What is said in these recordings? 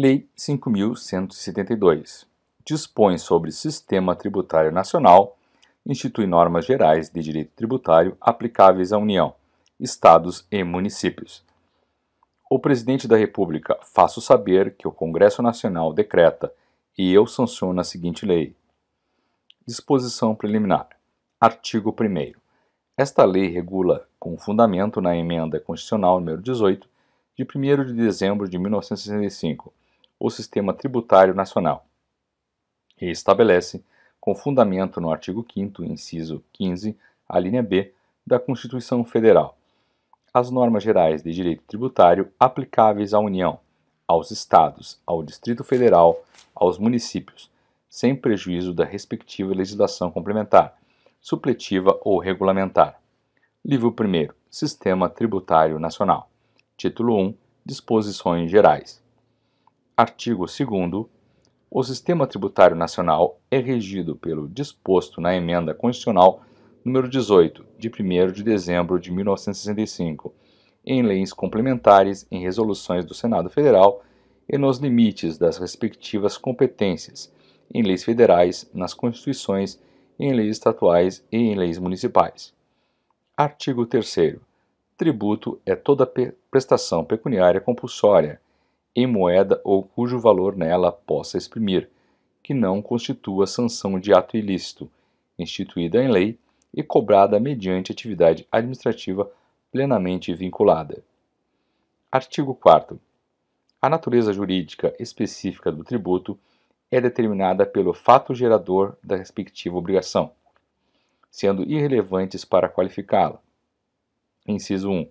Lei 5.172 dispõe sobre Sistema Tributário Nacional, institui normas gerais de direito tributário aplicáveis à União, Estados e municípios. O Presidente da República faço saber que o Congresso Nacional decreta e eu sanciono a seguinte lei. Disposição preliminar. Artigo 1º. Esta lei regula, com fundamento na Emenda Constitucional n. 18, de 1º de dezembro de 1965, o Sistema Tributário Nacional, e estabelece, com fundamento no artigo 5º, inciso 15, a linha B, da Constituição Federal, as normas gerais de direito tributário aplicáveis à União, aos Estados, ao Distrito Federal, aos municípios, sem prejuízo da respectiva legislação complementar, supletiva ou regulamentar. Livro I, Sistema Tributário Nacional. Título I, Disposições Gerais. Artigo 2º. O Sistema Tributário Nacional é regido pelo disposto na Emenda Constitucional nº 18, de 1º de dezembro de 1965, em leis complementares, em resoluções do Senado Federal e nos limites das respectivas competências, em leis federais, nas constituições, em leis estatuais e em leis municipais. Artigo 3º. Tributo é toda prestação pecuniária compulsória, em moeda ou cujo valor nela possa exprimir, que não constitua sanção de ato ilícito, instituída em lei e cobrada mediante atividade administrativa plenamente vinculada. Artigo 4º. A natureza jurídica específica do tributo é determinada pelo fato gerador da respectiva obrigação, sendo irrelevantes para qualificá-la. Inciso 1.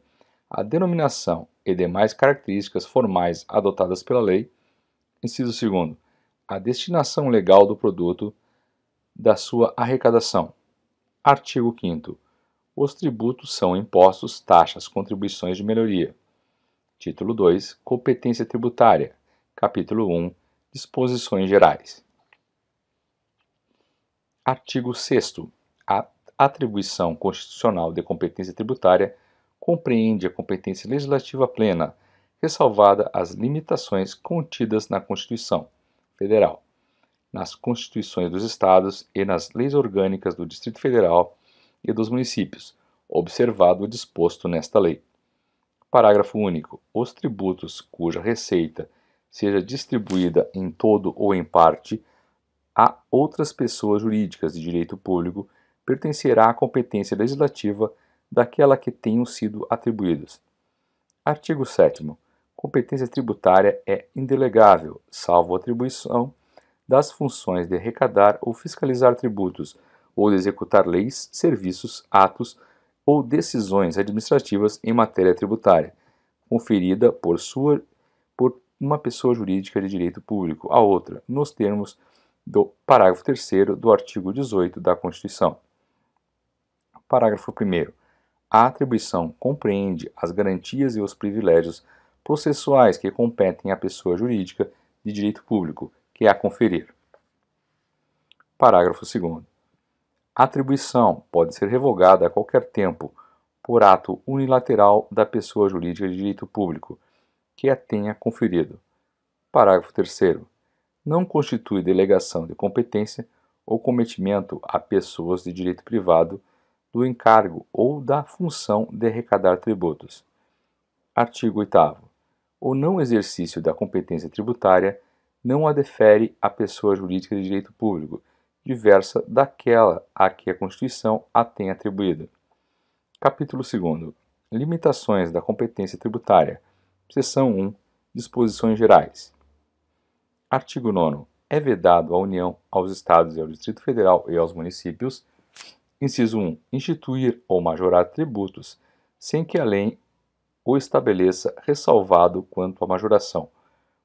A denominação e demais características formais adotadas pela lei. Inciso 2. A destinação legal do produto da sua arrecadação. Artigo 5º. Os tributos são impostos, taxas, contribuições de melhoria. Título 2. Competência tributária. Capítulo 1. Disposições gerais. Artigo 6º. A atribuição constitucional de competência tributária compreende a competência legislativa plena, ressalvada as limitações contidas na Constituição Federal, nas Constituições dos Estados e nas leis orgânicas do Distrito Federal e dos municípios, observado o disposto nesta lei. Parágrafo único. Os tributos cuja receita seja distribuída em todo ou em parte a outras pessoas jurídicas de direito público pertencerá à competência legislativa daquela que tenham sido atribuídos. Artigo 7º. Competência tributária é indelegável, salvo atribuição das funções de arrecadar ou fiscalizar tributos, ou de executar leis, serviços, atos ou decisões administrativas em matéria tributária, conferida por uma pessoa jurídica de direito público a outra, nos termos do parágrafo 3º do artigo 18 da Constituição. Parágrafo 1º. A atribuição compreende as garantias e os privilégios processuais que competem à pessoa jurídica de direito público, que é a conferir. Parágrafo 2º. A atribuição pode ser revogada a qualquer tempo por ato unilateral da pessoa jurídica de direito público, que a tenha conferido. Parágrafo 3º. Não constitui delegação de competência ou cometimento a pessoas de direito privado do encargo ou da função de arrecadar tributos. Artigo 8º. O não exercício da competência tributária não a defere à pessoa jurídica de direito público, diversa daquela a que a Constituição a tem atribuído. Capítulo 2º. Limitações da competência tributária. Seção 1. Disposições gerais. Artigo 9º. É vedado à União, aos Estados e ao Distrito Federal e aos municípios, inciso 1. Instituir ou majorar tributos, sem que a lei o estabeleça, ressalvado quanto à majoração,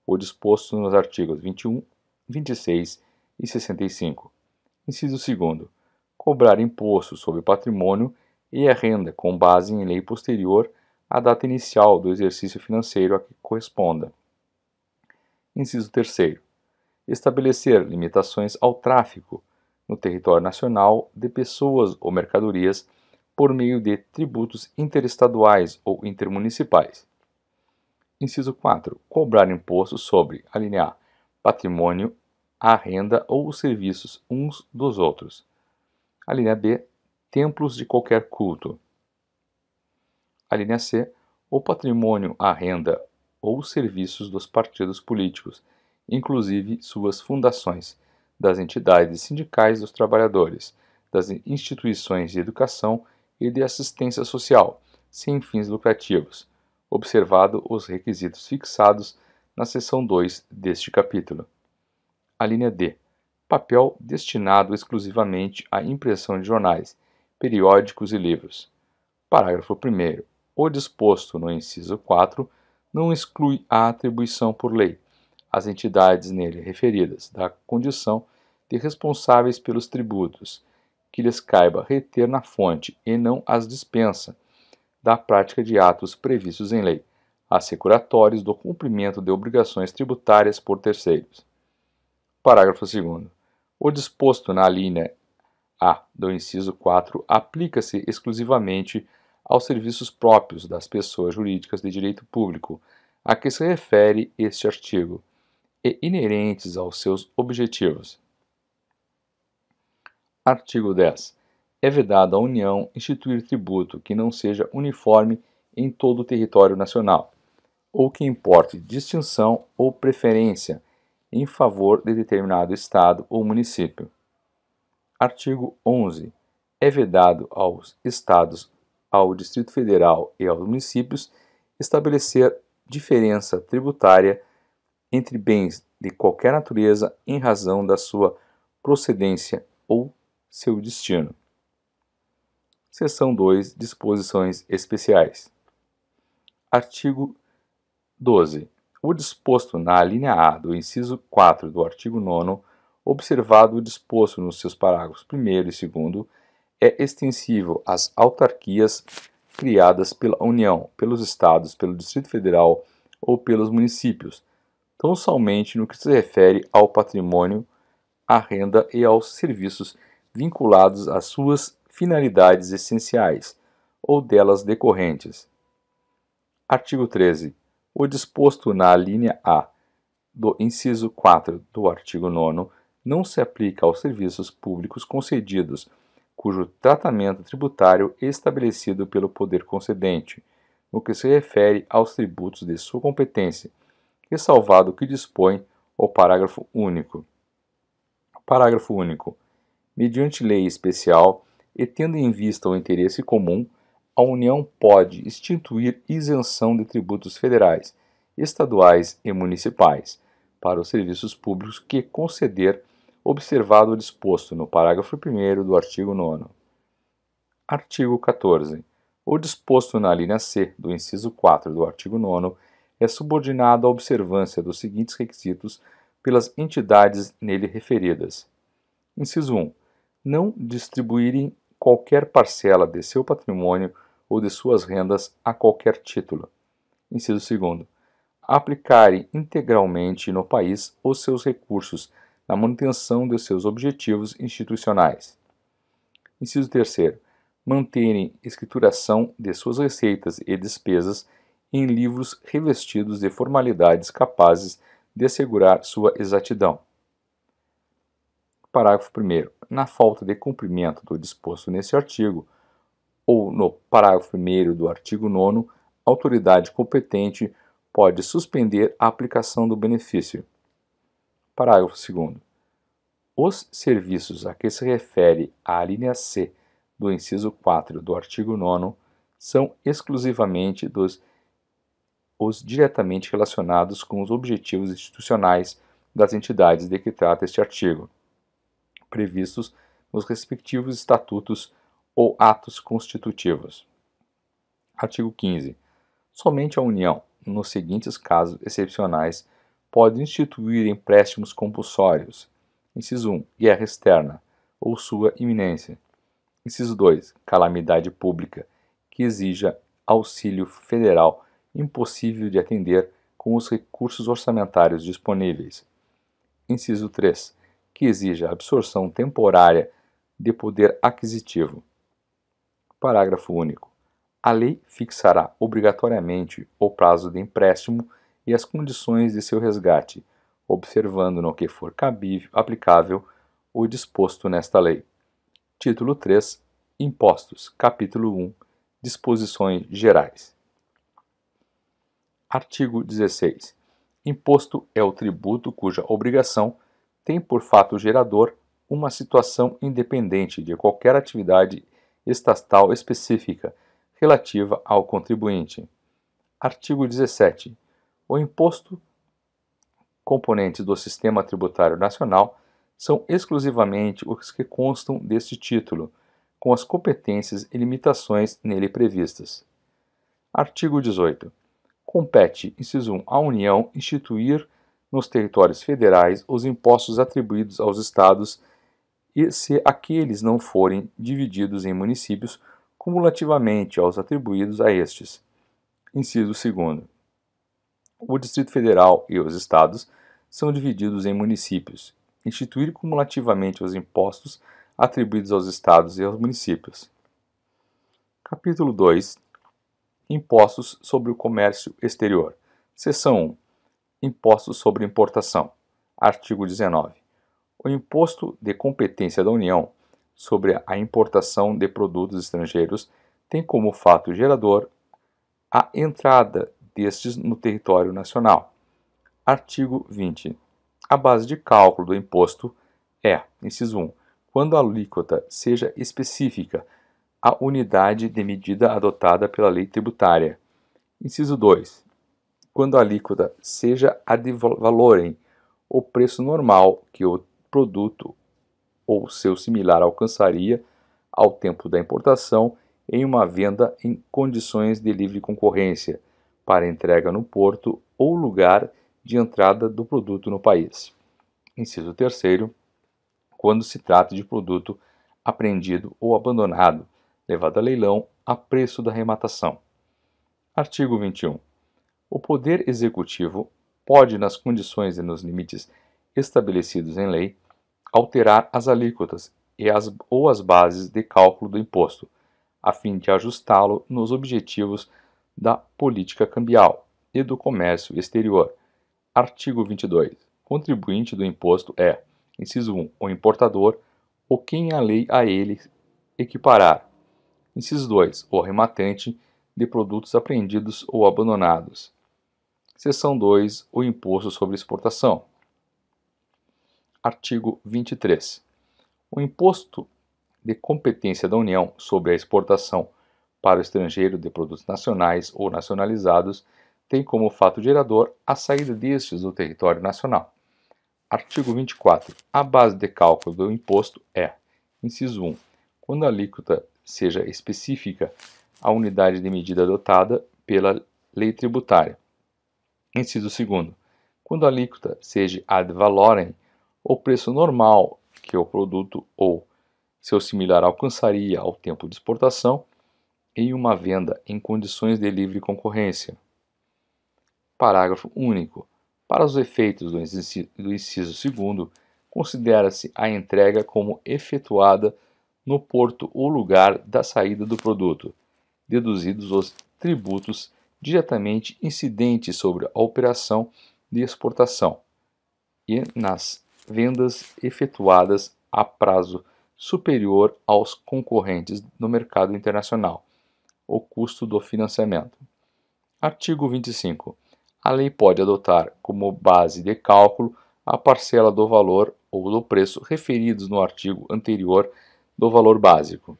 o disposto nos artigos 21, 26 e 65. Inciso 2. Cobrar imposto sobre o patrimônio e a renda com base em lei posterior à data inicial do exercício financeiro a que corresponda. Inciso 3. Estabelecer limitações ao tráfico no território nacional de pessoas ou mercadorias por meio de tributos interestaduais ou intermunicipais. Inciso 4. Cobrar imposto sobre, alínea A, patrimônio, a renda ou os serviços uns dos outros. Alínea B. Templos de qualquer culto. Alínea C. O patrimônio, a renda ou os serviços dos partidos políticos, inclusive suas fundações, das entidades sindicais dos trabalhadores, das instituições de educação e de assistência social, sem fins lucrativos, observado os requisitos fixados na seção 2 deste capítulo. Alínea D. Papel destinado exclusivamente à impressão de jornais, periódicos e livros. Parágrafo 1º. O disposto no inciso 4 não exclui a atribuição por lei às entidades nele referidas da condição de responsáveis pelos tributos, que lhes caiba reter na fonte e não as dispensa da prática de atos previstos em lei, assecuratórios do cumprimento de obrigações tributárias por terceiros. Parágrafo 2º. O disposto na alínea A do inciso 4 aplica-se exclusivamente aos serviços próprios das pessoas jurídicas de direito público a que se refere este artigo e inerentes aos seus objetivos. Artigo 10. É vedado à União instituir tributo que não seja uniforme em todo o território nacional, ou que importe distinção ou preferência em favor de determinado estado ou município. Artigo 11. É vedado aos estados, ao Distrito Federal e aos municípios estabelecer diferença tributária entre bens de qualquer natureza em razão da sua procedência ou seu destino. Seção 2. Disposições especiais. Artigo 12. O disposto na alínea A do inciso 4 do artigo 9º, observado o disposto nos seus parágrafos 1º e 2º, é extensível às autarquias criadas pela União, pelos Estados, pelo Distrito Federal ou pelos municípios, tão somente no que se refere ao patrimônio, à renda e aos serviços vinculados às suas finalidades essenciais ou delas decorrentes. Artigo 13. O disposto na alínea A do inciso 4 do artigo 9º não se aplica aos serviços públicos concedidos, cujo tratamento tributário é estabelecido pelo poder concedente, no que se refere aos tributos de sua competência, ressalvado o que dispõe o parágrafo único. Parágrafo único. Mediante lei especial, e tendo em vista o interesse comum, a União pode instituir isenção de tributos federais, estaduais e municipais para os serviços públicos que conceder, observado o disposto no parágrafo 1º do artigo 9º. Artigo 14. O disposto na alínea C do inciso 4 do artigo 9º é subordinado à observância dos seguintes requisitos pelas entidades nele referidas. Inciso 1. Não distribuírem qualquer parcela de seu patrimônio ou de suas rendas a qualquer título. Inciso 2. Aplicarem integralmente no país os seus recursos na manutenção de seus objetivos institucionais. Inciso 3. Manterem escrituração de suas receitas e despesas em livros revestidos de formalidades capazes de assegurar sua exatidão. Parágrafo 1º. Na falta de cumprimento do disposto neste artigo, ou no parágrafo 1º do artigo 9º, a autoridade competente pode suspender a aplicação do benefício. Parágrafo 2º. Os serviços a que se refere a alínea C do inciso 4 do artigo 9º são exclusivamente os diretamente relacionados com os objetivos institucionais das entidades de que trata este artigo, previstos nos respectivos estatutos ou atos constitutivos. Artigo 15. Somente a União, nos seguintes casos excepcionais, pode instituir empréstimos compulsórios. Inciso 1. Guerra externa, ou sua iminência. Inciso 2. Calamidade pública, que exija auxílio federal impossível de atender com os recursos orçamentários disponíveis. Inciso 3. Que exija absorção temporária de poder aquisitivo. Parágrafo único. A lei fixará obrigatoriamente o prazo de empréstimo e as condições de seu resgate, observando no que for cabível, aplicável o disposto nesta lei. Título 3. Impostos. Capítulo 1. Disposições gerais. Artigo 16. Imposto é o tributo cuja obrigação tem por fato gerador uma situação independente de qualquer atividade estatal específica relativa ao contribuinte. Artigo 17. O imposto, componentes do sistema tributário nacional, são exclusivamente os que constam deste título, com as competências e limitações nele previstas. Artigo 18. Compete, inciso 1, à União instituir nos territórios federais os impostos atribuídos aos estados e se aqueles não forem divididos em municípios cumulativamente aos atribuídos a estes. Inciso 2. O Distrito Federal e os estados são divididos em municípios. Instituir cumulativamente os impostos atribuídos aos estados e aos municípios. Capítulo 2. Impostos sobre o comércio exterior. Seção 1. Impostos sobre importação. Artigo 19. O imposto de competência da União sobre a importação de produtos estrangeiros tem como fato gerador a entrada destes no território nacional. Artigo 20. A base de cálculo do imposto é, inciso 1, quando a alíquota seja específica, a unidade de medida adotada pela lei tributária. Inciso 2, quando a alíquota seja a de valorem, o preço normal que o produto ou seu similar alcançaria ao tempo da importação em uma venda em condições de livre concorrência, para entrega no porto ou lugar de entrada do produto no país. Inciso 3º, quando se trata de produto apreendido ou abandonado, levado a leilão a preço da arrematação. Artigo 21. O Poder Executivo pode, nas condições e nos limites estabelecidos em lei, alterar as alíquotas ou as bases de cálculo do imposto, a fim de ajustá-lo nos objetivos da política cambial e do comércio exterior. Artigo 22. Contribuinte do imposto é, inciso 1, o importador ou quem a lei a ele equiparar. Inciso 2, o arrematante de produtos apreendidos ou abandonados. Seção 2, o imposto sobre exportação. Artigo 23. O imposto de competência da União sobre a exportação para o estrangeiro de produtos nacionais ou nacionalizados tem como fato gerador a saída destes do território nacional. Artigo 24. A base de cálculo do imposto é, inciso 1, quando a alíquota seja específica, a unidade de medida adotada pela lei tributária. Inciso 2º, quando a alíquota seja ad valorem, o preço normal que o produto ou seu similar alcançaria ao tempo de exportação em uma venda em condições de livre concorrência. Parágrafo único. Para os efeitos do inciso 2º, considera-se a entrega como efetuada no porto ou lugar da saída do produto, deduzidos os tributos diretamente incidentes sobre a operação de exportação e nas vendas efetuadas a prazo superior aos concorrentes no mercado internacional, o custo do financiamento. Artigo 25. A lei pode adotar como base de cálculo a parcela do valor ou do preço referidos no artigo anterior do valor básico,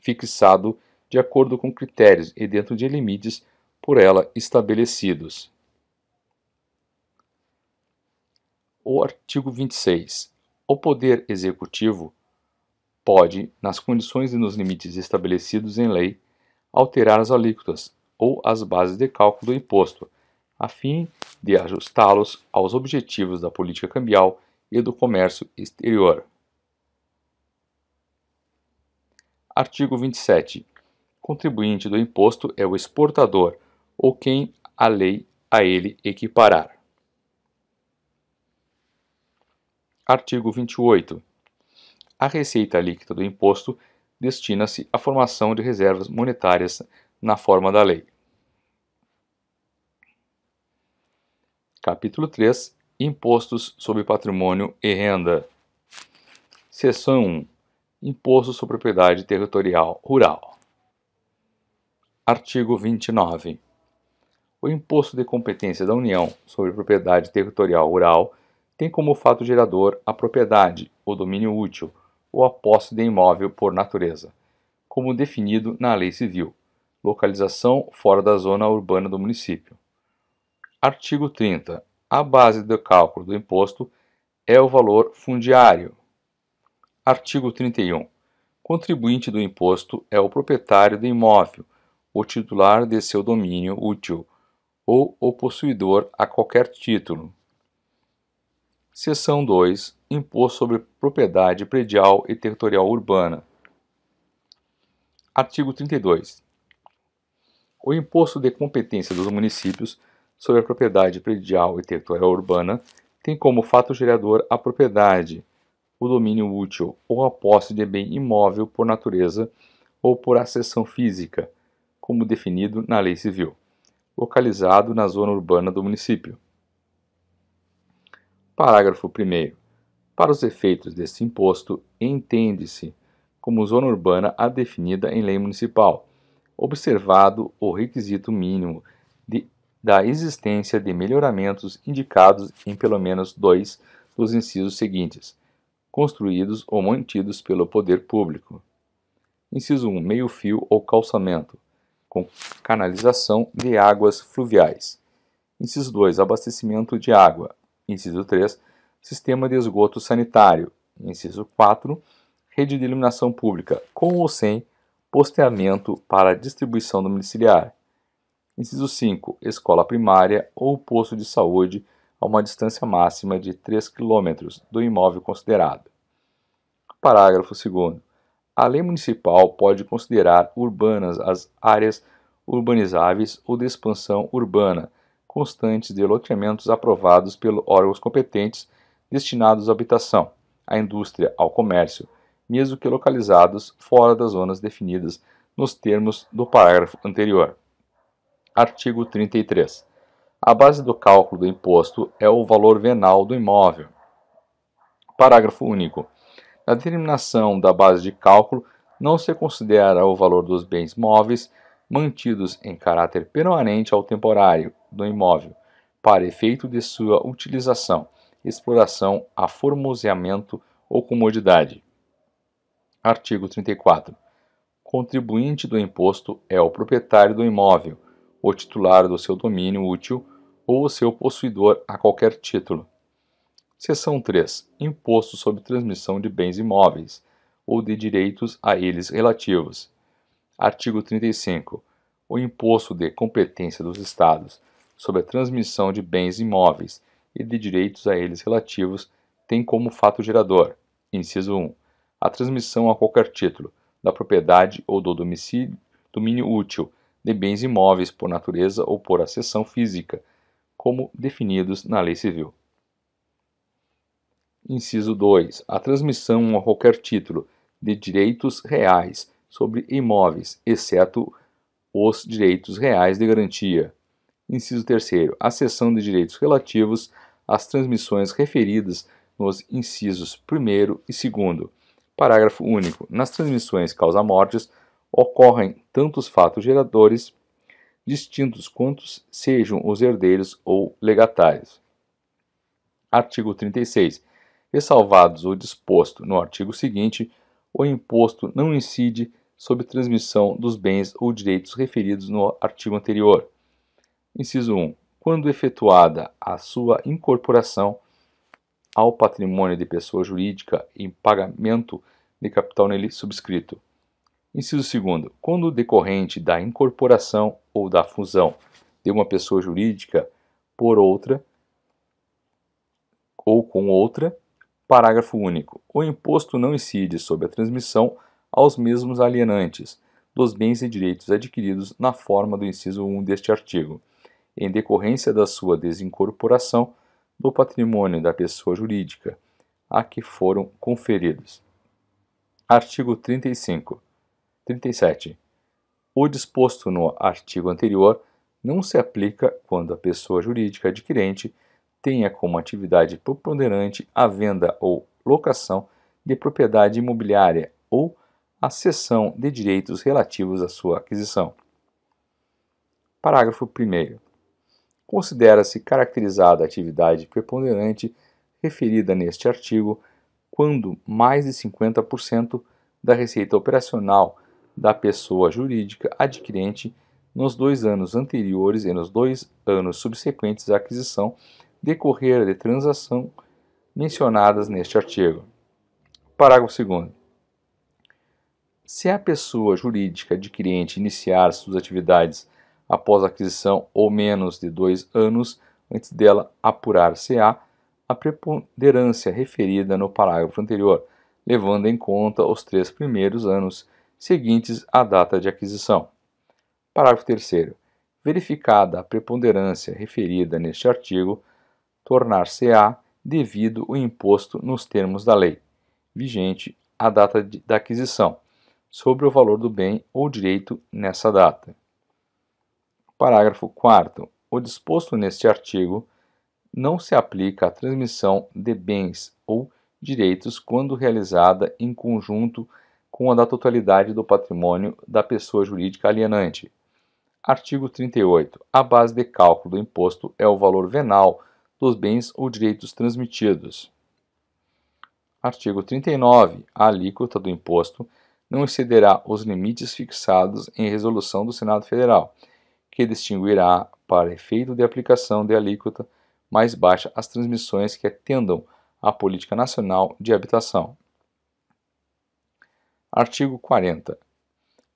fixado de acordo com critérios e dentro de limites por ela estabelecidos. O artigo 26. O Poder Executivo pode, nas condições e nos limites estabelecidos em lei, alterar as alíquotas ou as bases de cálculo do imposto, a fim de ajustá-los aos objetivos da política cambial e do comércio exterior. Artigo 27. Contribuinte do imposto é o exportador ou quem a lei a ele equiparar. Artigo 28. A receita líquida do imposto destina-se à formação de reservas monetárias na forma da lei. Capítulo 3. Impostos sobre patrimônio e renda. Seção 1. Imposto sobre propriedade territorial rural. Artigo 29. O imposto de competência da União sobre propriedade territorial rural tem como fato gerador a propriedade, o domínio útil, ou a posse de imóvel por natureza, como definido na Lei Civil, localização fora da zona urbana do município. Artigo 30. A base do cálculo do imposto é o valor fundiário. Artigo 31. Contribuinte do imposto é o proprietário do imóvel, o titular de seu domínio útil, ou o possuidor a qualquer título. Seção 2. Imposto sobre propriedade predial e territorial urbana. Artigo 32. O imposto de competência dos municípios sobre a propriedade predial e territorial urbana tem como fato gerador a propriedade, o domínio útil ou a posse de bem imóvel por natureza ou por acessão física, como definido na Lei Civil, localizado na zona urbana do município. Parágrafo 1º. Para os efeitos deste imposto, entende-se como zona urbana a definida em lei municipal, observado o requisito mínimo da existência de melhoramentos indicados em pelo menos 2 dos incisos seguintes, construídos ou mantidos pelo poder público. Inciso 1. Meio-fio ou calçamento, com canalização de águas fluviais. Inciso 2. Abastecimento de água. Inciso 3. Sistema de esgoto sanitário. Inciso 4. Rede de iluminação pública, com ou sem posteamento para distribuição domiciliar. Inciso 5. Escola primária ou posto de saúde a uma distância máxima de 3 km do imóvel considerado. Parágrafo 2º. A lei municipal pode considerar urbanas as áreas urbanizáveis ou de expansão urbana, constantes de loteamentos aprovados pelos órgãos competentes destinados à habitação, à indústria, ao comércio, mesmo que localizados fora das zonas definidas nos termos do parágrafo anterior. Artigo 33. A base do cálculo do imposto é o valor venal do imóvel. Parágrafo único. Na determinação da base de cálculo, não se considera o valor dos bens móveis mantidos em caráter permanente ou temporário do imóvel, para efeito de sua utilização, exploração, aformoseamento ou comodidade. Artigo 34. Contribuinte do imposto é o proprietário do imóvel, o titular do seu domínio útil ou o seu possuidor a qualquer título. Seção 3. Imposto sobre transmissão de bens imóveis ou de direitos a eles relativos. Artigo 35. O imposto de competência dos Estados sobre a transmissão de bens imóveis e de direitos a eles relativos tem como fato gerador, inciso 1, a transmissão a qualquer título da propriedade ou do domínio útil de bens imóveis por natureza ou por acessão física, como definidos na Lei Civil. Inciso 2. A transmissão a qualquer título de direitos reais sobre imóveis, exceto os direitos reais de garantia. Inciso 3. A cessão de direitos relativos às transmissões referidas nos incisos 1 e 2. Parágrafo único. Nas transmissões causa-mortes ocorrem tantos fatos geradores distintos quantos sejam os herdeiros ou legatários. Artigo 36. Ressalvados o disposto no artigo seguinte, o imposto não incide sobre transmissão dos bens ou direitos referidos no artigo anterior. Inciso 1. Quando efetuada a sua incorporação ao patrimônio de pessoa jurídica em pagamento de capital nele subscrito. Inciso 2. Quando decorrente da incorporação ou da fusão de uma pessoa jurídica por outra ou com outra. Parágrafo único. O imposto não incide sobre a transmissão aos mesmos alienantes dos bens e direitos adquiridos na forma do inciso 1 deste artigo, em decorrência da sua desincorporação do patrimônio da pessoa jurídica a que foram conferidos. Artigo 37. O disposto no artigo anterior não se aplica quando a pessoa jurídica adquirente tenha como atividade preponderante a venda ou locação de propriedade imobiliária ou a cessão de direitos relativos à sua aquisição. Parágrafo 1º. Considera-se caracterizada a atividade preponderante referida neste artigo quando mais de 50% da receita operacional da pessoa jurídica adquirente nos 2 anos anteriores e nos 2 anos subsequentes à aquisição decorrer de transação mencionadas neste artigo. Parágrafo 2º. Se a pessoa jurídica adquirente iniciar suas atividades após a aquisição ou menos de 2 anos antes dela apurar-se-á a preponderância referida no parágrafo anterior, levando em conta os 3 primeiros anos seguintes à data de aquisição. Parágrafo 3º. Verificada a preponderância referida neste artigo, tornar-se-á devido o imposto nos termos da lei, vigente à data da aquisição, sobre o valor do bem ou direito nessa data. Parágrafo 4º. O disposto neste artigo não se aplica à transmissão de bens ou direitos quando realizada em conjunto com a da totalidade do patrimônio da pessoa jurídica alienante. Artigo 38. A base de cálculo do imposto é o valor venal dos bens ou direitos transmitidos. Artigo 39. A alíquota do imposto não excederá os limites fixados em resolução do Senado Federal, que distinguirá, para efeito de aplicação de alíquota mais baixa, as transmissões que atendam à política nacional de habitação. Artigo 40.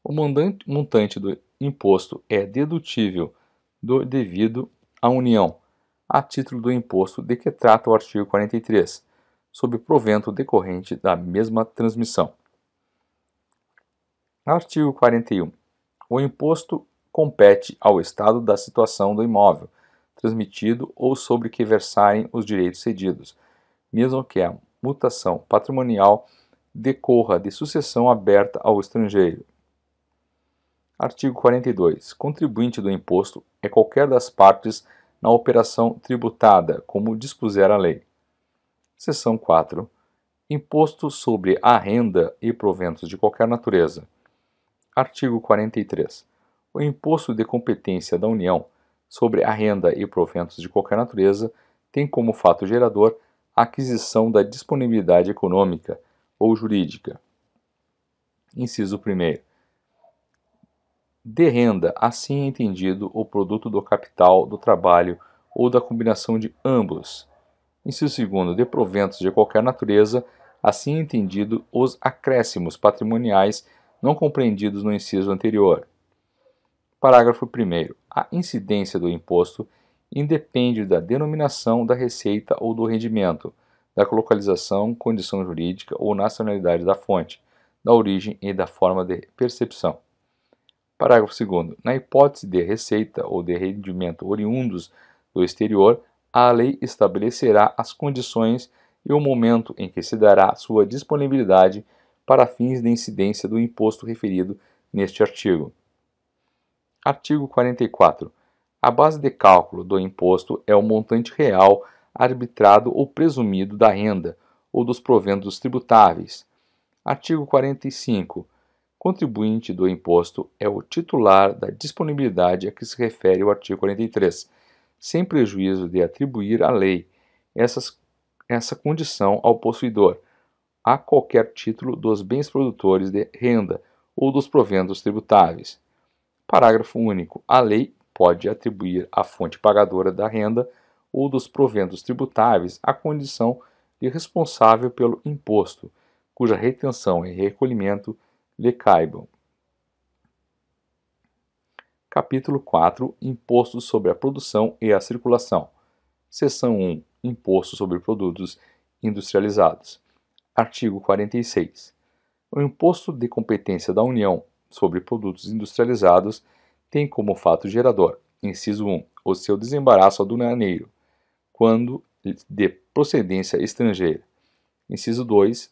O montante do imposto é dedutível do devido à União, a título do imposto de que trata o artigo 43, sob provento decorrente da mesma transmissão. Artigo 41. O imposto compete ao estado da situação do imóvel transmitido ou sobre que versarem os direitos cedidos, mesmo que a mutação patrimonial decorra de sucessão aberta ao estrangeiro. Artigo 42. Contribuinte do imposto é qualquer das partes na operação tributada, como dispuser a lei. Seção 4. Imposto sobre a renda e proventos de qualquer natureza. Artigo 43. O imposto de competência da União sobre a renda e proventos de qualquer natureza tem como fato gerador a aquisição da disponibilidade econômica ou jurídica. Inciso 1º. De renda, assim entendido, o produto do capital, do trabalho ou da combinação de ambos. Inciso 2º. De proventos de qualquer natureza, assim entendido, os acréscimos patrimoniais não compreendidos no inciso anterior. Parágrafo 1º. A incidência do imposto independe da denominação da receita ou do rendimento, da localização, condição jurídica ou nacionalidade da fonte, da origem e da forma de percepção. Parágrafo 2º. Na hipótese de receita ou de rendimento oriundos do exterior, a lei estabelecerá as condições e o momento em que se dará sua disponibilidade para fins de incidência do imposto referido neste artigo. Artigo 44. A base de cálculo do imposto é o montante real, arbitrado ou presumido da renda ou dos proventos tributáveis. Artigo 45. Contribuinte do imposto é o titular da disponibilidade a que se refere o artigo 43, sem prejuízo de atribuir à lei essa condição ao possuidor, a qualquer título dos bens produtores de renda ou dos proventos tributáveis. Parágrafo único. A lei pode atribuir à fonte pagadora da renda ou dos proventos tributáveis a condição de responsável pelo imposto, cuja retenção e recolhimento lhe caibam. Capítulo 4. Imposto sobre a produção e a circulação. Seção 1. Imposto sobre produtos industrializados. Artigo 46. O imposto de competência da União sobre produtos industrializados tem como fato gerador, inciso 1, o seu desembaraço aduaneiro, quando de procedência estrangeira. Inciso 2,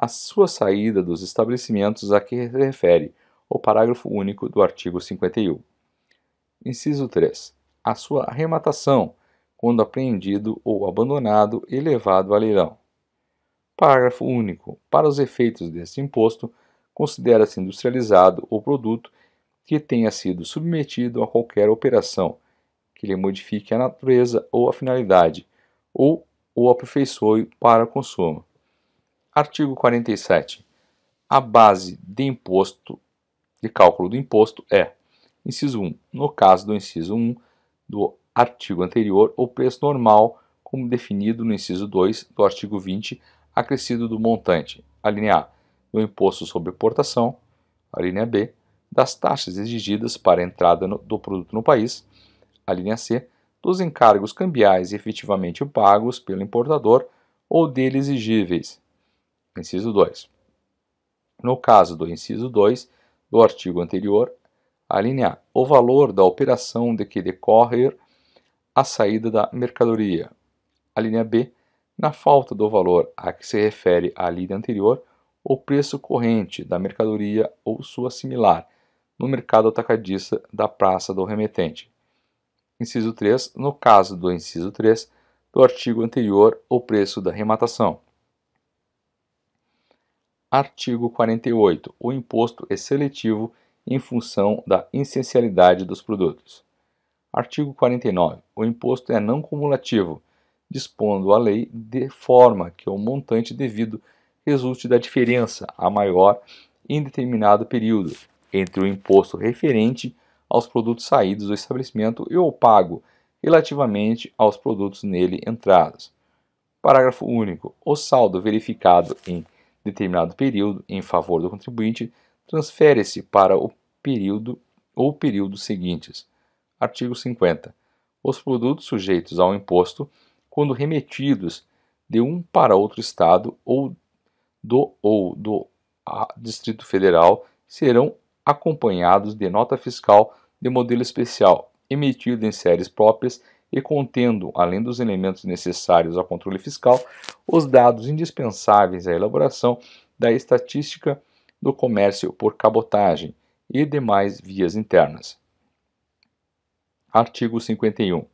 a sua saída dos estabelecimentos a que se refere o parágrafo único do artigo 51. Inciso 3, a sua arrematação, quando apreendido ou abandonado e levado a leilão. Parágrafo único. Para os efeitos deste imposto, considera-se industrializado o produto que tenha sido submetido a qualquer operação que lhe modifique a natureza ou a finalidade, ou o aperfeiçoe para consumo. Artigo 47. A base de cálculo do imposto é: inciso 1. No caso do inciso 1 do artigo anterior, o preço normal, como definido no inciso 2 do artigo 20, acrescido do montante, a linha A, do imposto sobre importação, a linha B, das taxas exigidas para a entrada do produto no país, a linha C, dos encargos cambiais efetivamente pagos pelo importador ou dele exigíveis. Inciso 2. No caso do inciso 2 do artigo anterior, a linha A, o valor da operação de que decorrer a saída da mercadoria. A linha B, na falta do valor a que se refere a linha anterior, o preço corrente da mercadoria ou sua similar, no mercado atacadista da praça do remetente. Inciso 3. No caso do inciso 3 do artigo anterior, o preço da rematação. Artigo 48. O imposto é seletivo em função da essencialidade dos produtos. Artigo 49. O imposto é não cumulativo, dispondo a lei de forma que o montante devido resulte da diferença, a maior em determinado período, entre o imposto referente aos produtos saídos do estabelecimento e o pago relativamente aos produtos nele entrados. Parágrafo único. O saldo verificado em determinado período em favor do contribuinte transfere-se para o período ou períodos seguintes. Artigo 50. Os produtos sujeitos ao imposto, quando remetidos de um para outro estado ou do Distrito Federal, serão acompanhados de nota fiscal de modelo especial, emitida em séries próprias e contendo, além dos elementos necessários ao controle fiscal, os dados indispensáveis à elaboração da estatística do comércio por cabotagem e demais vias internas. Artigo 51.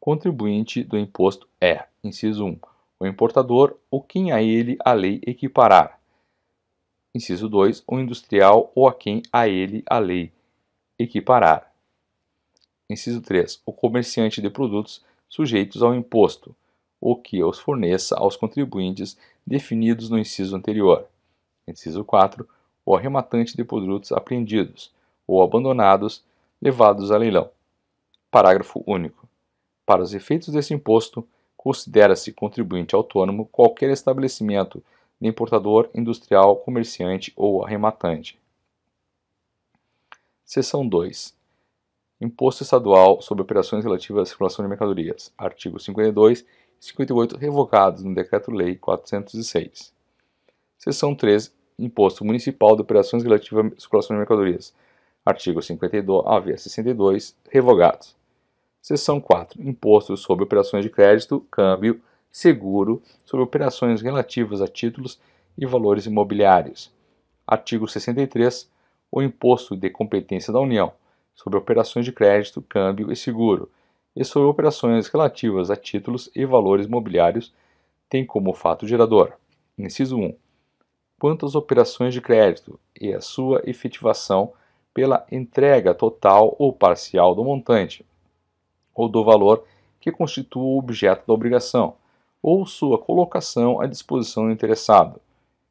Contribuinte do imposto é, inciso 1, o importador ou quem a ele a lei equiparar. Inciso 2, o industrial ou a quem a ele a lei equiparar. Inciso 3, o comerciante de produtos sujeitos ao imposto, ou que os forneça aos contribuintes definidos no inciso anterior. Inciso 4, o arrematante de produtos apreendidos ou abandonados, levados a leilão. Parágrafo único. Para os efeitos desse imposto, considera-se contribuinte autônomo qualquer estabelecimento de importador, industrial, comerciante ou arrematante. Seção 2. Imposto Estadual sobre operações relativas à circulação de mercadorias. Artigos 52 e 58 revogados no Decreto-Lei 406. Seção 3. Imposto Municipal de operações relativas à circulação de mercadorias. Artigos 59 a 62 revogados. Seção 4. Imposto sobre operações de crédito, câmbio, seguro, sobre operações relativas a títulos e valores imobiliários. Artigo 63. O imposto de competência da União, sobre operações de crédito, câmbio e seguro, e sobre operações relativas a títulos e valores imobiliários, tem como fato gerador: inciso 1. Quanto às operações de crédito e a sua efetivação pela entrega total ou parcial do montante, ou do valor que constitua o objeto da obrigação, ou sua colocação à disposição do interessado.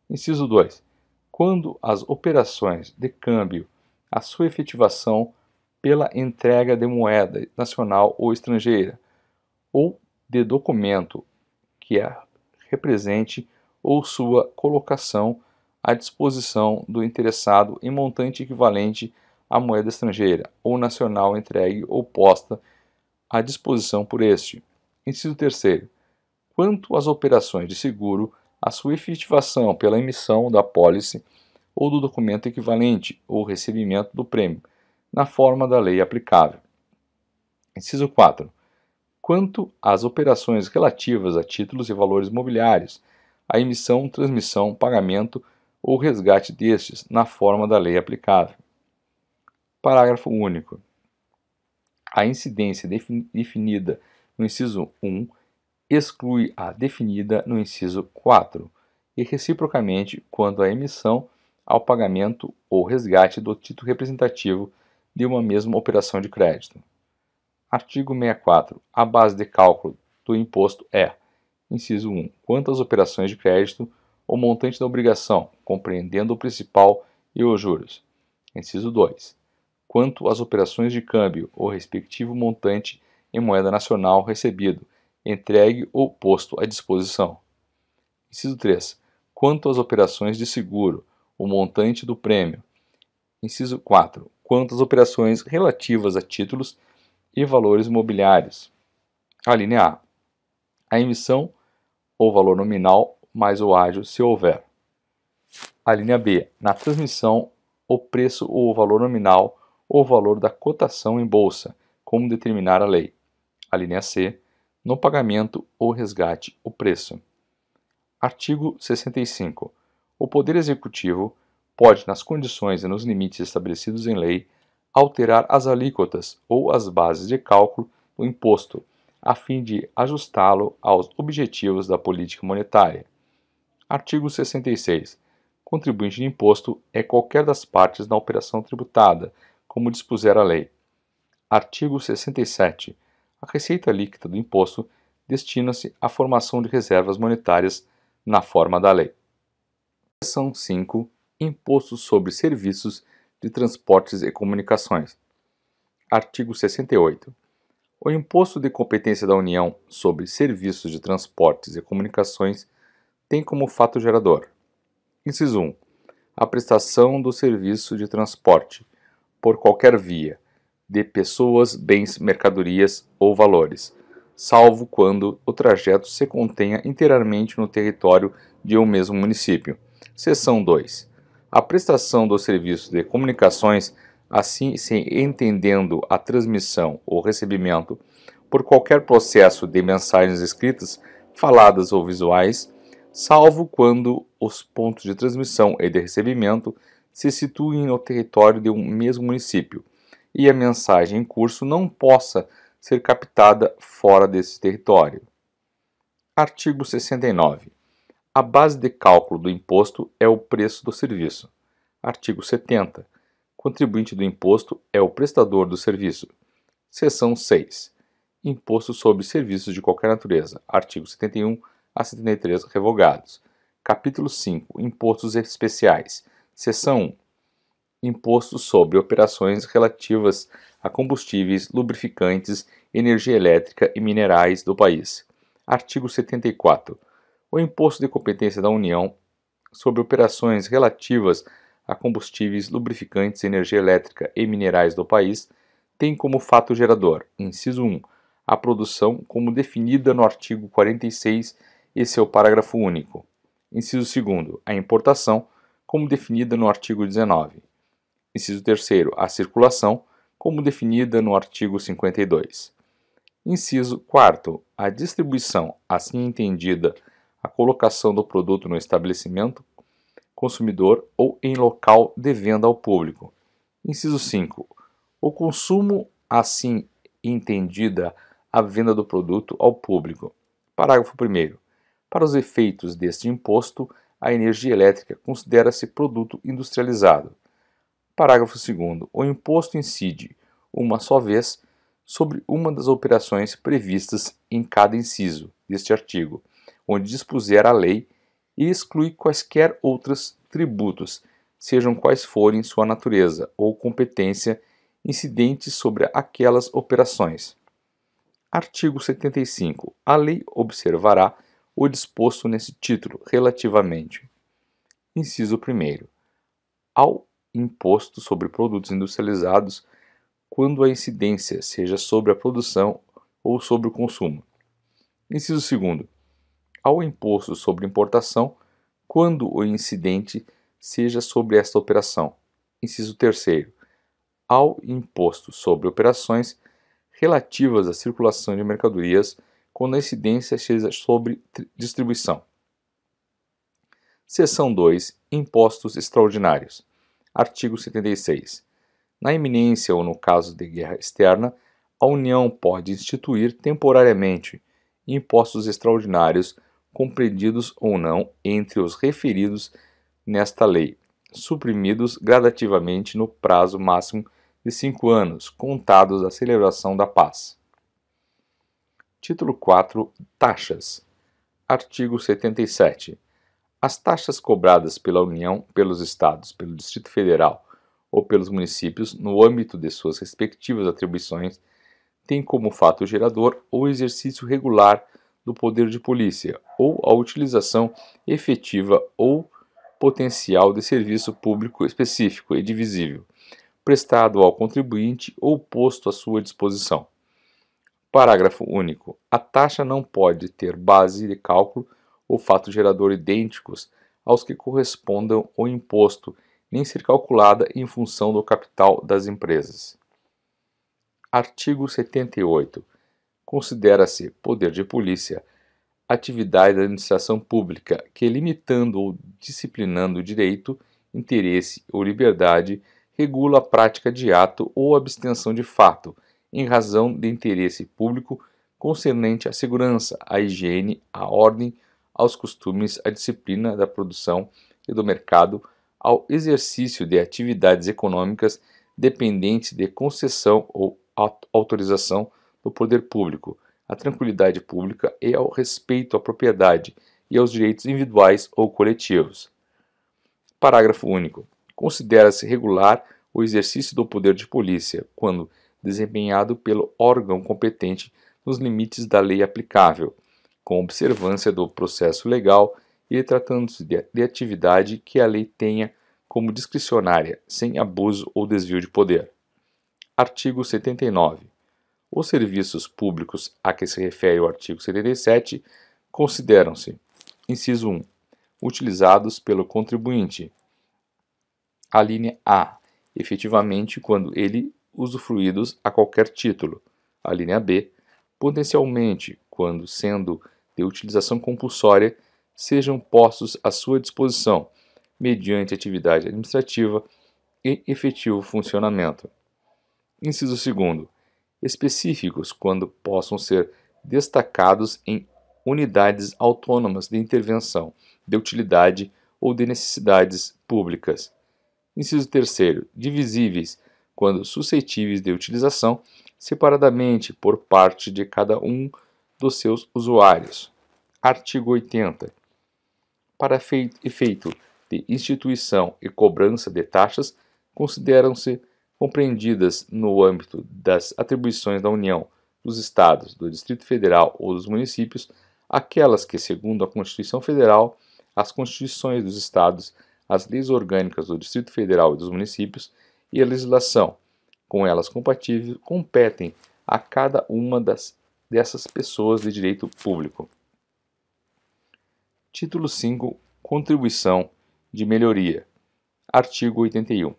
Inciso 2. Quando as operações de câmbio, a sua efetivação pela entrega de moeda nacional ou estrangeira, ou de documento que a represente, ou sua colocação à disposição do interessado em montante equivalente à moeda estrangeira ou nacional entregue ou posta à disposição por este. Inciso 3. Quanto às operações de seguro, a sua efetivação pela emissão da apólice ou do documento equivalente ou recebimento do prêmio, na forma da lei aplicável. Inciso 4. Quanto às operações relativas a títulos e valores imobiliários, a emissão, transmissão, pagamento ou resgate destes, na forma da lei aplicável. Parágrafo único. A incidência definida no inciso 1, exclui a definida no inciso 4, e reciprocamente quando a emissão ao pagamento ou resgate do título representativo de uma mesma operação de crédito. Artigo 64. A base de cálculo do imposto é, inciso 1, quantas operações de crédito ou montante da obrigação, compreendendo o principal e os juros. Inciso 2, quanto às operações de câmbio ou respectivo montante em moeda nacional recebido, entregue ou posto à disposição. Inciso 3, quanto às operações de seguro, o montante do prêmio. Inciso 4, quanto às operações relativas a títulos e valores mobiliários. Alínea A. A emissão ou valor nominal mais o ágio, se houver. Alínea B. Na transmissão, o preço ou o valor nominal ou o valor da cotação em bolsa, como determinar a lei. Alínea C. No pagamento ou resgate, o preço. Artigo 65. O Poder Executivo pode, nas condições e nos limites estabelecidos em lei, alterar as alíquotas ou as bases de cálculo do imposto, a fim de ajustá-lo aos objetivos da política monetária. Artigo 66. Contribuinte de imposto é qualquer das partes na operação tributada, como dispuser a lei. Artigo 67. A receita líquida do imposto destina-se à formação de reservas monetárias na forma da lei. Seção 5. Imposto sobre serviços de transportes e comunicações. Artigo 68. O imposto de competência da União sobre serviços de transportes e comunicações tem como fato gerador: inciso 1. A prestação do serviço de transporte, por qualquer via, de pessoas, bens, mercadorias ou valores, salvo quando o trajeto se contenha inteiramente no território de um mesmo município. Seção 2. A prestação do serviço de comunicações, assim se entendendo a transmissão ou recebimento, por qualquer processo de mensagens escritas, faladas ou visuais, salvo quando os pontos de transmissão e de recebimento se situem no território de um mesmo município e a mensagem em curso não possa ser captada fora desse território. Artigo 69. A base de cálculo do imposto é o preço do serviço. Artigo 70. Contribuinte do imposto é o prestador do serviço. Seção 6. Imposto sobre serviços de qualquer natureza. Artigo 71 a 73 revogados. Capítulo 5. Impostos especiais. Seção 1. Imposto sobre operações relativas a combustíveis, lubrificantes, energia elétrica e minerais do país. Artigo 74. O imposto de competência da União sobre operações relativas a combustíveis, lubrificantes, energia elétrica e minerais do país tem como fato gerador, inciso 1, a produção como definida no artigo 46 e seu parágrafo único. Inciso 2, a importação como definida no artigo 19. Inciso 3, a circulação como definida no artigo 52. Inciso 4, a distribuição, assim entendida a colocação do produto no estabelecimento consumidor ou em local de venda ao público. Inciso 5. O consumo, assim entendida a venda do produto ao público. Parágrafo 1º. Para os efeitos deste imposto, a energia elétrica considera-se produto industrializado. Parágrafo 2º. O imposto incide, uma só vez, sobre uma das operações previstas em cada inciso deste artigo, onde dispuser a lei, e exclui quaisquer outros tributos, sejam quais forem sua natureza ou competência, incidentes sobre aquelas operações. Artigo 75. A lei observará o disposto nesse título relativamente: inciso 1º, ao imposto sobre produtos industrializados, quando a incidência seja sobre a produção ou sobre o consumo. Inciso 2º, ao imposto sobre importação, quando o incidente seja sobre esta operação. Inciso 3º, ao imposto sobre operações relativas à circulação de mercadorias, quando a incidência seja sobre distribuição. Seção 2. Impostos extraordinários. Artigo 76. Na iminência ou no caso de guerra externa, a União pode instituir temporariamente impostos extraordinários compreendidos ou não entre os referidos nesta lei, suprimidos gradativamente no prazo máximo de 5 anos, contados da celebração da paz. Título 4. Taxas. Artigo 77. As taxas cobradas pela União, pelos Estados, pelo Distrito Federal ou pelos municípios, no âmbito de suas respectivas atribuições, têm como fato gerador o exercício regular do poder de polícia ou a utilização efetiva ou potencial de serviço público específico e divisível, prestado ao contribuinte ou posto à sua disposição. Parágrafo único. A taxa não pode ter base de cálculo ou fato gerador idênticos aos que correspondam ao imposto, nem ser calculada em função do capital das empresas. Artigo 78. Considera-se poder de polícia atividade da administração pública que, limitando ou disciplinando o direito, interesse ou liberdade, regula a prática de ato ou abstenção de fato, em razão de interesse público concernente à segurança, à higiene, à ordem, aos costumes, à disciplina da produção e do mercado, ao exercício de atividades econômicas dependentes de concessão ou autorização do poder público, à tranquilidade pública e ao respeito à propriedade e aos direitos individuais ou coletivos. Parágrafo único. Considera-se regular o exercício do poder de polícia quando desempenhado pelo órgão competente nos limites da lei aplicável, com observância do processo legal e tratando-se de atividade que a lei tenha como discricionária, sem abuso ou desvio de poder. Artigo 79. Os serviços públicos a que se refere o artigo 77 consideram-se: inciso 1. Utilizados pelo contribuinte. Alínea A. Efetivamente, quando ele usufruídos a qualquer título. Alínea B. Potencialmente, quando sendo de utilização compulsória, sejam postos à sua disposição, mediante atividade administrativa e efetivo funcionamento. Inciso 2. Específicos, quando possam ser destacados em unidades autônomas de intervenção, de utilidade ou de necessidades públicas. Inciso 3. Divisíveis, quando suscetíveis de utilização separadamente por parte de cada um dos seus usuários. Artigo 80. Para efeito de instituição e cobrança de taxas, consideram-se compreendidas no âmbito das atribuições da União, dos Estados, do Distrito Federal ou dos municípios, aquelas que, segundo a Constituição Federal, as Constituições dos Estados, as leis orgânicas do Distrito Federal e dos municípios e a legislação, com elas compatível, competem a cada uma dessas pessoas de direito público. Título 5. Contribuição de melhoria. Artigo 81.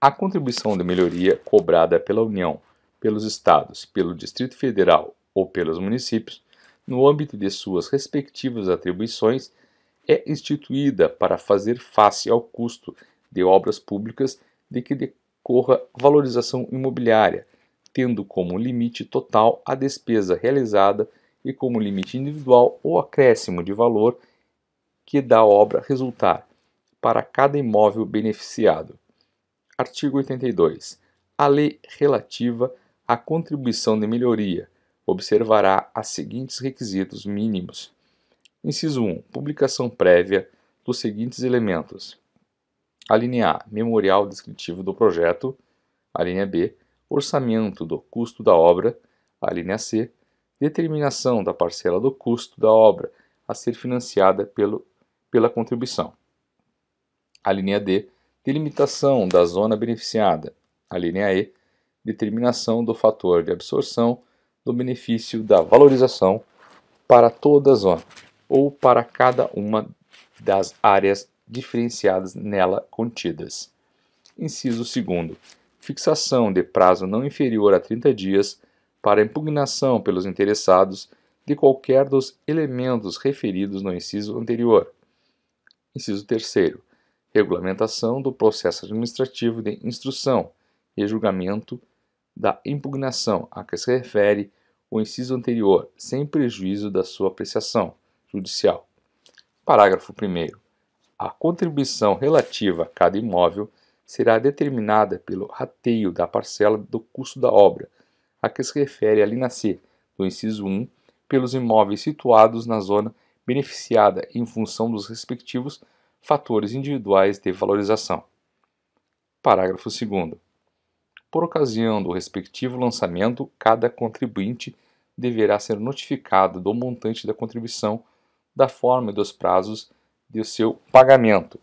A contribuição de melhoria cobrada pela União, pelos Estados, pelo Distrito Federal ou pelos municípios, no âmbito de suas respectivas atribuições, é instituída para fazer face ao custo de obras públicas de que decorra valorização imobiliária, tendo como limite total a despesa realizada e como limite individual o acréscimo de valor que da obra resultar para cada imóvel beneficiado. Artigo 82. A lei relativa à contribuição de melhoria observará os seguintes requisitos mínimos. Inciso 1. Publicação prévia dos seguintes elementos. Alínea A. Memorial descritivo do projeto. Alínea B. Orçamento do custo da obra. Alínea C. Determinação da parcela do custo da obra a ser financiada pela contribuição. Alínea D. Delimitação da zona beneficiada. Alínea E. Determinação do fator de absorção do benefício da valorização para toda a zona ou para cada uma das áreas diferenciadas nela contidas. Inciso 2. Fixação de prazo não inferior a 30 dias para impugnação pelos interessados de qualquer dos elementos referidos no inciso anterior. Inciso 3. Regulamentação do processo administrativo de instrução e julgamento da impugnação a que se refere o inciso anterior, sem prejuízo da sua apreciação judicial. Parágrafo 1º. A contribuição relativa a cada imóvel será determinada pelo rateio da parcela do custo da obra, a que se refere a linha C, do inciso 1, pelos imóveis situados na zona beneficiada em função dos respectivos fatores individuais de valorização. Parágrafo 2º. Por ocasião do respectivo lançamento, cada contribuinte deverá ser notificado do montante da contribuição, da forma e dos prazos de seu pagamento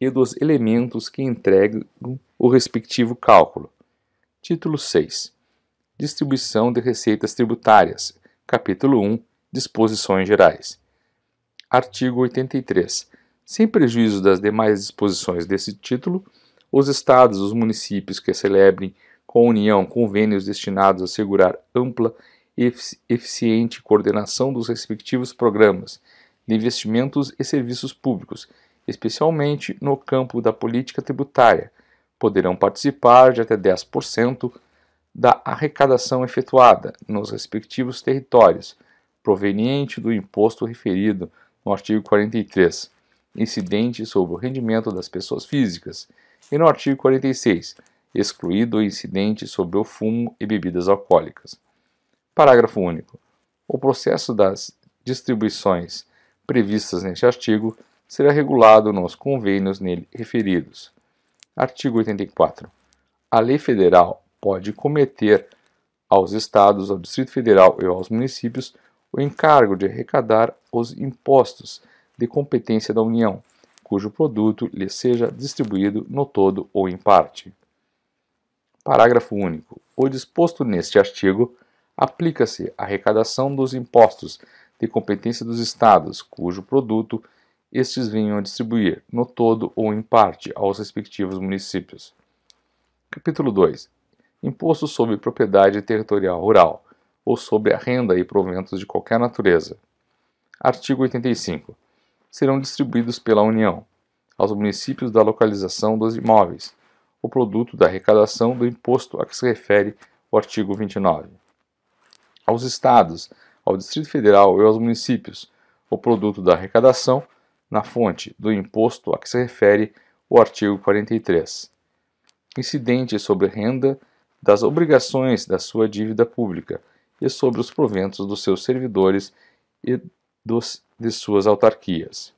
e dos elementos que entregam o respectivo cálculo. Título 6. Distribuição de receitas tributárias. Capítulo 1. Disposições gerais. Artigo 83. Sem prejuízo das demais disposições desse título, os estados e os municípios que celebrem com a União convênios destinados a assegurar ampla e eficiente coordenação dos respectivos programas de investimentos e serviços públicos, especialmente no campo da política tributária, poderão participar de até 10% da arrecadação efetuada nos respectivos territórios, proveniente do imposto referido no artigo 43, incidente sobre o rendimento das pessoas físicas, e no artigo 46, excluído o incidente sobre o fumo e bebidas alcoólicas. Parágrafo único. O processo das distribuições previstas neste artigo será regulado nos convênios nele referidos. Artigo 84. A lei federal pode cometer aos estados, ao Distrito Federal e aos municípios o encargo de arrecadar os impostos de competência da União, cujo produto lhe seja distribuído no todo ou em parte. Parágrafo único. O disposto neste artigo aplica-se à arrecadação dos impostos de competência dos estados, cujo produto estes venham a distribuir, no todo ou em parte, aos respectivos municípios. Capítulo 2. Imposto sobre propriedade territorial rural, ou sobre a renda e proventos de qualquer natureza. Artigo 85. Serão distribuídos pela União aos municípios da localização dos imóveis, o produto da arrecadação do imposto a que se refere o artigo 29. Aos estados, ao Distrito Federal e aos municípios, o produto da arrecadação na fonte do imposto a que se refere o artigo 43. Incidente sobre a renda das obrigações da sua dívida pública e sobre os proventos dos seus servidores e de suas autarquias.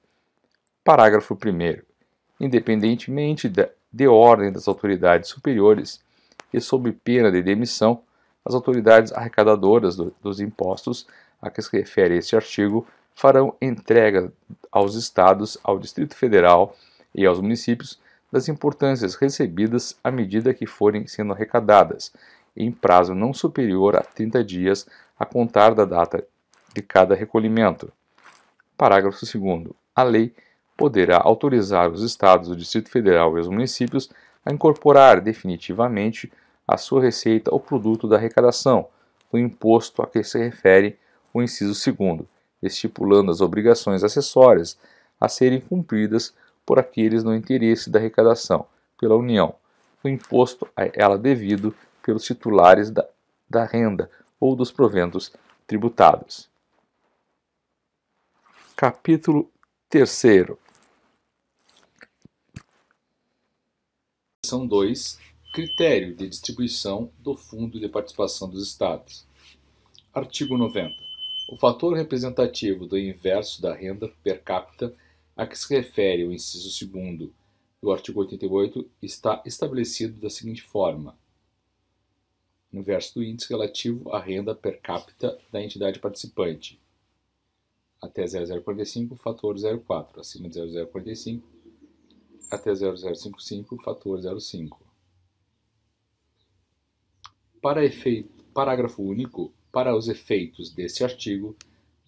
Parágrafo 1º. Independentemente de ordem das autoridades superiores e sob pena de demissão, as autoridades arrecadadoras dos impostos a que se refere este artigo farão entrega aos estados, ao Distrito Federal e aos municípios das importâncias recebidas à medida que forem sendo arrecadadas, em prazo não superior a 30 dias a contar da data de cada recolhimento. Parágrafo 2º. A lei poderá autorizar os estados, o Distrito Federal e os municípios a incorporar definitivamente à sua receita o produto da arrecadação, do imposto a que se refere o inciso 2º, estipulando as obrigações acessórias a serem cumpridas por aqueles no interesse da arrecadação pela União, o imposto a ela devido pelos titulares da renda ou dos proventos tributados. Capítulo 3º. Seção 2. Critério de distribuição do Fundo de Participação dos Estados. Artigo 90. O fator representativo do inverso da renda per capita a que se refere o inciso 2º do artigo 88 está estabelecido da seguinte forma: inverso do índice relativo à renda per capita da entidade participante, até 0,045, fator 0,4, acima de 0,045, até 0,055, fator 0,5. Parágrafo único. Para os efeitos deste artigo,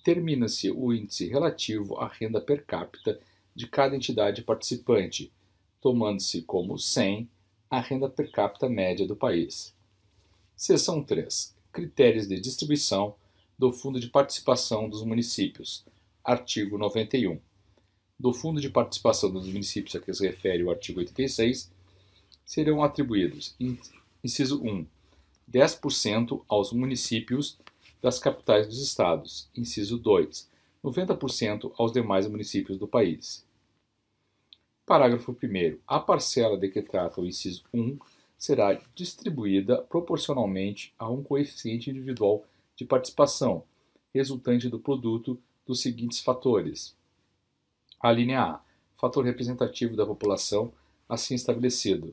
termina-se o índice relativo à renda per capita de cada entidade participante, tomando-se como 100 a renda per capita média do país. Seção 3. Critérios de distribuição do Fundo de Participação dos Municípios. Artigo 91. Do Fundo de Participação dos Municípios a que se refere o artigo 86, serão atribuídos: inciso 1, 10% aos municípios das capitais dos estados, inciso 2, 90% aos demais municípios do país. Parágrafo 1º. A parcela de que trata o inciso 1 será distribuída proporcionalmente a um coeficiente individual de participação, resultante do produto dos seguintes fatores. Alínea A. Fator representativo da população, assim estabelecido.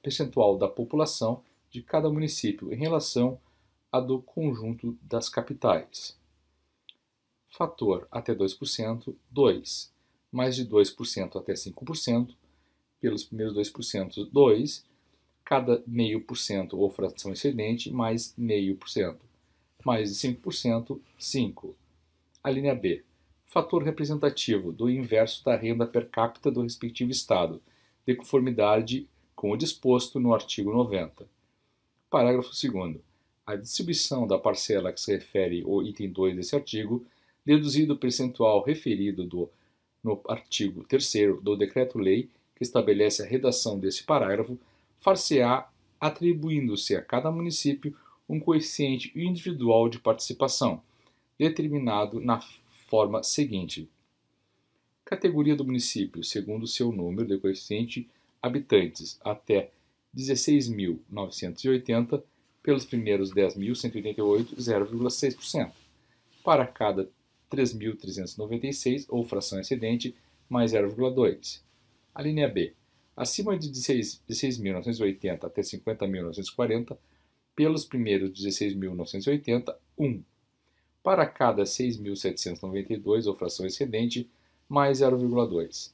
Percentual da população de cada município em relação à do conjunto das capitais. Fator até 2%, 2. Mais de 2% até 5%, pelos primeiros 2%, 2. Cada 0,5% ou fração excedente, mais 0,5%. Mais de 5%, 5. Alínea B. Fator representativo do inverso da renda per capita do respectivo estado, de conformidade com o disposto no artigo 90. Parágrafo 2º. A distribuição da parcela a que se refere o item 2 desse artigo, deduzido o percentual referido no artigo 3º do decreto-lei que estabelece a redação desse parágrafo, far-se-á atribuindo-se a cada município um coeficiente individual de participação, determinado na forma seguinte. Categoria do município, segundo seu número de coeficiente habitantes, até 16.980, pelos primeiros 10.188, 0,6%. Para cada 3.396, ou fração excedente, mais 0,2%. Alínea B. Acima de 16.980 até 50.940, pelos primeiros 16.980, 1. Para cada 6.792, ou fração excedente, mais 0,2.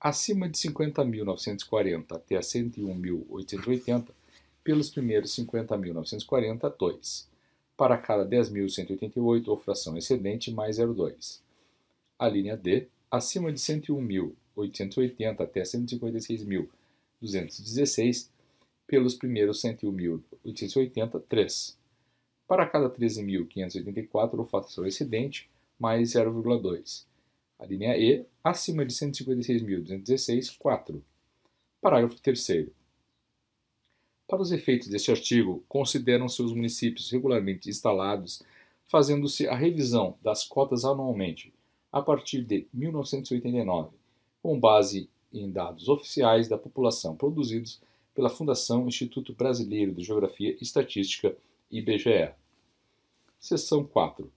Acima de 50.940 até 101.880, pelos primeiros 50.940, 2. Para cada 10.188, ou fração excedente, mais 0,2. Alínea D. Acima de 101.880 até 156.216, pelos primeiros 101.880, 3. Para cada 13.584, ou fração excedente, mais 0,2. Alínea E. Acima de 156.216, 4. Parágrafo 3º. Para os efeitos deste artigo, consideram-se os municípios regularmente instalados, fazendo-se a revisão das cotas anualmente, a partir de 1989, com base em dados oficiais da população produzidos pela Fundação Instituto Brasileiro de Geografia e Estatística, IBGE. Seção 4.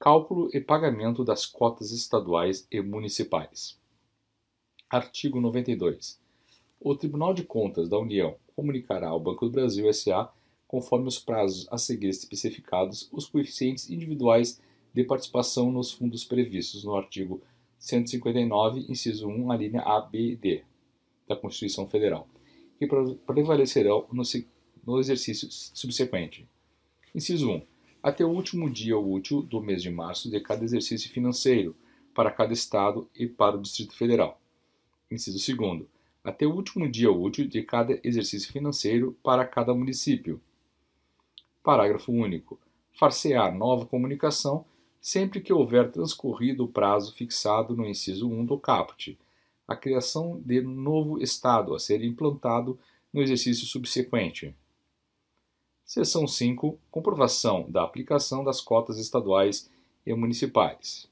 Cálculo e pagamento das cotas estaduais e municipais. Artigo 92. O Tribunal de Contas da União comunicará ao Banco do Brasil S.A., conforme os prazos a seguir especificados, os coeficientes individuais de participação nos fundos previstos no artigo 159, inciso 1, alínea A, B e D da Constituição Federal, que prevalecerão no exercício subsequente. Inciso 1. Até o último dia útil do mês de março de cada exercício financeiro, para cada Estado e para o Distrito Federal. Inciso 2. Até o último dia útil de cada exercício financeiro para cada município. Parágrafo único. Far-se-á nova comunicação sempre que houver transcorrido o prazo fixado no inciso 1 do caput, a criação de novo Estado a ser implantado no exercício subsequente. Seção 5. Comprovação da aplicação das cotas estaduais e municipais.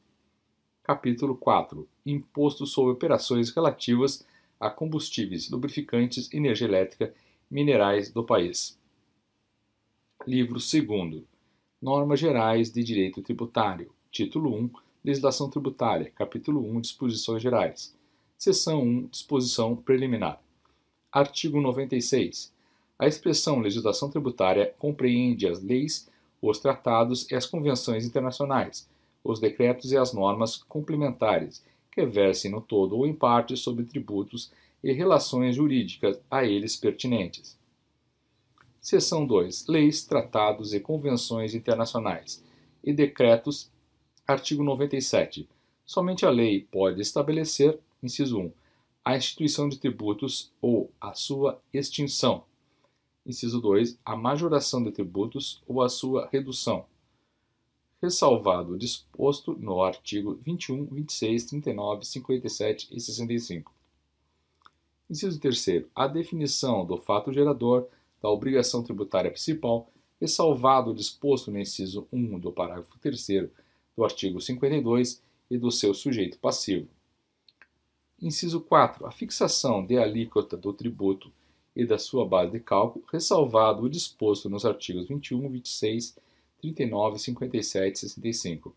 Capítulo 4. Imposto sobre operações relativas a combustíveis, lubrificantes, energia elétrica, minerais do país. Livro 2º. Normas Gerais de Direito Tributário. Título 1. Legislação Tributária. Capítulo 1. Disposições Gerais. Seção 1. Disposição Preliminar. Artigo 96. A expressão legislação tributária compreende as leis, os tratados e as convenções internacionais, os decretos e as normas complementares, que versem no todo ou em parte sobre tributos e relações jurídicas a eles pertinentes. Seção 2. Leis, tratados e convenções internacionais e decretos. Artigo 97. Somente a lei pode estabelecer, inciso 1, a instituição de tributos ou a sua extinção. Inciso 2. A majoração de tributos ou a sua redução. Ressalvado o disposto no artigo 21, 26, 39, 57 e 65. Inciso 3. A definição do fato gerador, da obrigação tributária principal, ressalvado o disposto no inciso 1 do parágrafo 3º do artigo 52 e do seu sujeito passivo. Inciso 4. A fixação de alíquota do tributo e da sua base de cálculo, ressalvado o disposto nos artigos 21, 26, 39, 57 e 65.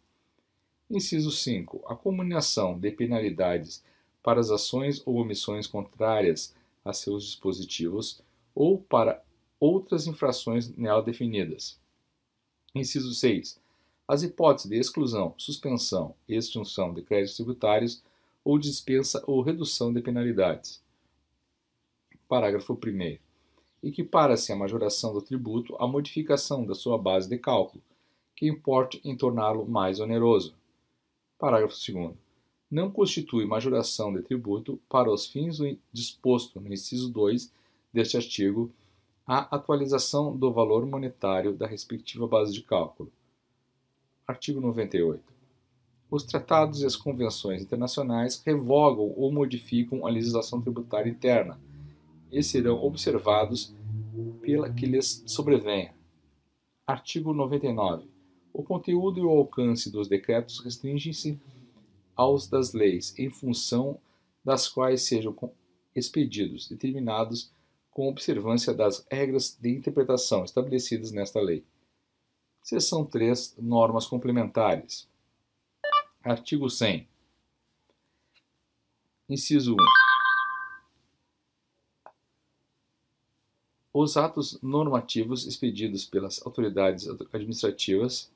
Inciso 5. A comunicação de penalidades para as ações ou omissões contrárias a seus dispositivos ou para outras infrações nela definidas. Inciso 6. As hipóteses de exclusão, suspensão, extinção de créditos tributários ou dispensa ou redução de penalidades. Parágrafo 1º. Equipara-se à majoração do tributo à modificação da sua base de cálculo, que importe em torná-lo mais oneroso. Parágrafo 2º. Não constitui majoração de tributo para os fins do disposto no inciso 2 deste artigo a atualização do valor monetário da respectiva base de cálculo. Artigo 98. Os tratados e as convenções internacionais revogam ou modificam a legislação tributária interna e serão observados pela que lhes sobrevenha. Artigo 99. O conteúdo e o alcance dos decretos restringem-se aos das leis, em função das quais sejam expedidos, determinados com observância das regras de interpretação estabelecidas nesta lei. Seção 3. Normas complementares. Artigo 100. Inciso 1. Os atos normativos expedidos pelas autoridades administrativas.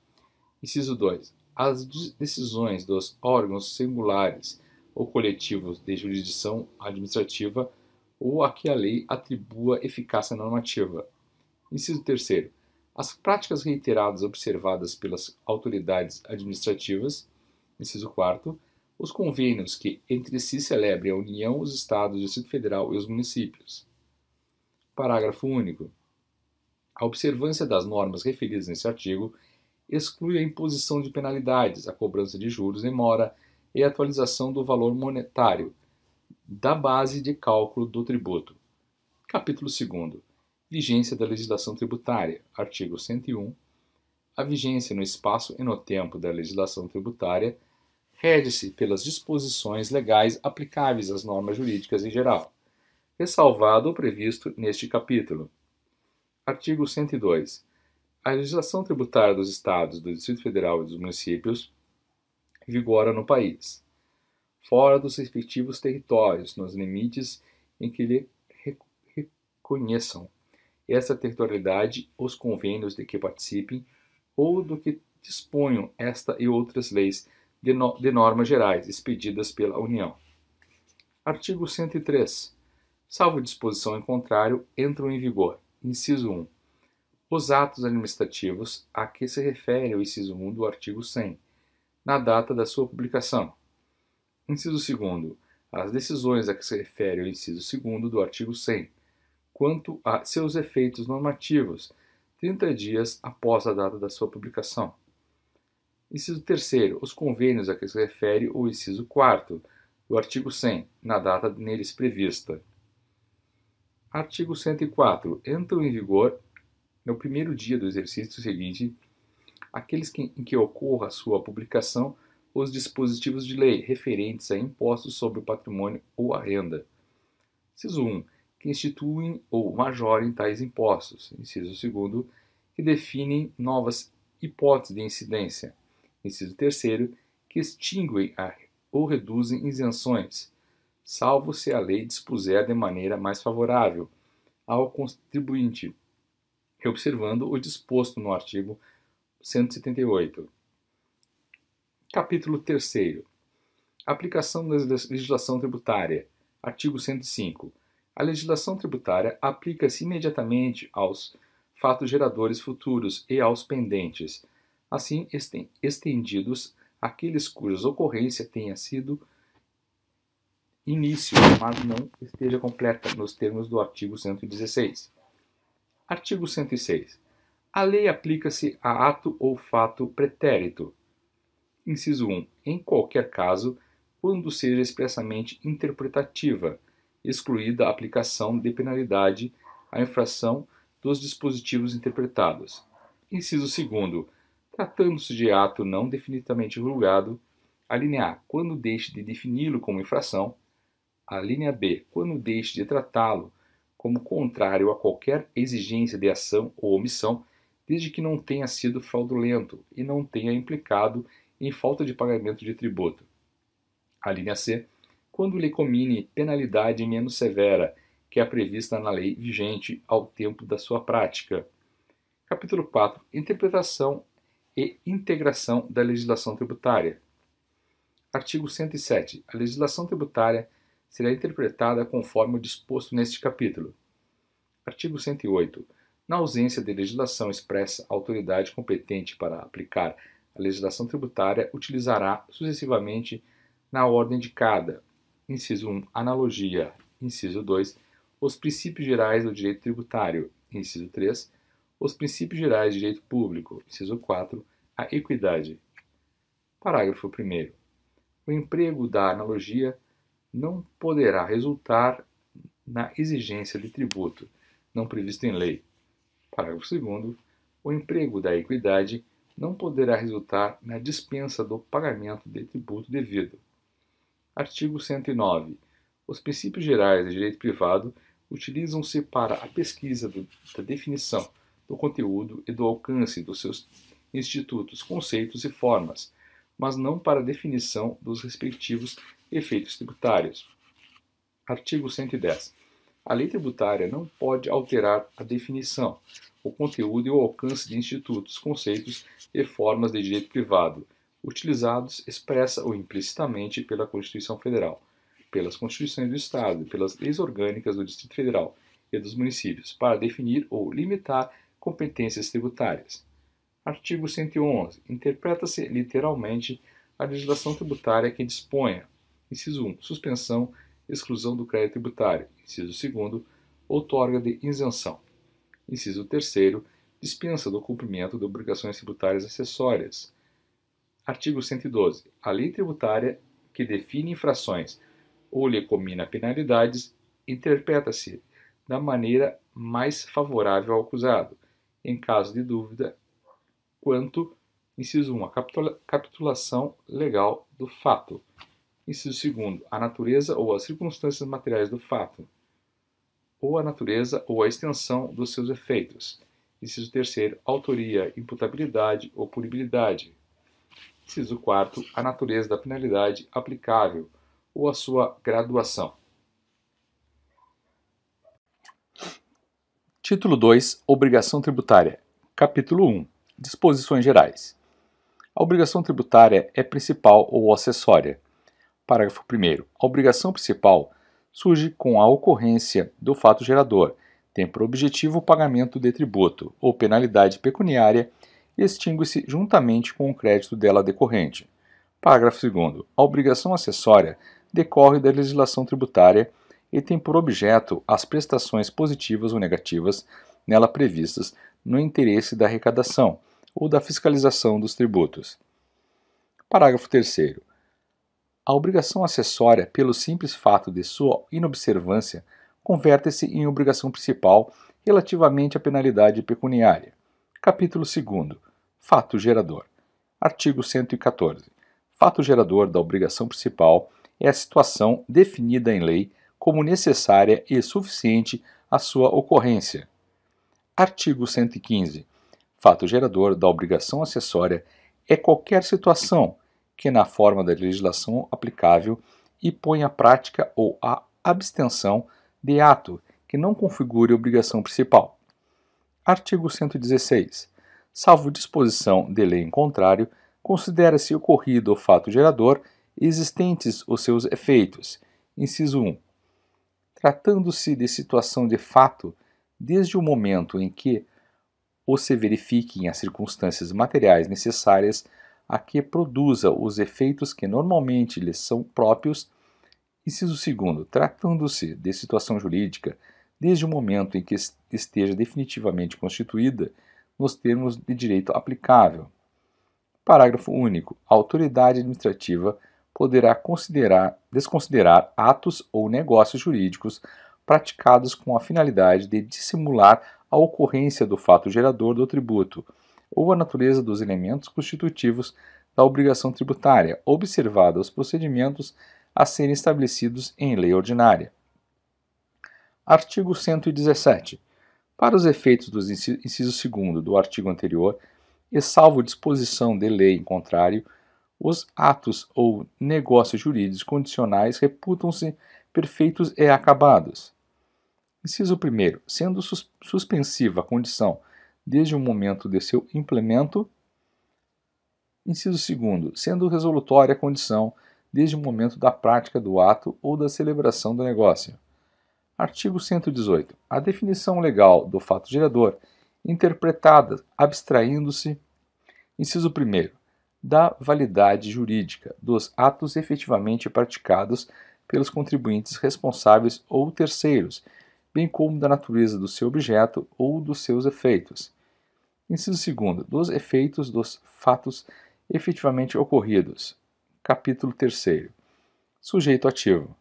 Inciso 2. As decisões dos órgãos singulares ou coletivos de jurisdição administrativa ou a que a lei atribua eficácia normativa. Inciso 3º. As práticas reiteradas observadas pelas autoridades administrativas. Inciso 4º. Os convênios que entre si celebrem a União, os Estados, o Distrito Federal e os municípios. Parágrafo único. A observância das normas referidas neste artigo exclui a imposição de penalidades, a cobrança de juros, demora e a atualização do valor monetário da base de cálculo do tributo. Capítulo 2º. Vigência da legislação tributária. Artigo 101. A vigência no espaço e no tempo da legislação tributária rege-se pelas disposições legais aplicáveis às normas jurídicas em geral, ressalvado o previsto neste capítulo. Artigo 102. A legislação tributária dos Estados, do Distrito Federal e dos municípios vigora no país, fora dos respectivos territórios, nos limites em que lhe reconheçam essa territorialidade, os convênios de que participem ou do que disponham esta e outras leis de normas gerais expedidas pela União. Artigo 103. Salvo disposição em contrário, entram em vigor. Inciso 1. Os atos administrativos a que se refere o inciso 1 do artigo 100, na data da sua publicação. Inciso 2. As decisões a que se refere o inciso 2 do artigo 100, quanto a seus efeitos normativos, 30 dias após a data da sua publicação. Inciso 3. Os convênios a que se refere o inciso 4 do artigo 100, na data neles prevista. Artigo 104. Entram em vigor no primeiro dia do exercício seguinte, aqueles em que ocorra a sua publicação, os dispositivos de lei referentes a impostos sobre o patrimônio ou a renda. Inciso 1. Que instituem ou majorem tais impostos. Inciso 2. Que definem novas hipóteses de incidência. Inciso 3. Que extinguem ou reduzem isenções, salvo se a lei dispuser de maneira mais favorável ao contribuinte, observando o disposto no artigo 178. Capítulo 3º. Aplicação da legislação tributária. Artigo 105. A legislação tributária aplica-se imediatamente aos fatos geradores futuros e aos pendentes, assim estendidos àqueles cujas ocorrência tenha sido início, mas não esteja completa nos termos do artigo 116. Artigo 106. A lei aplica-se a ato ou fato pretérito. Inciso 1. Em qualquer caso, quando seja expressamente interpretativa, excluída a aplicação de penalidade à infração dos dispositivos interpretados. Inciso 2º. Tratando-se de ato não definidamente julgado, a linha A, quando deixe de defini-lo como infração, a linha B, quando deixe de tratá-lo como contrário a qualquer exigência de ação ou omissão, desde que não tenha sido fraudulento e não tenha implicado em falta de pagamento de tributo. A linha C, quando lhe comine penalidade menos severa que a prevista na lei vigente ao tempo da sua prática. Capítulo 4. Interpretação e integração da legislação tributária. Artigo 107. A legislação tributária será interpretada conforme o disposto neste capítulo. Artigo 108. Na ausência de legislação expressa, a autoridade competente para aplicar a legislação tributária utilizará sucessivamente na ordem indicada. Inciso 1. Analogia. Inciso 2. Os princípios gerais do direito tributário. Inciso 3. Os princípios gerais do direito público. Inciso 4. A equidade. Parágrafo 1º. O emprego da analogia não poderá resultar na exigência de tributo, não previsto em lei. Parágrafo 2º. O emprego da equidade não poderá resultar na dispensa do pagamento de tributo devido. Artigo 109. Os princípios gerais do direito privado utilizam-se para a pesquisa da definição do conteúdo e do alcance dos seus institutos, conceitos e formas, mas não para a definição dos respectivos efeitos tributários. Artigo 110. A lei tributária não pode alterar a definição, o conteúdo e o alcance de institutos, conceitos e formas de direito privado, utilizados expressa ou implicitamente pela Constituição Federal, pelas Constituições do Estado, pelas leis orgânicas do Distrito Federal e dos municípios, para definir ou limitar competências tributárias. Artigo 111. Interpreta-se literalmente a legislação tributária que disponha. Inciso 1. Suspensão, exclusão do crédito tributário. Inciso 2. Outorga de isenção. Inciso 3. Dispensa do cumprimento de obrigações tributárias acessórias. Artigo 112. A lei tributária que define infrações ou lhe comina penalidades interpreta-se da maneira mais favorável ao acusado, em caso de dúvida quanto, inciso 1, a capitulação legal do fato. Inciso 2, a natureza ou as circunstâncias materiais do fato, ou a natureza ou a extensão dos seus efeitos. Inciso 3, autoria, imputabilidade ou punibilidade. Inciso 4, a natureza da penalidade aplicável ou a sua graduação. Título 2, obrigação tributária. Capítulo 1, disposições gerais. A obrigação tributária é principal ou acessória. Parágrafo 1º. A obrigação principal surge com a ocorrência do fato gerador, tem por objetivo o pagamento de tributo ou penalidade pecuniária e extingue-se juntamente com o crédito dela decorrente. Parágrafo 2º. A obrigação acessória decorre da legislação tributária e tem por objeto as prestações positivas ou negativas nela previstas no interesse da arrecadação ou da fiscalização dos tributos. Parágrafo 3º. A obrigação acessória, pelo simples fato de sua inobservância, converte-se em obrigação principal relativamente à penalidade pecuniária. Capítulo 2º. Fato gerador. Artigo 114. Fato gerador da obrigação principal é a situação definida em lei como necessária e suficiente à sua ocorrência. Artigo 115. Fato gerador da obrigação acessória é qualquer situação que, na forma da legislação aplicável, impõe a prática ou a abstenção de ato que não configure obrigação principal. Artigo 116. Salvo disposição de lei em contrário, considera-se ocorrido o fato gerador existentes os seus efeitos. Inciso 1. Tratando-se de situação de fato, desde o momento em que ou se verifiquem as circunstâncias materiais necessárias a que produza os efeitos que normalmente lhes são próprios. Inciso 2. Tratando-se de situação jurídica, desde o momento em que esteja definitivamente constituída, nos termos de direito aplicável. Parágrafo único. A autoridade administrativa poderá desconsiderar atos ou negócios jurídicos praticados com a finalidade de dissimular a ocorrência do fato gerador do tributo ou a natureza dos elementos constitutivos da obrigação tributária, observada os procedimentos a serem estabelecidos em lei ordinária. Artigo 117. Para os efeitos do inciso 2º do artigo anterior, e salvo disposição de lei em contrário, os atos ou negócios jurídicos condicionais reputam-se perfeitos e acabados. Inciso 1º. Sendo suspensiva a condição desde o momento de seu implemento. Inciso 2º. Sendo resolutória a condição desde o momento da prática do ato ou da celebração do negócio. Artigo 118. A definição legal do fato gerador, interpretada abstraindo-se, inciso 1º, da validade jurídica dos atos efetivamente praticados pelos contribuintes responsáveis ou terceiros, bem como da natureza do seu objeto ou dos seus efeitos. Inciso 2º, dos efeitos dos fatos efetivamente ocorridos. Capítulo 3º. Sujeito ativo.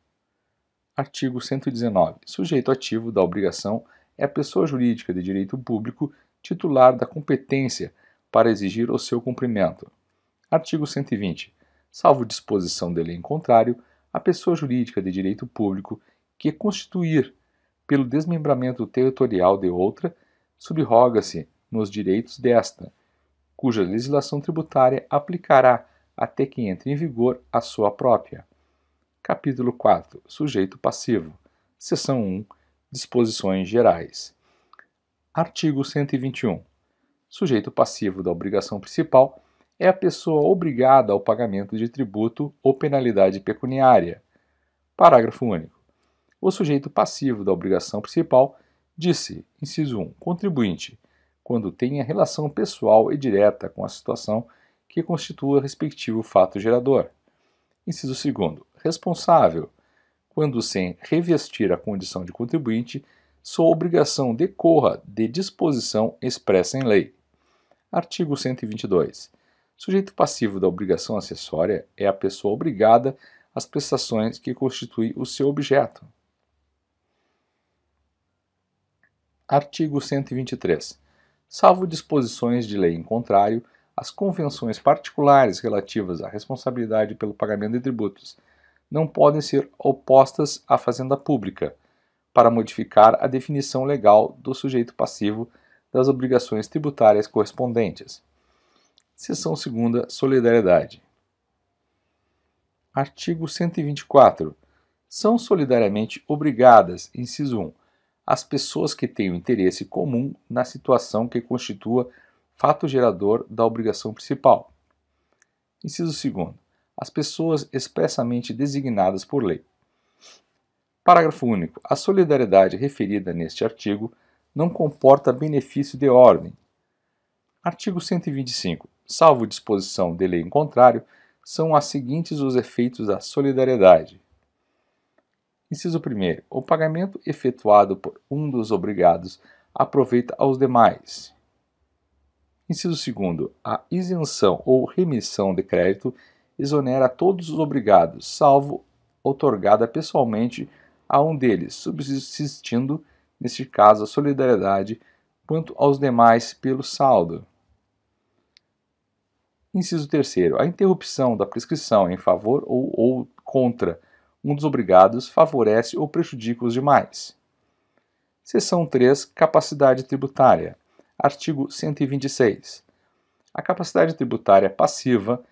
Artigo 119. Sujeito ativo da obrigação é a pessoa jurídica de direito público titular da competência para exigir o seu cumprimento. Artigo 120. Salvo disposição de lei em contrário, a pessoa jurídica de direito público que constituir pelo desmembramento territorial de outra, subroga-se nos direitos desta, cuja legislação tributária aplicará até que entre em vigor a sua própria. Capítulo 4. Sujeito passivo. Seção 1. Disposições gerais. Artigo 121. Sujeito passivo da obrigação principal é a pessoa obrigada ao pagamento de tributo ou penalidade pecuniária. Parágrafo único. O sujeito passivo da obrigação principal disse, inciso 1, contribuinte, quando tenha relação pessoal e direta com a situação que constitua o respectivo fato gerador. Inciso 2º, responsável, quando sem revestir a condição de contribuinte, sua obrigação decorra de disposição expressa em lei. Artigo 122. Sujeito passivo da obrigação acessória é a pessoa obrigada às prestações que constituem o seu objeto. Artigo 123. Salvo disposições de lei em contrário, as convenções particulares relativas à responsabilidade pelo pagamento de tributos não podem ser opostas à fazenda pública para modificar a definição legal do sujeito passivo das obrigações tributárias correspondentes. Seção 2ª. Solidariedade. Artigo 124. São solidariamente obrigadas, inciso 1, as pessoas que têm o interesse comum na situação que constitua fato gerador da obrigação principal. Inciso 2º. As pessoas expressamente designadas por lei. Parágrafo único. A solidariedade referida neste artigo não comporta benefício de ordem. Artigo 125. Salvo disposição de lei em contrário, são as seguintes os efeitos da solidariedade. Inciso 1º. O pagamento efetuado por um dos obrigados aproveita aos demais. Inciso 2º. A isenção ou remissão de crédito exonera a todos os obrigados, salvo outorgada pessoalmente a um deles, subsistindo, neste caso, a solidariedade quanto aos demais pelo saldo. Inciso 3º. A interrupção da prescrição em favor ou contra um dos obrigados favorece ou prejudica os demais. Seção 3. Capacidade tributária. Artigo 126. A capacidade tributária passiva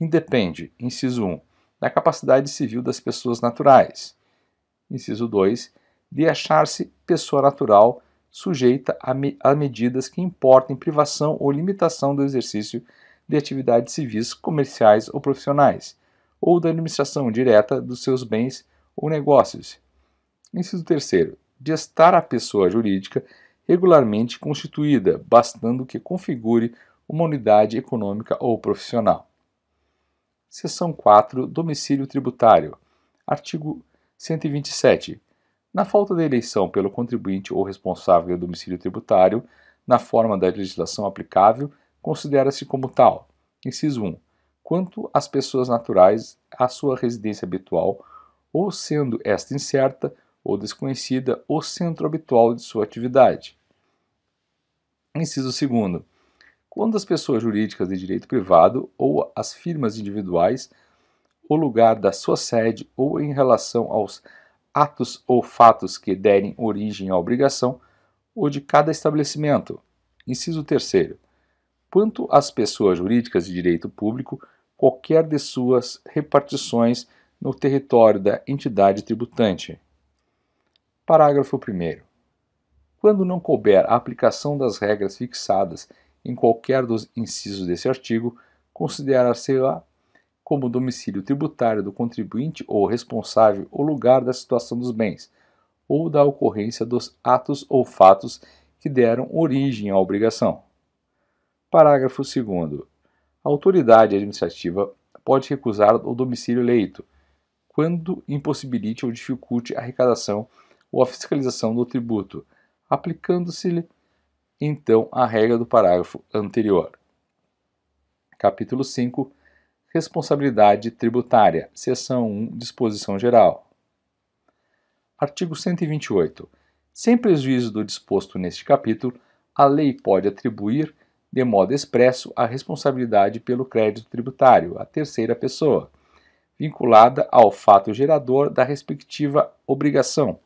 independe, inciso 1, da capacidade civil das pessoas naturais, inciso 2, de achar-se pessoa natural sujeita a medidas que importem privação ou limitação do exercício de atividades civis, comerciais ou profissionais, ou da administração direta dos seus bens ou negócios. Inciso 3º, de estar a pessoa jurídica regularmente constituída, bastando que configure uma unidade econômica ou profissional. Seção 4. Domicílio tributário. Artigo 127. Na falta de eleição pelo contribuinte ou responsável do domicílio tributário, na forma da legislação aplicável, considera-se como tal. Inciso 1. Quanto às pessoas naturais, a sua residência habitual, ou sendo esta incerta, ou desconhecida, o centro habitual de sua atividade. Inciso 2º. Quando as pessoas jurídicas de direito privado ou as firmas individuais, o lugar da sua sede ou em relação aos atos ou fatos que derem origem à obrigação ou de cada estabelecimento. Inciso 3º. Quanto às pessoas jurídicas de direito público, qualquer de suas repartições no território da entidade tributante. Parágrafo 1º. Quando não couber a aplicação das regras fixadas em qualquer dos incisos desse artigo, considerar-se-á como domicílio tributário do contribuinte ou responsável o lugar da situação dos bens, ou da ocorrência dos atos ou fatos que deram origem à obrigação. Parágrafo 2º. A autoridade administrativa pode recusar o domicílio eleito, quando impossibilite ou dificulte a arrecadação ou a fiscalização do tributo, aplicando-se-lhe, então, a regra do parágrafo anterior. Capítulo 5. Responsabilidade tributária. Seção 1. Disposição geral. Artigo 128. Sem prejuízo do disposto neste capítulo, a lei pode atribuir, de modo expresso, a responsabilidade pelo crédito tributário à terceira pessoa, vinculada ao fato gerador da respectiva obrigação,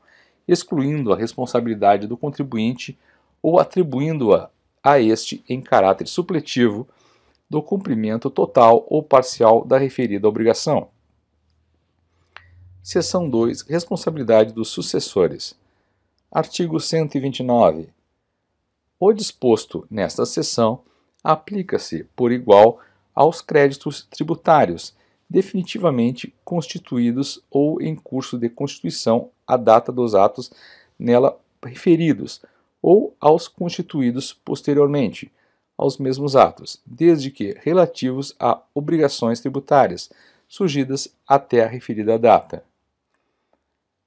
excluindo a responsabilidade do contribuinte ou atribuindo-a a este em caráter supletivo do cumprimento total ou parcial da referida obrigação. Seção 2. Responsabilidade dos sucessores. Artigo 129. O disposto nesta seção aplica-se por igual aos créditos tributários definitivamente constituídos ou em curso de constituição à data dos atos nela referidos, ou aos constituídos posteriormente aos mesmos atos, desde que relativos a obrigações tributárias surgidas até a referida data.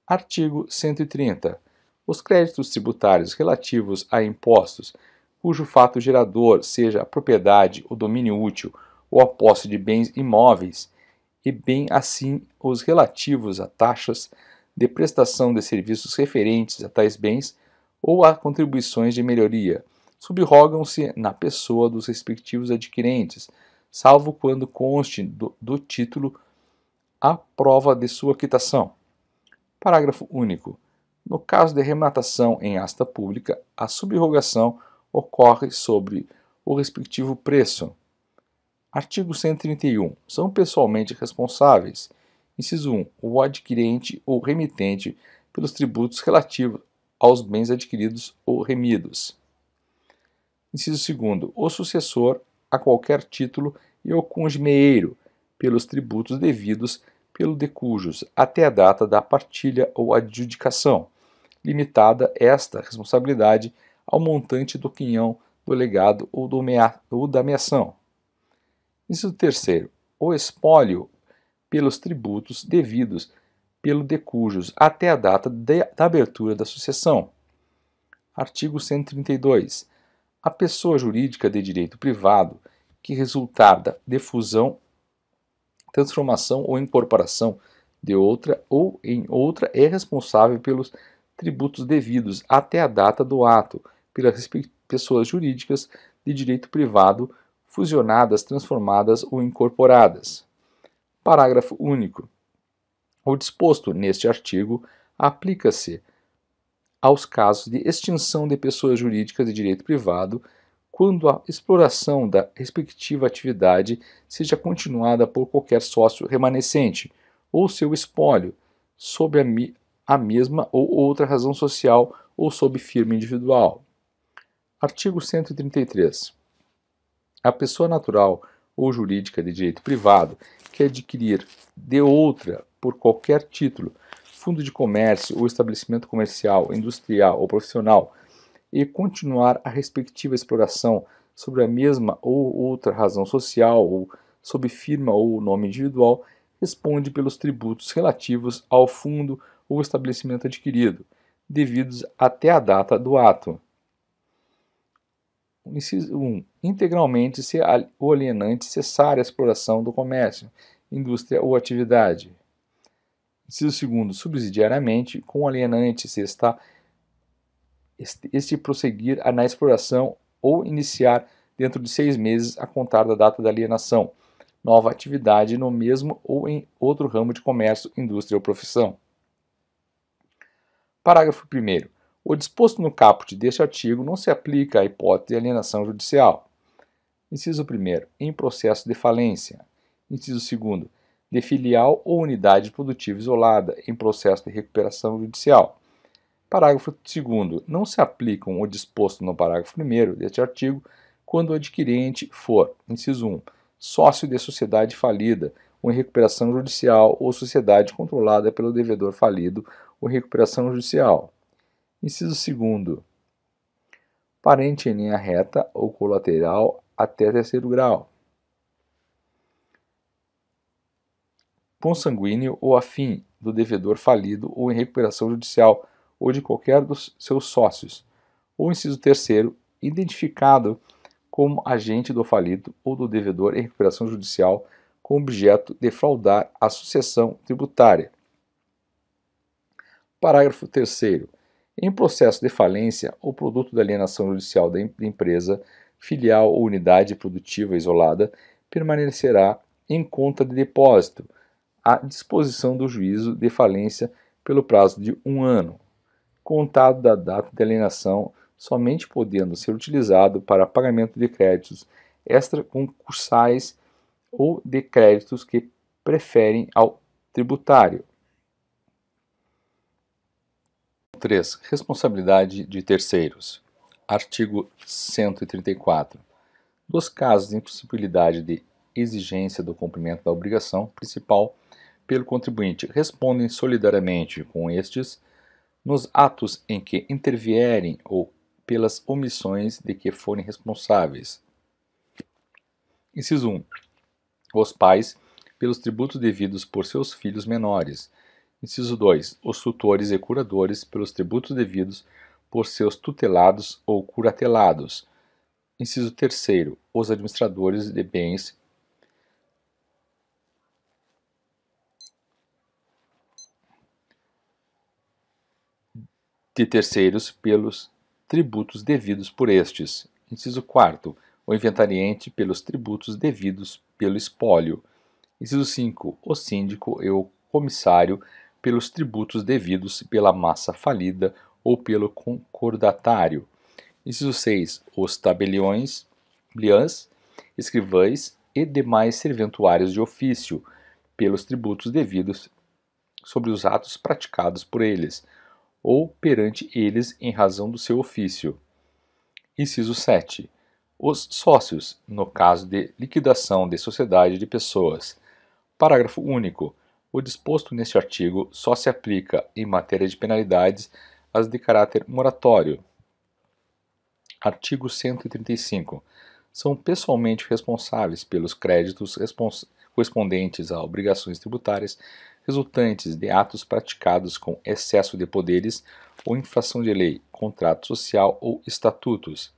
Artigo 130. Os créditos tributários relativos a impostos, cujo fato gerador seja a propriedade, o domínio útil ou a posse de bens imóveis, e bem assim os relativos a taxas de prestação de serviços referentes a tais bens ou a contribuições de melhoria, subrogam-se na pessoa dos respectivos adquirentes, salvo quando conste do título a prova de sua quitação. Parágrafo único. No caso de rematação em asta pública, a subrogação ocorre sobre o respectivo preço. Artigo 131. São pessoalmente responsáveis. Inciso 1. O adquirente ou remitente pelos tributos relativos aos bens adquiridos ou remidos. Inciso 2. O sucessor a qualquer título e o cônjuge meeiro pelos tributos devidos pelo de cujos até a data da partilha ou adjudicação, limitada esta responsabilidade ao montante do quinhão, do legado ou da meação. Inciso 3. O espólio pelos tributos devidos pelo de cujos até a data da abertura da sucessão. Artigo 132. A pessoa jurídica de direito privado que resultar de fusão, transformação ou incorporação de outra ou em outra é responsável pelos tributos devidos até a data do ato pelas pessoas jurídicas de direito privado fusionadas, transformadas ou incorporadas. Parágrafo único. O disposto neste artigo aplica-se aos casos de extinção de pessoas jurídicas de direito privado quando a exploração da respectiva atividade seja continuada por qualquer sócio remanescente ou seu espólio, sob a mesma ou outra razão social ou sob firma individual. Artigo 133. A pessoa natural ou jurídica de direito privado que adquirir de outra, por qualquer título, fundo de comércio ou estabelecimento comercial, industrial ou profissional, e continuar a respectiva exploração sobre a mesma ou outra razão social ou sob firma ou nome individual, responde pelos tributos relativos ao fundo ou estabelecimento adquirido, devidos até a data do ato. Inciso 1. Integralmente se o alienante cessar a exploração do comércio, indústria ou atividade. Inciso 2. Subsidiariamente, com o alienante se este prosseguir na exploração ou iniciar dentro de 6 meses a contar da data da alienação, nova atividade no mesmo ou em outro ramo de comércio, indústria ou profissão. Parágrafo 1º. O disposto no caput deste artigo não se aplica à hipótese de alienação judicial. Inciso 1º. Em processo de falência. Inciso 2º. De filial ou unidade produtiva isolada em processo de recuperação judicial. Parágrafo 2º. Não se aplicam o disposto no parágrafo 1º deste artigo quando o adquirente for, inciso 1, sócio de sociedade falida ou em recuperação judicial ou sociedade controlada pelo devedor falido ou em recuperação judicial. Inciso 2º. Parente em linha reta ou colateral até terceiro grau. Consanguíneo ou afim do devedor falido ou em recuperação judicial ou de qualquer dos seus sócios. Ou, inciso 3º, identificado como agente do falido ou do devedor em recuperação judicial com objeto de fraudar a sucessão tributária. Parágrafo 3º. Em processo de falência, o produto da alienação judicial da empresa, filial ou unidade produtiva isolada, permanecerá em conta de depósito, à disposição do juízo de falência pelo prazo de 1 ano, contado da data de alienação, somente podendo ser utilizado para pagamento de créditos extraconcursais ou de créditos que preferem ao tributário. 3. Responsabilidade de terceiros. Artigo 134. Nos casos de impossibilidade de exigência do cumprimento da obrigação principal pelo contribuinte, respondem solidariamente com estes nos atos em que intervierem ou pelas omissões de que forem responsáveis. Inciso 1. Os pais, pelos tributos devidos por seus filhos menores. Inciso 2. Os tutores e curadores, pelos tributos devidos por seus tutelados ou curatelados. Inciso 3. Os administradores de bens de terceiros, pelos tributos devidos por estes. Inciso 4. O inventariante, pelos tributos devidos pelo espólio. Inciso 5. O síndico e o comissário, pelos tributos devidos pela massa falida ou pelo concordatário. Inciso 6. Os tabeliões, escrivães e demais serventuários de ofício, pelos tributos devidos sobre os atos praticados por eles, ou perante eles em razão do seu ofício. Inciso 7. Os sócios, no caso de liquidação de sociedade de pessoas. Parágrafo único. O disposto neste artigo só se aplica, em matéria de penalidades, às de caráter moratório. Artigo 135. São pessoalmente responsáveis pelos créditos correspondentes a obrigações tributárias resultantes de atos praticados com excesso de poderes ou infração de lei, contrato social ou estatutos.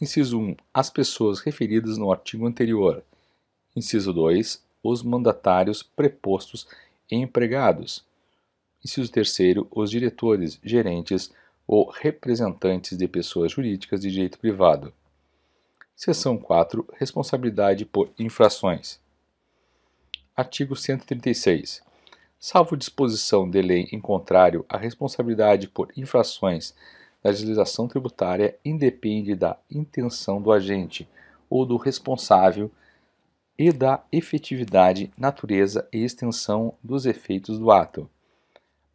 Inciso 1. As pessoas referidas no artigo anterior. Inciso 2. Os mandatários, prepostos e empregados. Inciso 3. Os diretores, gerentes ou representantes de pessoas jurídicas de direito privado. Seção 4. Responsabilidade por infrações. Artigo 136. Salvo disposição de lei em contrário, a responsabilidade por infrações da legislação tributária independe da intenção do agente ou do responsável e da efetividade, natureza e extensão dos efeitos do ato.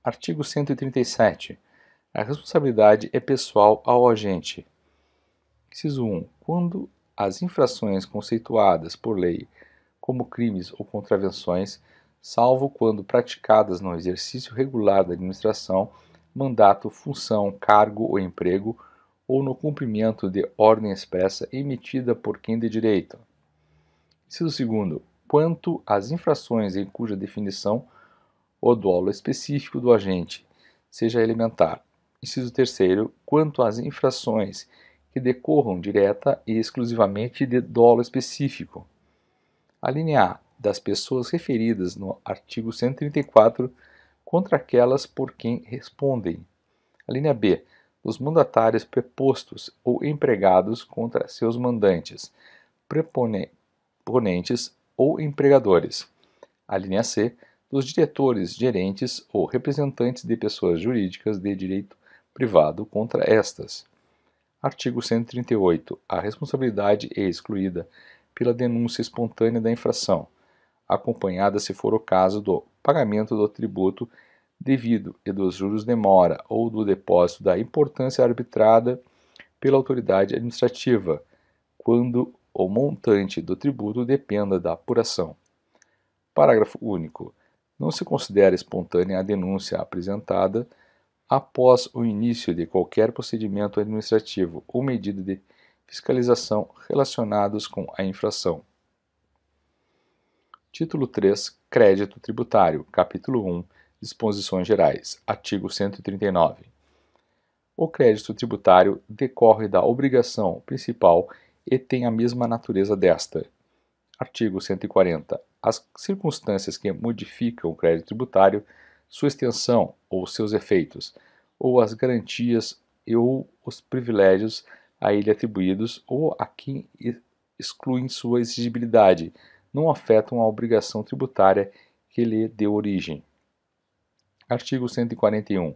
Artigo 137. A responsabilidade é pessoal ao agente. Inciso 1. Quando as infrações conceituadas por lei como crimes ou contravenções, salvo quando praticadas no exercício regular da administração, mandato, função, cargo ou emprego, ou no cumprimento de ordem expressa emitida por quem de direito. Inciso 2. Quanto às infrações em cuja definição o dolo específico do agente seja elementar. Inciso 3. Quanto às infrações que decorram direta e exclusivamente de dolo específico. Alínea A. Das pessoas referidas no artigo 134 contra aquelas por quem respondem. Alínea B. dos mandatários prepostos ou empregados contra seus mandantes, preponentes ou empregadores. A linha C, dos diretores, gerentes ou representantes de pessoas jurídicas de direito privado contra estas. Artigo 138. A responsabilidade é excluída pela denúncia espontânea da infração, acompanhada, se for o caso, do pagamento do tributo devido e dos juros demora ou do depósito da importância arbitrada pela autoridade administrativa, quando o montante do tributo dependa da apuração. Parágrafo único. Não se considera espontânea a denúncia apresentada após o início de qualquer procedimento administrativo ou medida de fiscalização relacionados com a infração. Título 3. Crédito tributário. Capítulo 1. Disposições gerais. Artigo 139. O crédito tributário decorre da obrigação principal e tem a mesma natureza desta. Artigo 140. As circunstâncias que modificam o crédito tributário, sua extensão ou seus efeitos, ou as garantias e ou os privilégios a ele atribuídos ou a quem excluem sua exigibilidade, não afetam a obrigação tributária que lhe deu origem. Artigo 141.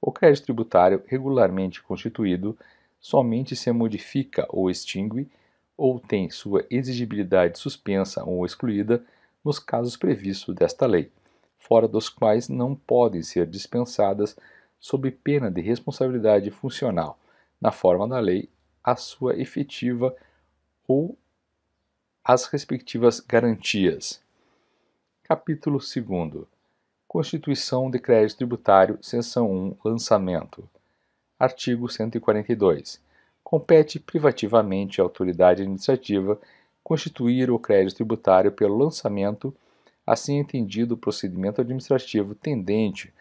O crédito tributário regularmente constituído somente se modifica ou extingue ou tem sua exigibilidade suspensa ou excluída nos casos previstos desta lei, fora dos quais não podem ser dispensadas, sob pena de responsabilidade funcional, na forma da lei, a sua efetiva ou as respectivas garantias. Capítulo 2. Constituição de Crédito Tributário, Seção 1, Lançamento. Artigo 142. Compete privativamente à autoridade administrativa constituir o crédito tributário pelo lançamento, assim entendido o procedimento administrativo tendente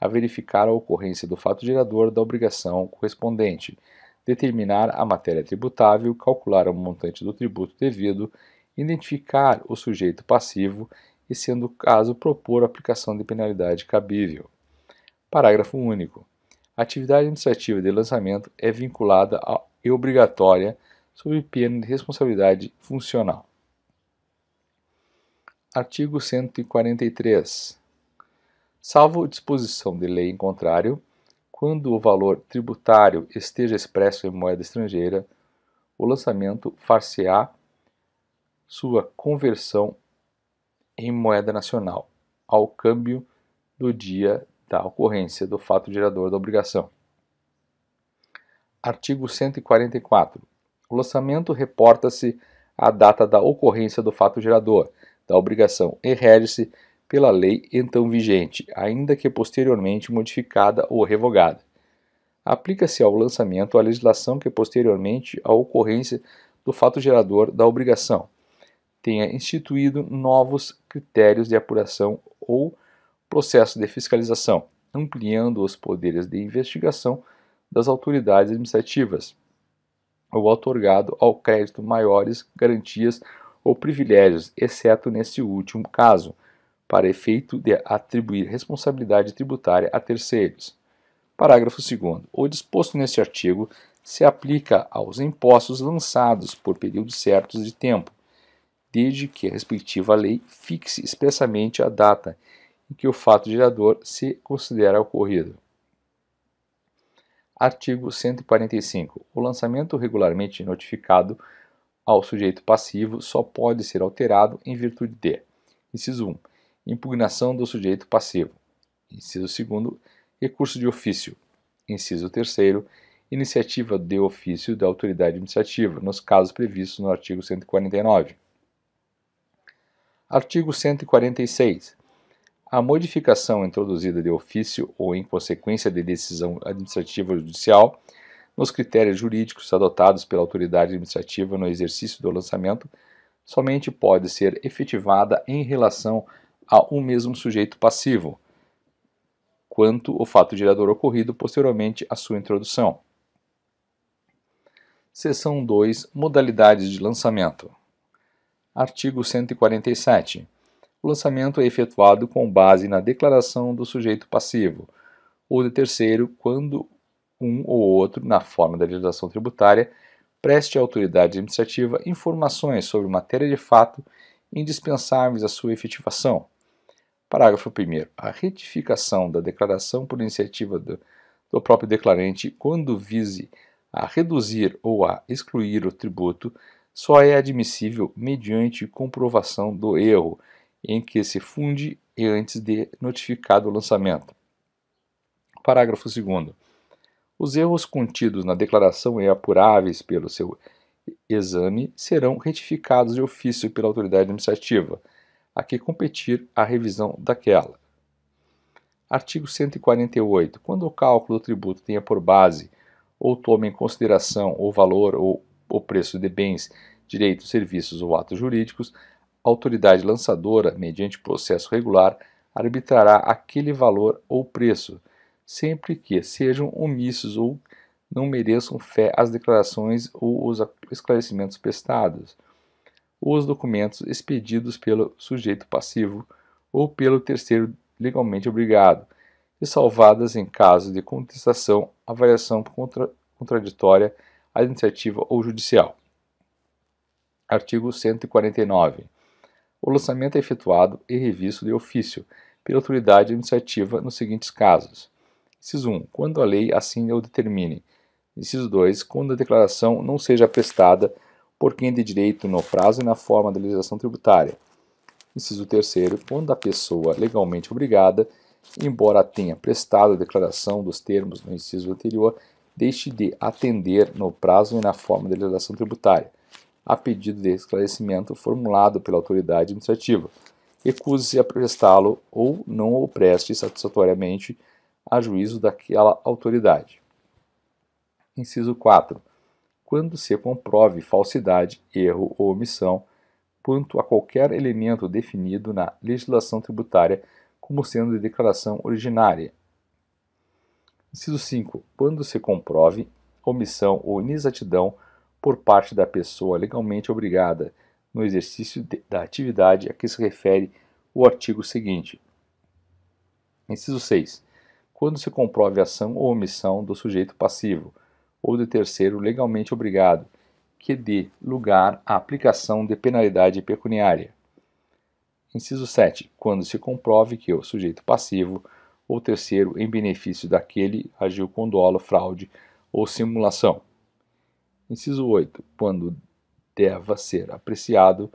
a verificar a ocorrência do fato gerador da obrigação correspondente, determinar a matéria tributável, calcular o montante do tributo devido, identificar o sujeito passivo e, sendo o caso, propor a aplicação de penalidade cabível. Parágrafo único. A atividade administrativa de lançamento é vinculada e obrigatória sob pena de responsabilidade funcional. Artigo 143. Salvo disposição de lei em contrário, quando o valor tributário esteja expresso em moeda estrangeira, o lançamento far-se-á sua conversão em moeda nacional, ao câmbio do dia da ocorrência do fato gerador da obrigação. Artigo 144. O lançamento reporta-se à data da ocorrência do fato gerador da obrigação e rege-se pela lei então vigente, ainda que posteriormente modificada ou revogada. Aplica-se ao lançamento a legislação que posteriormente à ocorrência do fato gerador da obrigação tenha instituído novos critérios de apuração ou processo de fiscalização, ampliando os poderes de investigação das autoridades administrativas, ou outorgado ao crédito maiores garantias ou privilégios, exceto nesse último caso, para efeito de atribuir responsabilidade tributária a terceiros. Parágrafo 2º. O disposto neste artigo se aplica aos impostos lançados por períodos certos de tempo, desde que a respectiva lei fixe expressamente a data em que o fato gerador se considera ocorrido. Artigo 145. O lançamento regularmente notificado ao sujeito passivo só pode ser alterado em virtude de: inciso 1. Impugnação do sujeito passivo. Inciso 2. Recurso de ofício. Inciso 3. Iniciativa de ofício da autoridade administrativa, nos casos previstos no artigo 149. Artigo 146. A modificação introduzida de ofício ou em consequência de decisão administrativa ou judicial nos critérios jurídicos adotados pela autoridade administrativa no exercício do lançamento somente pode ser efetivada em relação a um mesmo sujeito passivo, quanto o fato gerador ocorrido posteriormente à sua introdução. Seção 2. Modalidades de lançamento. Artigo 147. O lançamento é efetuado com base na declaração do sujeito passivo ou de terceiro quando um ou outro, na forma da legislação tributária, preste à autoridade administrativa informações sobre matéria de fato indispensáveis à sua efetivação. Parágrafo 1º. A retificação da declaração por iniciativa do próprio declarante, quando vise a reduzir ou a excluir o tributo, só é admissível mediante comprovação do erro em que se funde e antes de notificado o lançamento. Parágrafo 2º. Os erros contidos na declaração e apuráveis pelo seu exame serão retificados de ofício pela autoridade administrativa, a que competir a revisão daquela. Artigo 148. Quando o cálculo do tributo tenha por base ou tome em consideração o valor ou o preço de bens, direitos, serviços ou atos jurídicos, a autoridade lançadora, mediante processo regular, arbitrará aquele valor ou preço, sempre que sejam omissos ou não mereçam fé as declarações ou os esclarecimentos prestados, ou os documentos expedidos pelo sujeito passivo ou pelo terceiro legalmente obrigado, e salvadas, em caso de contestação, avaliação contraditória, administrativa ou judicial. Artigo 149. O lançamento é efetuado e revisto de ofício pela autoridade administrativa nos seguintes casos. Inciso 1. Quando a lei assim o determine. Inciso 2. Quando a declaração não seja prestada por quem de direito no prazo e na forma da legislação tributária. Inciso 3º. Quando a pessoa legalmente obrigada, embora tenha prestado a declaração dos termos no inciso anterior, deixe de atender no prazo e na forma da legislação tributária a pedido de esclarecimento formulado pela autoridade administrativa, recuse-se a prestá-lo ou não o preste satisfatoriamente a juízo daquela autoridade. Inciso 4. Quando se comprove falsidade, erro ou omissão quanto a qualquer elemento definido na legislação tributária como sendo de declaração originária. Inciso 5. Quando se comprove omissão ou inexatidão por parte da pessoa legalmente obrigada no exercício da atividade a que se refere o artigo seguinte. Inciso 6. Quando se comprove ação ou omissão do sujeito passivo ou de terceiro legalmente obrigado, que dê lugar à aplicação de penalidade pecuniária. Inciso 7. Quando se comprove que o sujeito passivo ou terceiro em benefício daquele agiu com dolo, fraude ou simulação. Inciso 8. Quando deva ser apreciado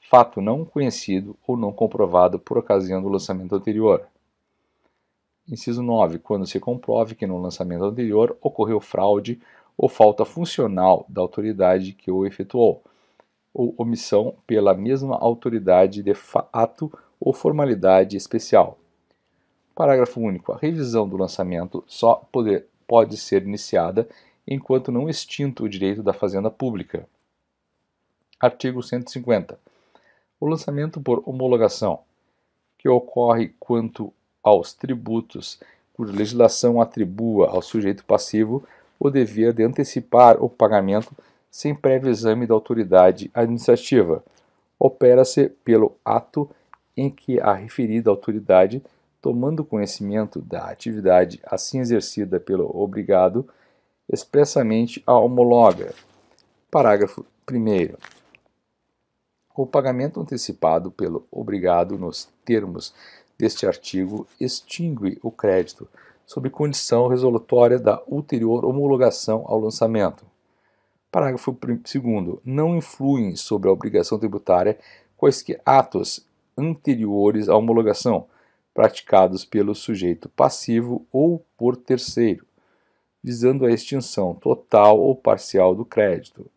fato não conhecido ou não comprovado por ocasião do lançamento anterior. Inciso 9. Quando se comprove que no lançamento anterior ocorreu fraude ou falta funcional da autoridade que o efetuou, ou omissão pela mesma autoridade de fato ou formalidade especial. Parágrafo único. A revisão do lançamento só pode ser iniciada enquanto não extinto o direito da fazenda pública. Artigo 150. O lançamento por homologação, que ocorre quanto aos tributos cuja legislação atribua ao sujeito passivo o dever de antecipar o pagamento sem prévio exame da autoridade administrativa, opera-se pelo ato em que a referida autoridade, tomando conhecimento da atividade assim exercida pelo obrigado, expressamente a homologa. Parágrafo 1º. O pagamento antecipado pelo obrigado nos termos deste artigo extingue o crédito, sob condição resolutória da ulterior homologação ao lançamento. Parágrafo 2º. Não influem sobre a obrigação tributária quaisquer atos anteriores à homologação, praticados pelo sujeito passivo ou por terceiro, visando a extinção total ou parcial do crédito.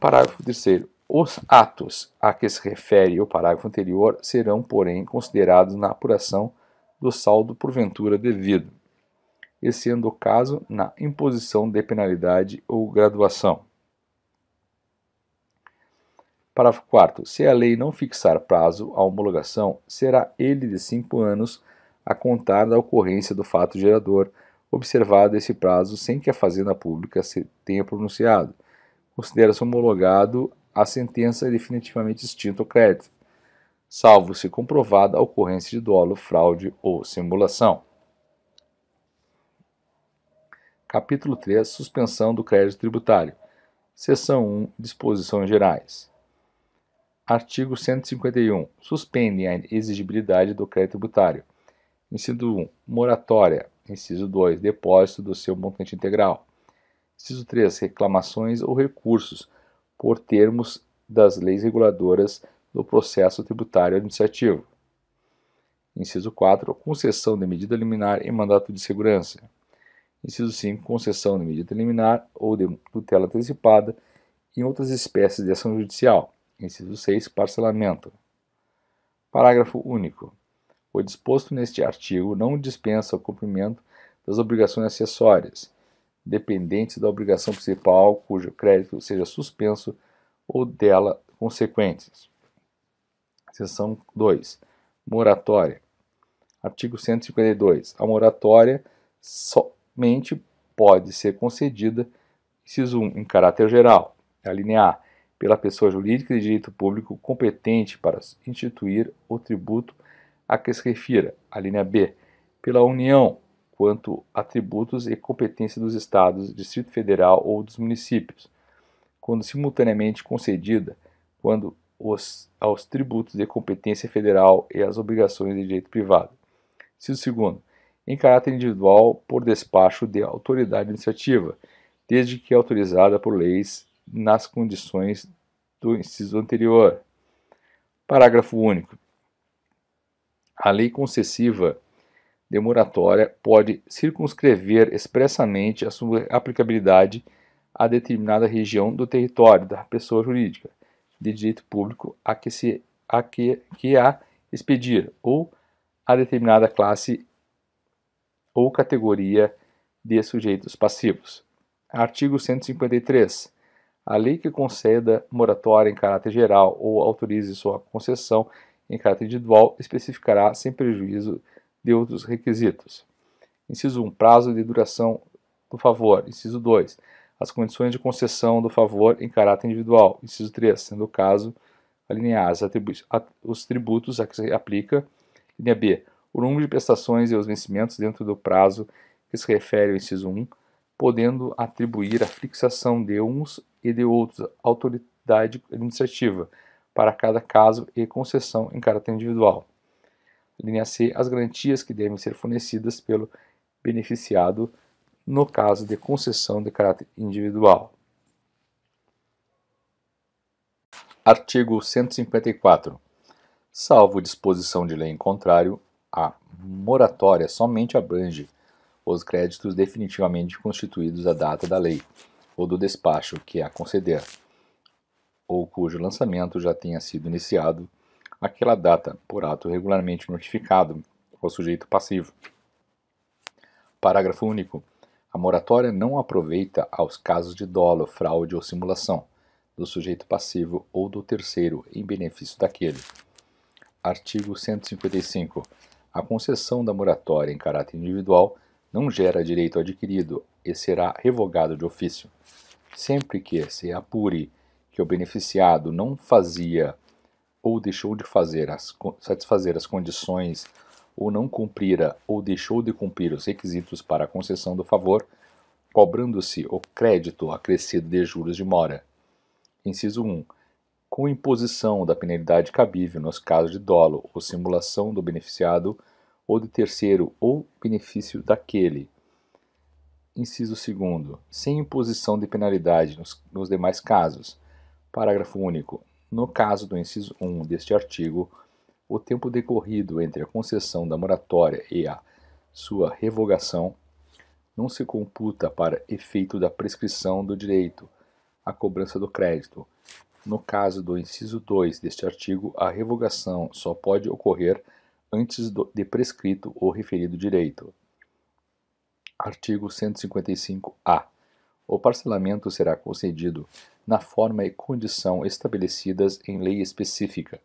Parágrafo 3º. Os atos a que se refere o parágrafo anterior serão, porém, considerados na apuração do saldo porventura devido, e sendo o caso, na imposição de penalidade ou graduação. Parágrafo 4º. Se a lei não fixar prazo à homologação, será ele de 5 anos a contar da ocorrência do fato gerador, observado esse prazo sem que a Fazenda Pública se tenha pronunciado. Considera-se homologado a sentença definitivamente extinta o crédito, salvo se comprovada a ocorrência de dolo, fraude ou simulação. Capítulo 3, Suspensão do crédito tributário. Seção 1, Disposições Gerais. Artigo 151. Suspendem a exigibilidade do crédito tributário. Inciso 1. Moratória. Inciso 2. Depósito do seu montante integral. Inciso 3. Reclamações ou recursos por termos das leis reguladoras do processo tributário administrativo. Inciso 4. Concessão de medida liminar em mandato de segurança. Inciso 5. Concessão de medida liminar ou de tutela antecipada em outras espécies de ação judicial. Inciso 6. Parcelamento. Parágrafo único. O disposto neste artigo não dispensa o cumprimento das obrigações acessórias, dependentes da obrigação principal cujo crédito seja suspenso ou dela consequentes. Seção 2. Moratória. Artigo 152. A moratória somente pode ser concedida, inciso 1, em caráter geral, alínea A, pela pessoa jurídica de direito público competente para instituir o tributo a que se refira, alínea B, pela União, quanto a tributos e competência dos Estados, Distrito Federal ou dos municípios, quando simultaneamente concedida, quando aos tributos de competência federal e às obrigações de direito privado. Inciso 2. Em caráter individual, por despacho de autoridade administrativa, desde que autorizada por leis nas condições do inciso anterior. Parágrafo único. A lei concessiva de moratória pode circunscrever expressamente a sua aplicabilidade a determinada região do território da pessoa jurídica de direito público a que a expedir, ou a determinada classe ou categoria de sujeitos passivos. Artigo 153. A lei que conceda moratória em caráter geral ou autorize sua concessão em caráter individual especificará, sem prejuízo de outros requisitos. Inciso 1. Prazo de duração do favor. Inciso 2. As condições de concessão do favor em caráter individual. Inciso 3. Sendo o caso, a linha A, os tributos a que se aplica. Linha B. O número de prestações e os vencimentos dentro do prazo que se refere ao inciso 1, podendo atribuir a fixação de uns e de outros à autoridade administrativa, para cada caso e concessão em caráter individual. Linha C. As garantias que devem ser fornecidas pelo beneficiado no caso de concessão de caráter individual. Artigo 154. Salvo disposição de lei em contrário, a moratória somente abrange os créditos definitivamente constituídos à data da lei ou do despacho que a conceder, ou cujo lançamento já tenha sido iniciado àquela data por ato regularmente notificado ao sujeito passivo. Parágrafo único. A moratória não aproveita aos casos de dolo, fraude ou simulação do sujeito passivo ou do terceiro em benefício daquele. Artigo 155. A concessão da moratória em caráter individual não gera direito adquirido e será revogado de ofício, sempre que se apure que o beneficiado não fazia ou deixou de satisfazer as condições ou não cumprira ou deixou de cumprir os requisitos para a concessão do favor, cobrando-se o crédito acrescido de juros de mora. Inciso 1. Com imposição da penalidade cabível nos casos de dolo ou simulação do beneficiado ou de terceiro ou benefício daquele. Inciso 2. Sem imposição de penalidade nos demais casos. Parágrafo único. No caso do inciso 1 deste artigo, o tempo decorrido entre a concessão da moratória e a sua revogação não se computa para efeito da prescrição do direito à cobrança do crédito. No caso do inciso 2 deste artigo, a revogação só pode ocorrer antes de prescrito o referido direito. Artigo 155-A. O parcelamento será concedido na forma e condição estabelecidas em lei específica.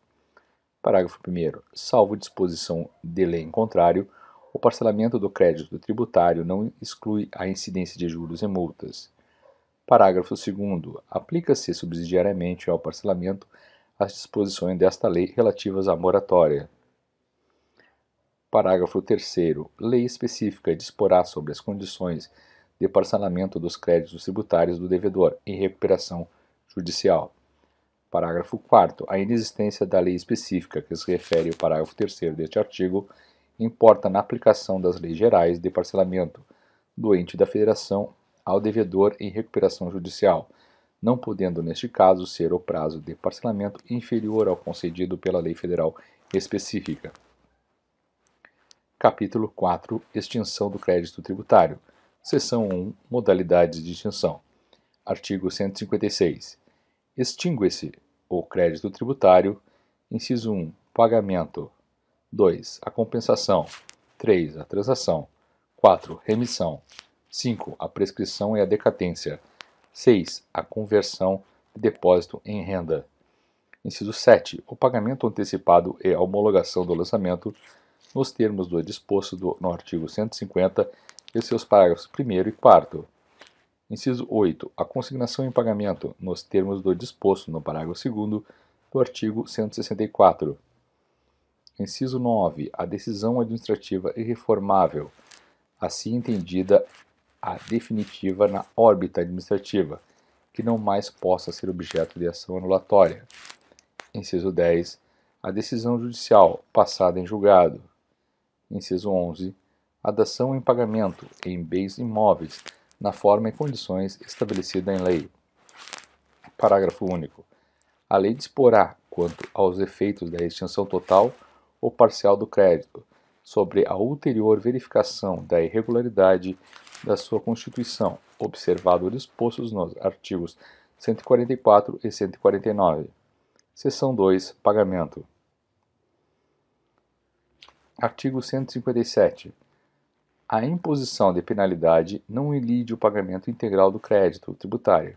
Parágrafo 1º. Salvo disposição de lei em contrário, o parcelamento do crédito tributário não exclui a incidência de juros e multas. Parágrafo 2º. Aplica-se subsidiariamente ao parcelamento as disposições desta lei relativas à moratória. Parágrafo 3º. Lei específica disporá sobre as condições de parcelamento dos créditos tributários do devedor em recuperação judicial. Parágrafo 4º. A inexistência da lei específica que se refere ao parágrafo 3º deste artigo importa na aplicação das leis gerais de parcelamento do ente da federação ao devedor em recuperação judicial, não podendo neste caso ser o prazo de parcelamento inferior ao concedido pela lei federal específica. Capítulo 4. Extinção do crédito tributário. Seção 1. Modalidades de extinção. Artigo 156. Extingue-se o crédito tributário. Inciso 1. Pagamento. 2. A compensação. 3. A transação. 4. Remissão. 5. A prescrição e a decadência. 6. A conversão de depósito em renda. Inciso 7. O pagamento antecipado e a homologação do lançamento, nos termos do disposto no artigo 150 e seus parágrafos 1 e 4. Inciso 8. A consignação em pagamento, nos termos do disposto no parágrafo 2º do artigo 164. Inciso 9. A decisão administrativa irreformável, assim entendida a definitiva na órbita administrativa, que não mais possa ser objeto de ação anulatória. Inciso 10. A decisão judicial passada em julgado. Inciso 11. A dação em pagamento em bens imóveis, na forma e condições estabelecida em lei. Parágrafo único. A lei disporá, quanto aos efeitos da extinção total ou parcial do crédito, sobre a ulterior verificação da irregularidade da sua constituição, observado o disposto nos artigos 144 e 149. Seção 2. Pagamento. Artigo 157. A imposição de penalidade não elide o pagamento integral do crédito tributário.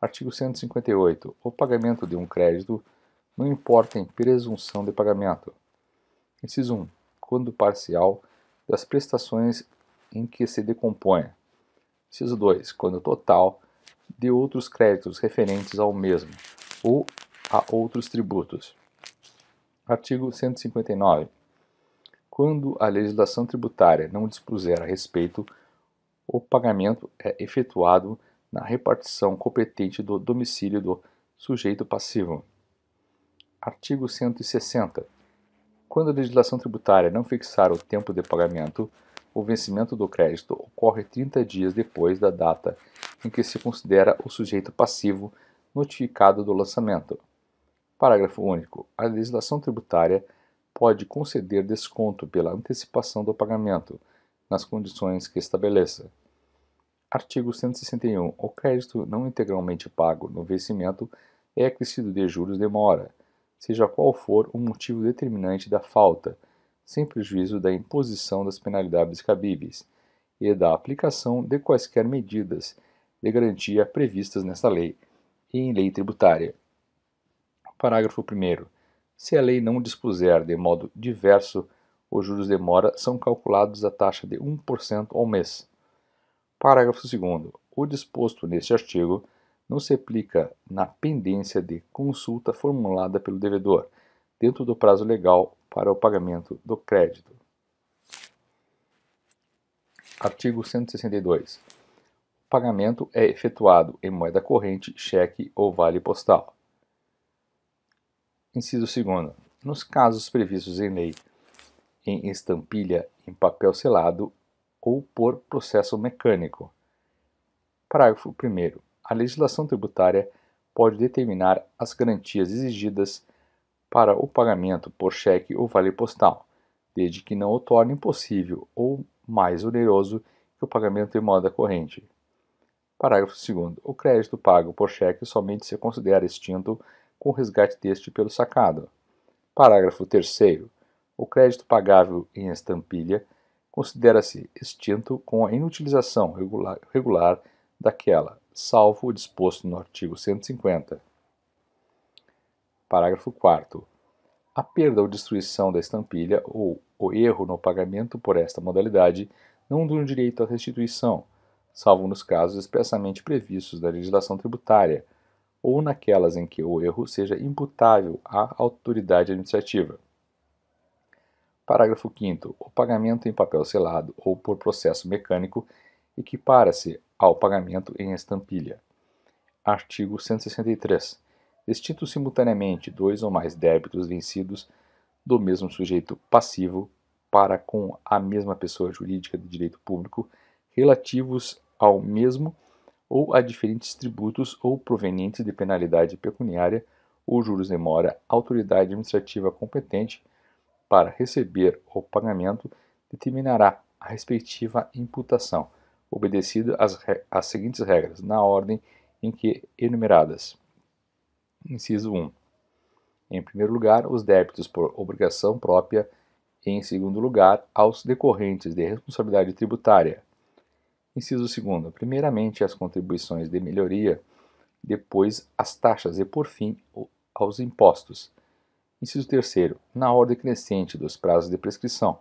Artigo 158. O pagamento de um crédito não importa em presunção de pagamento. Inciso 1. Quando parcial das prestações em que se decompõe. Inciso 2. Quando total de outros créditos referentes ao mesmo ou a outros tributos. Artigo 159. Quando a legislação tributária não dispuser a respeito, o pagamento é efetuado na repartição competente do domicílio do sujeito passivo. Artigo 160. Quando a legislação tributária não fixar o tempo de pagamento, o vencimento do crédito ocorre 30 dias depois da data em que se considera o sujeito passivo notificado do lançamento. Parágrafo único. A legislação tributária pode conceder desconto pela antecipação do pagamento, nas condições que estabeleça. Artigo 161. O crédito não integralmente pago no vencimento é acrescido de juros de mora, seja qual for o motivo determinante da falta, sem prejuízo da imposição das penalidades cabíveis e da aplicação de quaisquer medidas de garantia previstas nesta lei e em lei tributária. Parágrafo 1º. Se a lei não dispuser de modo diverso, os juros de mora são calculados à taxa de 1% ao mês. Parágrafo 2º. O disposto neste artigo não se aplica na pendência de consulta formulada pelo devedor, dentro do prazo legal para o pagamento do crédito. Artigo 162. O pagamento é efetuado em moeda corrente, cheque ou vale postal. Inciso 2º. Nos casos previstos em lei, em estampilha, em papel selado ou por processo mecânico. Parágrafo 1º. A legislação tributária pode determinar as garantias exigidas para o pagamento por cheque ou vale postal, desde que não o torne impossível ou mais oneroso que o pagamento em moeda corrente. Parágrafo 2º. O crédito pago por cheque somente se considera extinto com resgate deste pelo sacado. Parágrafo 3º. O crédito pagável em estampilha considera-se extinto com a inutilização regular daquela, salvo o disposto no artigo 150. Parágrafo 4º. A perda ou destruição da estampilha ou o erro no pagamento por esta modalidade não dão direito à restituição, salvo nos casos expressamente previstos da legislação tributária, ou naquelas em que o erro seja imputável à autoridade administrativa. Parágrafo 5º. O pagamento em papel selado ou por processo mecânico equipara-se ao pagamento em estampilha. Artigo 163. Extintos simultaneamente dois ou mais débitos vencidos do mesmo sujeito passivo para com a mesma pessoa jurídica de direito público relativos ao mesmo ou a diferentes tributos ou provenientes de penalidade pecuniária ou juros demora a autoridade administrativa competente para receber o pagamento determinará a respectiva imputação, obedecido às seguintes regras, na ordem em que enumeradas. Inciso 1. Em primeiro lugar, os débitos por obrigação própria e, em segundo lugar, aos decorrentes de responsabilidade tributária. Inciso 2. Primeiramente, as contribuições de melhoria, depois as taxas e, por fim, aos impostos. Inciso 3. Na ordem crescente dos prazos de prescrição.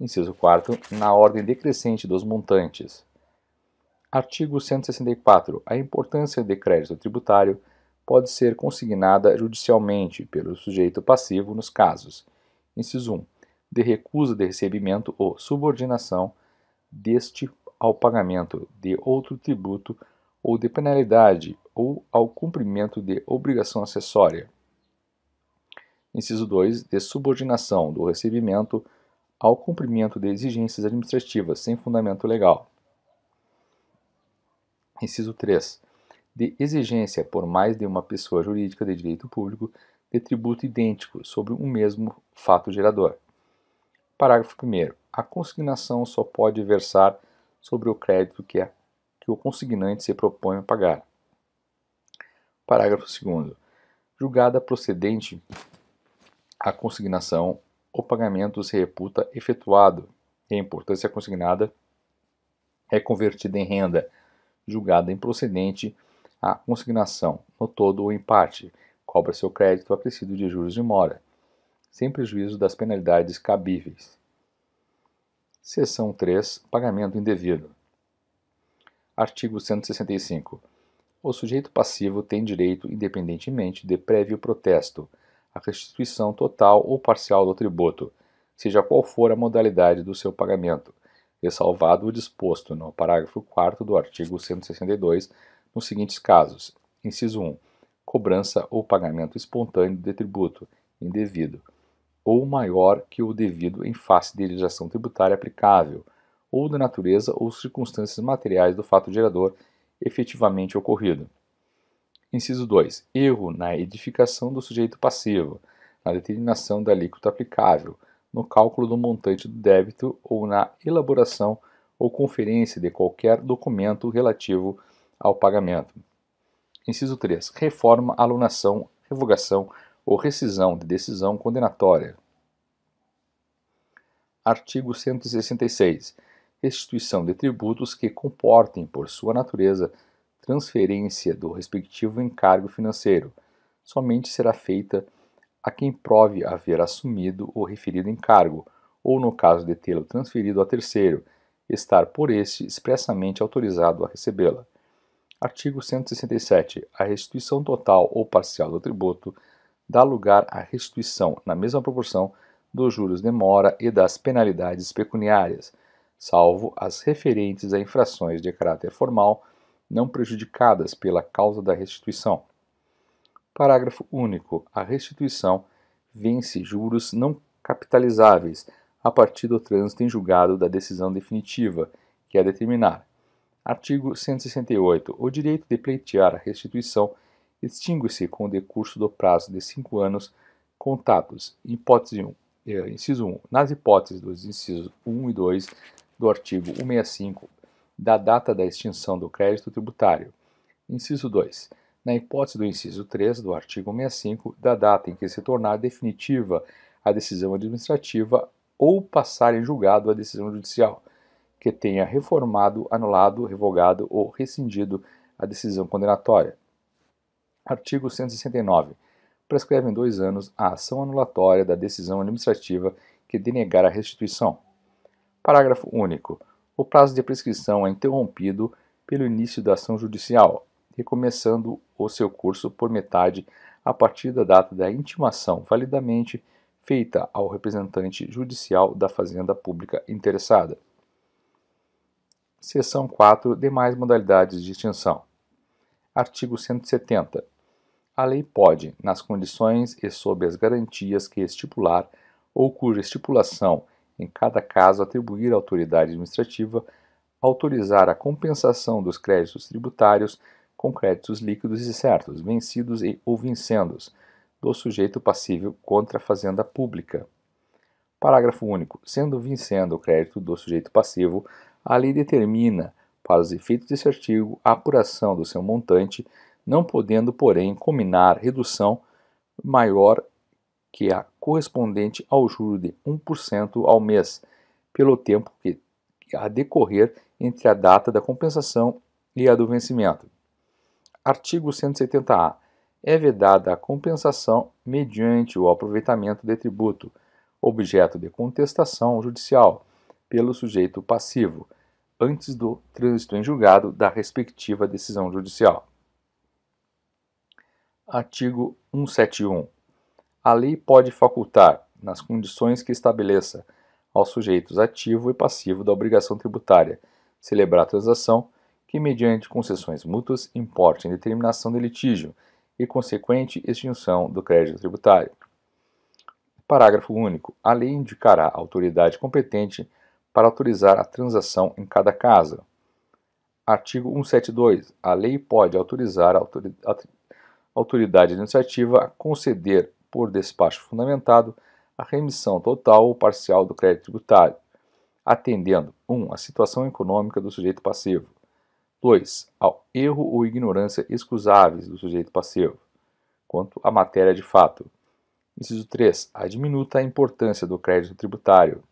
Inciso 4. Na ordem decrescente dos montantes. Artigo 164. A importância de crédito tributário pode ser consignada judicialmente pelo sujeito passivo nos casos: inciso 1. De recusa de recebimento ou subordinação deste ao pagamento de outro tributo ou de penalidade ou ao cumprimento de obrigação acessória. Inciso 2. De subordinação do recebimento ao cumprimento de exigências administrativas sem fundamento legal. Inciso 3. De exigência por mais de uma pessoa jurídica de direito público de tributo idêntico sobre um mesmo fato gerador. Parágrafo 1º. A consignação só pode versar sobre o crédito que o consignante se propõe a pagar. Parágrafo 2º. Julgada procedente a consignação, o pagamento se reputa efetuado e a importância consignada é convertida em renda. Julgada improcedente a consignação, no todo ou em parte, cobra seu crédito acrescido de juros de mora, sem prejuízo das penalidades cabíveis. Seção 3. Pagamento indevido. Artigo 165. O sujeito passivo tem direito, independentemente de prévio protesto, à restituição total ou parcial do tributo, seja qual for a modalidade do seu pagamento, ressalvado o disposto no parágrafo 4º do artigo 162, nos seguintes casos. Inciso 1. Cobrança ou pagamento espontâneo de tributo indevido, ou maior que o devido em face de legislação tributária aplicável, ou da natureza ou circunstâncias materiais do fato gerador efetivamente ocorrido. Inciso 2. Erro na edificação do sujeito passivo, na determinação da alíquota aplicável, no cálculo do montante do débito ou na elaboração ou conferência de qualquer documento relativo ao pagamento. Inciso 3. Reforma, alunação, revogação ou rescisão de decisão condenatória. Artigo 166. Restituição de tributos que comportem, por sua natureza, transferência do respectivo encargo financeiro. Somente será feita a quem prove haver assumido o referido encargo, ou no caso de tê-lo transferido a terceiro, estar por este expressamente autorizado a recebê-la. Artigo 167. A restituição total ou parcial do tributo dá lugar à restituição, na mesma proporção, dos juros de mora e das penalidades pecuniárias, salvo as referentes a infrações de caráter formal não prejudicadas pela causa da restituição. Parágrafo único. A restituição vence juros não capitalizáveis a partir do trânsito em julgado da decisão definitiva, que a determinar. Artigo 168. O direito de pleitear a restituição extingue-se com o decurso do prazo de 5 anos contados. Hipótese 1. Inciso 1. Nas hipóteses dos incisos 1 e 2 do artigo 165, da data da extinção do crédito tributário. Inciso 2. Na hipótese do inciso 3 do artigo 165, da data em que se tornar definitiva a decisão administrativa ou passar em julgado a decisão judicial, que tenha reformado, anulado, revogado ou rescindido a decisão condenatória. Artigo 169. Prescreve em 2 anos a ação anulatória da decisão administrativa que denegar a restituição. Parágrafo único. O prazo de prescrição é interrompido pelo início da ação judicial, recomeçando o seu curso por metade a partir da data da intimação validamente feita ao representante judicial da Fazenda Pública interessada. Seção 4. Demais modalidades de extinção. Artigo 170. A lei pode, nas condições e sob as garantias que estipular ou cuja estipulação, em cada caso, atribuir à autoridade administrativa, autorizar a compensação dos créditos tributários com créditos líquidos e certos, vencidos e ou vincendos, do sujeito passível contra a fazenda pública. Parágrafo único. Sendo vincendo o crédito do sujeito passivo, a lei determina, para os efeitos deste artigo, a apuração do seu montante, não podendo, porém, combinar redução maior que a correspondente ao juro de 1% ao mês, pelo tempo que a decorrer entre a data da compensação e a do vencimento. Artigo 170-A. É vedada a compensação mediante o aproveitamento de tributo, objeto de contestação judicial, pelo sujeito passivo, antes do trânsito em julgado da respectiva decisão judicial. Artigo 171. A lei pode facultar, nas condições que estabeleça, aos sujeitos ativo e passivo da obrigação tributária, celebrar a transação que, mediante concessões mútuas, importe em determinação de litígio e consequente extinção do crédito tributário. Parágrafo único. A lei indicará a autoridade competente para autorizar a transação em cada caso. Artigo 172. A lei pode autorizar a autoridade administrativa a conceder, por despacho fundamentado, a remissão total ou parcial do crédito tributário, atendendo 1. A situação econômica do sujeito passivo. 2. Ao erro ou ignorância excusáveis do sujeito passivo, quanto à matéria de fato. Inciso 3. A diminuta importância do crédito tributário.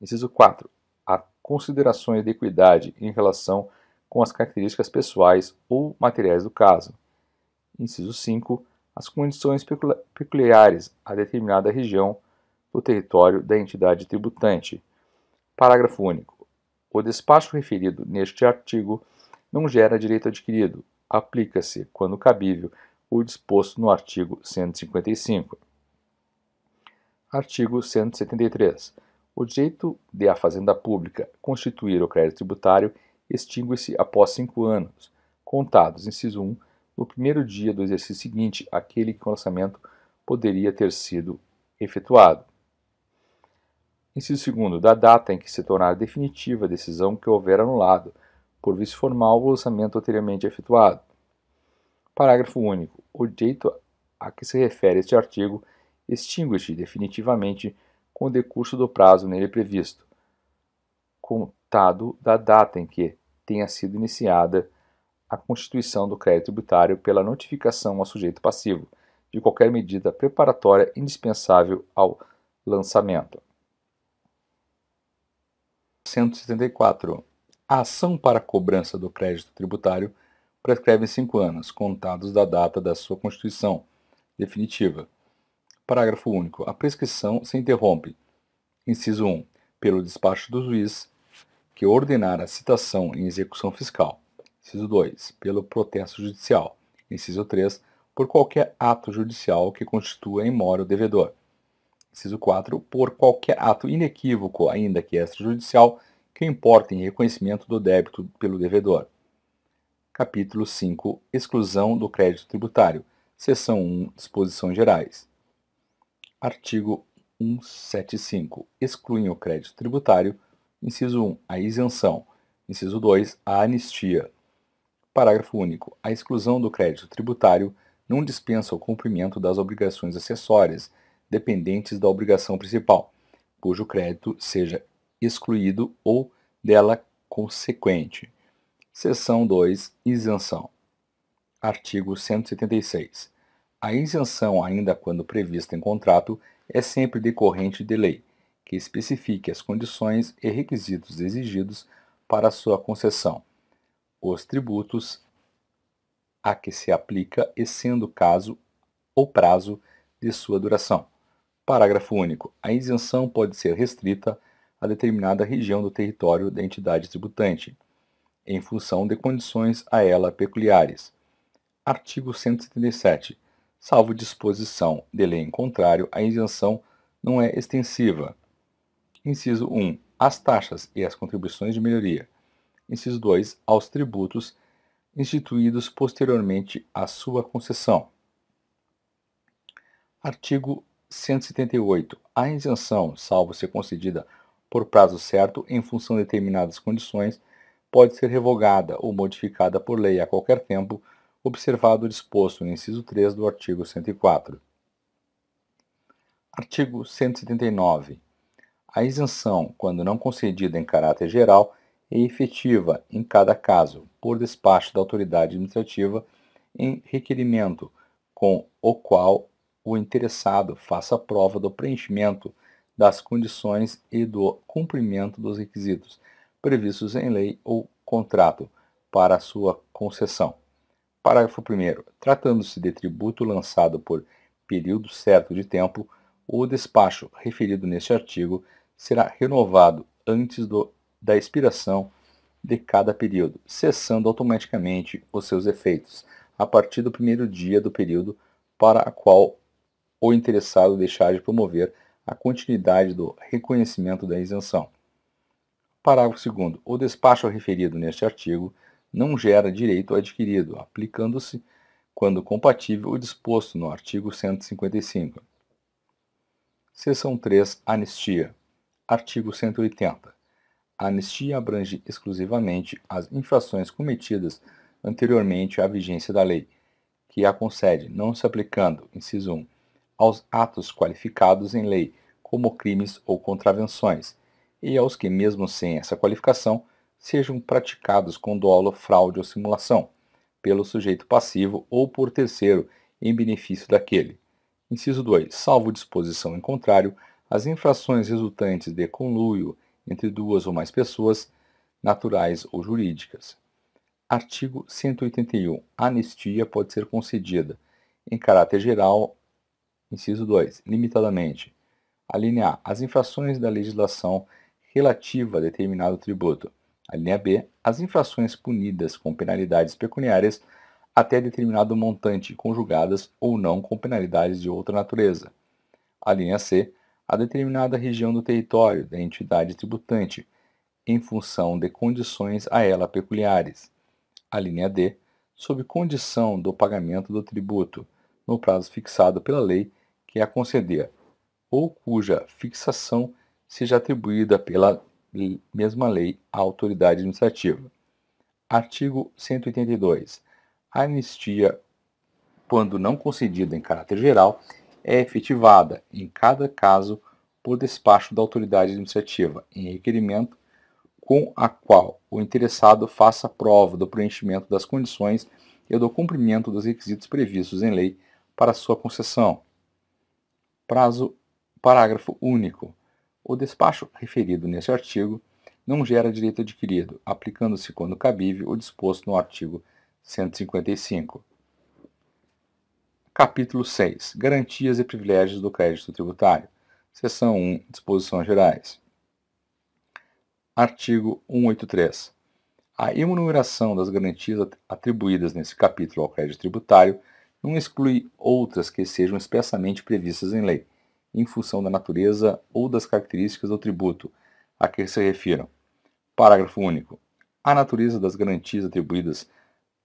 Inciso 4. A considerações de equidade em relação com as características pessoais ou materiais do caso. Inciso 5. As condições peculiares a determinada região do território da entidade tributante. Parágrafo único. O despacho referido neste artigo não gera direito adquirido. Aplica-se, quando cabível, o disposto no artigo 155. Artigo 173. O direito de a fazenda pública constituir o crédito tributário extingue-se após 5 anos, contados, inciso 1, no primeiro dia do exercício seguinte, aquele que o lançamento poderia ter sido efetuado. Inciso 2, da data em que se tornar definitiva a decisão que houver anulado, por vício formal, o lançamento anteriormente efetuado. Parágrafo único. O direito a que se refere este artigo extingue-se definitivamente com o decurso do prazo nele previsto, contado da data em que tenha sido iniciada a constituição do crédito tributário pela notificação ao sujeito passivo de qualquer medida preparatória indispensável ao lançamento. 174. A ação para a cobrança do crédito tributário prescreve 5 anos, contados da data da sua constituição definitiva. Parágrafo único. A prescrição se interrompe. Inciso 1. Pelo despacho do juiz que ordenar a citação em execução fiscal. Inciso 2. Pelo protesto judicial. Inciso 3. Por qualquer ato judicial que constitua em mora o devedor. Inciso 4. Por qualquer ato inequívoco, ainda que extrajudicial, que importe em reconhecimento do débito pelo devedor. Capítulo 5. Exclusão do crédito tributário. Seção 1. Disposições gerais. Artigo 175. Excluem o crédito tributário. Inciso 1. A isenção. Inciso 2. A anistia. Parágrafo único. A exclusão do crédito tributário não dispensa o cumprimento das obrigações acessórias, dependentes da obrigação principal, cujo crédito seja excluído ou dela consequente. Seção 2. Isenção. Artigo 176. A isenção, ainda quando prevista em contrato, é sempre decorrente de lei, que especifique as condições e requisitos exigidos para sua concessão, os tributos a que se aplica e sendo o caso ou prazo de sua duração. Parágrafo único. A isenção pode ser restrita a determinada região do território da entidade tributante, em função de condições a ela peculiares. Artigo 177. Salvo disposição de lei em contrário, a isenção não é extensiva. Inciso 1. As taxas e as contribuições de melhoria. inciso 2, aos tributos instituídos posteriormente à sua concessão. Artigo 178. A isenção, salvo ser concedida por prazo certo, em função de determinadas condições, pode ser revogada ou modificada por lei a qualquer tempo, observado o disposto no inciso 3 do artigo 104. Artigo 179. A isenção, quando não concedida em caráter geral, é efetiva, em cada caso, por despacho da autoridade administrativa em requerimento com o qual o interessado faça prova do preenchimento das condições e do cumprimento dos requisitos previstos em lei ou contrato para sua concessão. Parágrafo 1º. Tratando-se de tributo lançado por período certo de tempo, o despacho referido neste artigo será renovado antes da expiração de cada período, cessando automaticamente os seus efeitos a partir do primeiro dia do período para a qual o interessado deixar de promover a continuidade do reconhecimento da isenção. Parágrafo 2º. O despacho referido neste artigo não gera direito adquirido, aplicando-se, quando compatível, o disposto no artigo 155. Seção 3. Anistia. Artigo 180. A anistia abrange exclusivamente as infrações cometidas anteriormente à vigência da lei, que a concede, não se aplicando, inciso 1, aos atos qualificados em lei, como crimes ou contravenções, e aos que, mesmo sem essa qualificação, sejam praticados com dolo, fraude ou simulação, pelo sujeito passivo ou por terceiro em benefício daquele. Inciso 2. Salvo disposição em contrário, as infrações resultantes de conluio entre duas ou mais pessoas, naturais ou jurídicas. Artigo 181. A anistia pode ser concedida, em caráter geral, inciso 2, limitadamente. A linha A. As infrações da legislação relativa a determinado tributo. A linha B. As infrações punidas com penalidades pecuniárias até determinado montante, conjugadas ou não com penalidades de outra natureza. A linha C. A determinada região do território da entidade tributante, em função de condições a ela peculiares. A linha D, sob condição do pagamento do tributo, no prazo fixado pela lei que a conceder, ou cuja fixação seja atribuída pela mesma lei à autoridade administrativa. Artigo 182. A anistia, quando não concedida em caráter geral, é efetivada, em cada caso, por despacho da autoridade administrativa, em requerimento com a qual o interessado faça prova do preenchimento das condições e do cumprimento dos requisitos previstos em lei para sua concessão. Parágrafo único. O despacho referido neste artigo não gera direito adquirido, aplicando-se, quando cabível, o disposto no artigo 155. Capítulo 6. Garantias e privilégios do crédito tributário. Seção 1. Disposições gerais. Artigo 183. A enumeração das garantias atribuídas nesse capítulo ao crédito tributário não exclui outras que sejam expressamente previstas em lei, em função da natureza ou das características do tributo a que se refiram. Parágrafo único. A natureza das garantias atribuídas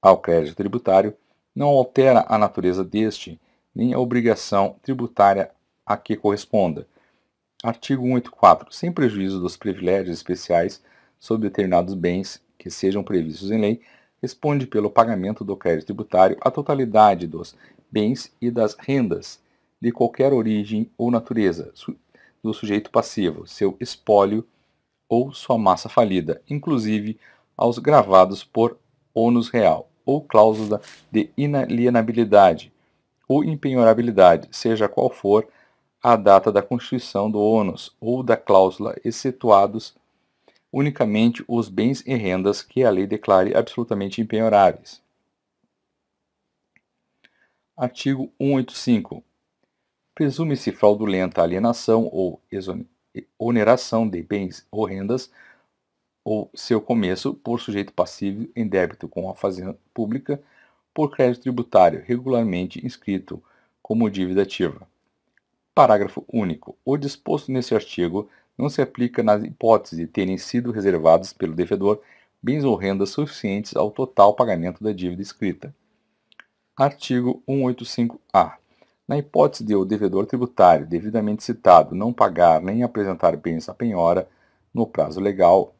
ao crédito tributário não altera a natureza deste, nem a obrigação tributária a que corresponda. Artigo 184. Sem prejuízo dos privilégios especiais sobre determinados bens que sejam previstos em lei, responde pelo pagamento do crédito tributário a totalidade dos bens e das rendas, de qualquer origem ou natureza, do sujeito passivo, seu espólio ou sua massa falida, inclusive aos gravados por ônus real, ou cláusula de inalienabilidade ou impenhorabilidade, seja qual for a data da constituição do ônus ou da cláusula, excetuados unicamente os bens e rendas que a lei declare absolutamente impenhoráveis. Artigo 185. Presume-se fraudulenta alienação ou oneração de bens ou rendas ou seu começo por sujeito passivo em débito com a Fazenda Pública por crédito tributário regularmente inscrito como dívida ativa. Parágrafo único. O disposto neste artigo não se aplica nas hipóteses de terem sido reservados pelo devedor bens ou rendas suficientes ao total pagamento da dívida escrita. Artigo 185-A. Na hipótese de o devedor tributário devidamente citado não pagar nem apresentar bens à penhora no prazo legal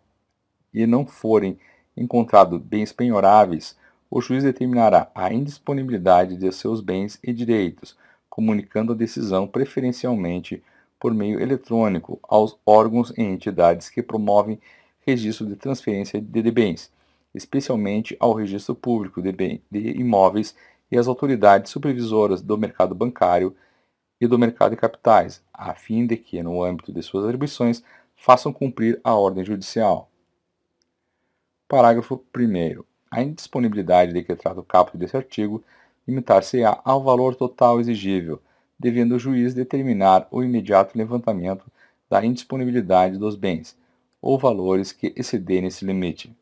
e não forem encontrados bens penhoráveis, o juiz determinará a indisponibilidade de seus bens e direitos, comunicando a decisão preferencialmente por meio eletrônico aos órgãos e entidades que promovem registro de transferência de bens, especialmente ao registro público de imóveis e às autoridades supervisoras do mercado bancário e do mercado de capitais, a fim de que, no âmbito de suas atribuições, façam cumprir a ordem judicial. Parágrafo 1º. A indisponibilidade de que trata o caput deste artigo limitar-se-á ao valor total exigível, devendo o juiz determinar o imediato levantamento da indisponibilidade dos bens, ou valores que excederem esse limite.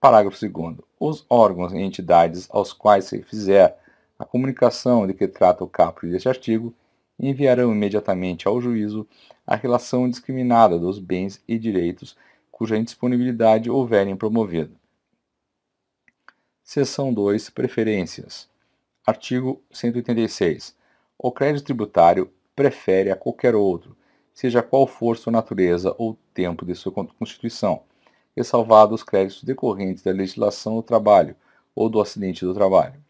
Parágrafo 2º. Os órgãos e entidades aos quais se fizer a comunicação de que trata o caput deste artigo enviarão imediatamente ao juízo a relação discriminada dos bens e direitos cuja indisponibilidade houverem promovido. Seção 2. Preferências. Artigo 186. O crédito tributário prefere a qualquer outro, seja qual for sua natureza ou tempo de sua constituição, ressalvado os créditos decorrentes da legislação do trabalho ou do acidente do trabalho.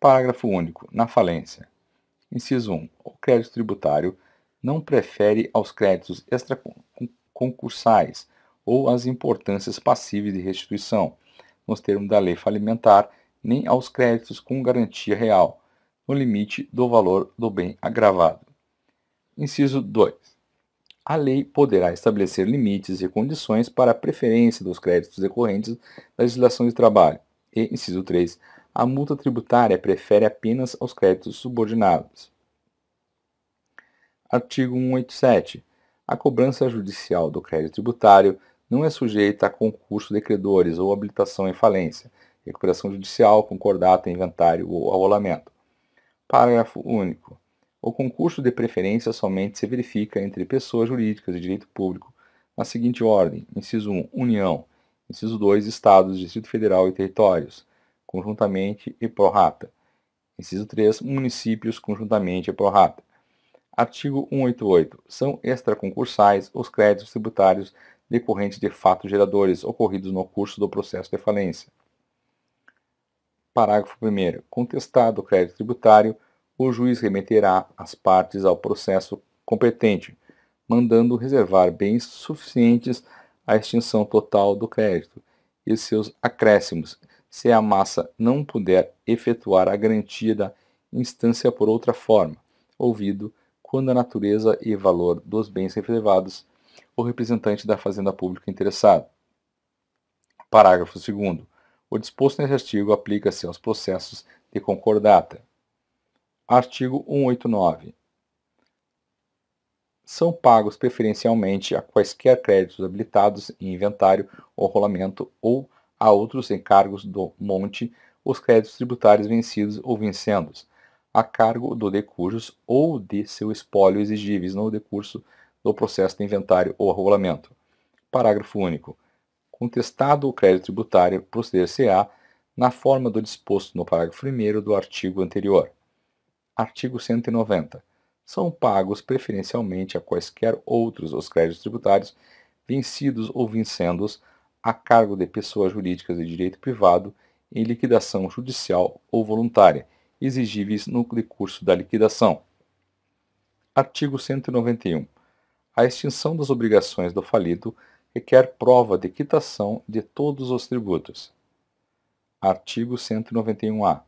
Parágrafo único. Na falência. Inciso 1. O crédito tributário não prefere aos créditos extraconcursais ou às importâncias passíveis de restituição, nos termos da lei falimentar, nem aos créditos com garantia real, no limite do valor do bem agravado. Inciso 2. A lei poderá estabelecer limites e condições para a preferência dos créditos decorrentes da legislação de trabalho. E, inciso 3, a multa tributária prefere apenas aos créditos subordinados. Artigo 187. A cobrança judicial do crédito tributário não é sujeita a concurso de credores ou habilitação em falência, recuperação judicial, concordato, inventário ou arrolamento. Parágrafo único. O concurso de preferência somente se verifica entre pessoas jurídicas de direito público, na seguinte ordem: inciso 1, União; inciso 2, Estados, Distrito Federal e Territórios, conjuntamente e pro rata; inciso 3, Municípios, conjuntamente e pro rata. Artigo 188. São extraconcursais os créditos tributários decorrentes de fatos geradores ocorridos no curso do processo de falência. Parágrafo 1º. Contestado o crédito tributário, o juiz remeterá as partes ao processo competente, mandando reservar bens suficientes à extinção total do crédito e seus acréscimos, se a massa não puder efetuar a garantia da instância por outra forma, ouvido, quando a natureza e valor dos bens reservados, o representante da Fazenda Pública interessado. Parágrafo 2º. O disposto neste artigo aplica-se aos processos de concordata. Artigo 189. São pagos preferencialmente a quaisquer créditos habilitados em inventário ou rolamento ou a outros encargos do monte os créditos tributários vencidos ou vincendos, a cargo do decujos ou de seu espólio exigíveis no decurso do processo de inventário ou rolamento. Parágrafo único. Contestado o crédito tributário, proceder-se-á na forma do disposto no parágrafo 1º do artigo anterior. Artigo 190. São pagos preferencialmente a quaisquer outros os créditos tributários vencidos ou vincendos a cargo de pessoas jurídicas de direito privado em liquidação judicial ou voluntária, exigíveis no decurso da liquidação. Artigo 191. A extinção das obrigações do falido requer prova de quitação de todos os tributos. Artigo 191-A.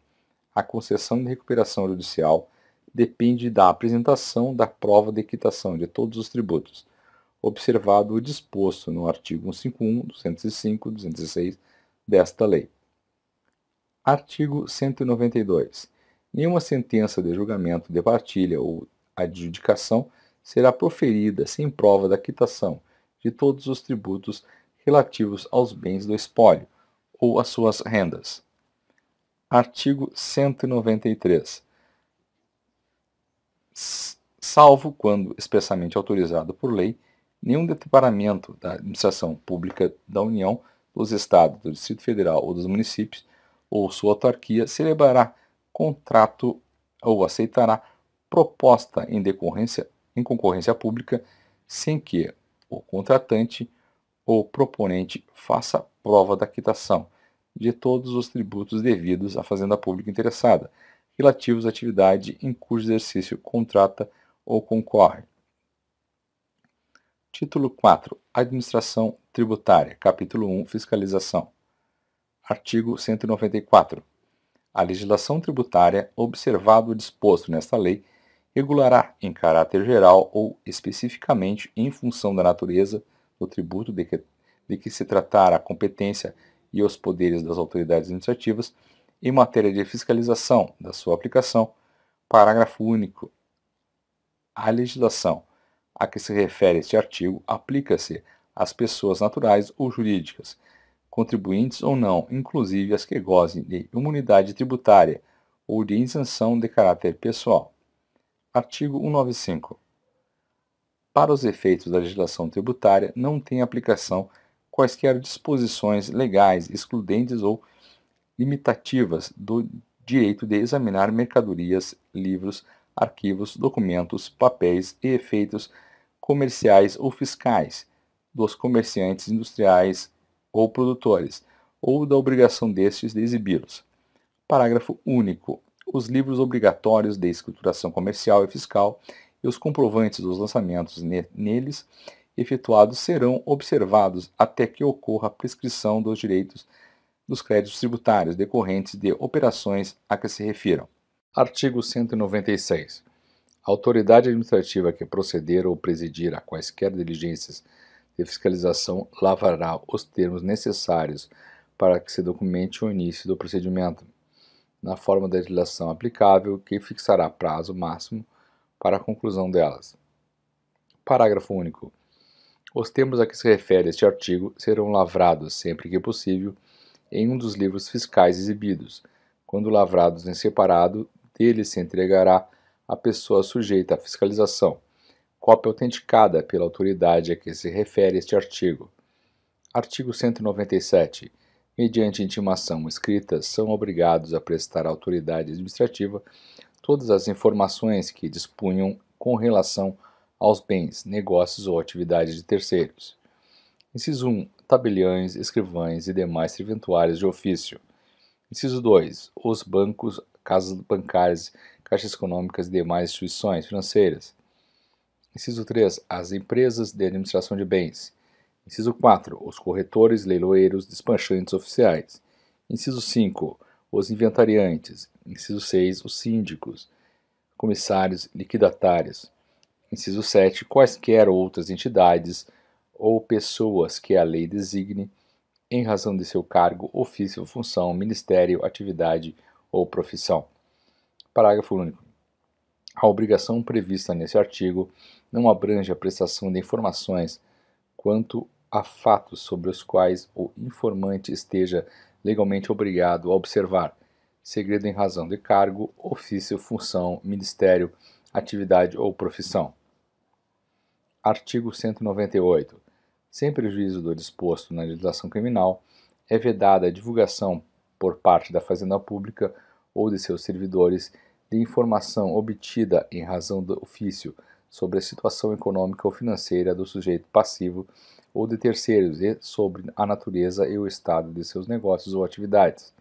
A concessão de recuperação judicial depende da apresentação da prova de quitação de todos os tributos, observado o disposto no artigo 151, 205 e 206 desta lei. Artigo 192. Nenhuma sentença de julgamento de partilha ou adjudicação será proferida sem prova da quitação de todos os tributos relativos aos bens do espólio ou às suas rendas. Artigo 193. Salvo quando expressamente autorizado por lei, nenhum departamento da administração pública da União dos estados, do Distrito Federal ou dos municípios ou sua autarquia celebrará contrato ou aceitará proposta em concorrência pública sem que o contratante ou proponente faça prova da quitação de todos os tributos devidos à fazenda pública interessada, relativos à atividade em cujo exercício contrata ou concorre. Título 4. Administração tributária. Capítulo 1. Fiscalização. Artigo 194. A legislação tributária, observado o disposto nesta lei, regulará em caráter geral ou especificamente em função da natureza do tributo de que se tratar a competência e os poderes das autoridades administrativas em matéria de fiscalização da sua aplicação. Parágrafo único. A legislação a que se refere este artigo aplica-se às pessoas naturais ou jurídicas, contribuintes ou não, inclusive as que gozem de imunidade tributária ou de isenção de caráter pessoal. Artigo 195. Para os efeitos da legislação tributária, não tem aplicação quaisquer disposições legais excludentes ou limitativas do direito de examinar mercadorias, livros, arquivos, documentos, papéis e efeitos comerciais ou fiscais dos comerciantes industriais ou produtores, ou da obrigação destes de exibi-los. Parágrafo único. Os livros obrigatórios de escrituração comercial e fiscal e os comprovantes dos lançamentos neles efetuados serão observados até que ocorra a prescrição dos direitos dos créditos tributários decorrentes de operações a que se refiram. Artigo 196. A autoridade administrativa que proceder ou presidir a quaisquer diligências de fiscalização lavrará os termos necessários para que se documente o início do procedimento, na forma da legislação aplicável, que fixará prazo máximo para a conclusão delas. Parágrafo único. Os termos a que se refere este artigo serão lavrados, sempre que possível, em um dos livros fiscais exibidos. Quando lavrados em separado, dele se entregará à pessoa sujeita à fiscalização cópia autenticada pela autoridade a que se refere este artigo. Artigo 197. Mediante intimação escrita, são obrigados a prestar à autoridade administrativa todas as informações que dispunham com relação aos bens, negócios ou atividades de terceiros. Inciso 1. Tabeliões, escrivães e demais serventuários de ofício. Inciso 2. Os bancos, casas bancárias, caixas econômicas e demais instituições financeiras. Inciso 3. As empresas de administração de bens. Inciso 4. Os corretores, leiloeiros, despachantes oficiais. Inciso 5. Os inventariantes. Inciso 6. Os síndicos, comissários, liquidatários. Inciso 7. Quaisquer outras entidades ou pessoas que a lei designe, em razão de seu cargo, ofício ou função, ministério, atividade ou profissão. Parágrafo único. A obrigação prevista nesse artigo não abrange a prestação de informações quanto a fatos sobre os quais o informante esteja legalmente obrigado a observar segredo em razão de cargo, ofício, função, ministério, atividade ou profissão. Artigo 198. Sem prejuízo do disposto na legislação criminal, é vedada a divulgação por parte da Fazenda Pública ou de seus servidores de informação obtida em razão do ofício sobre a situação econômica ou financeira do sujeito passivo ou de terceiros e sobre a natureza e o estado de seus negócios ou atividades.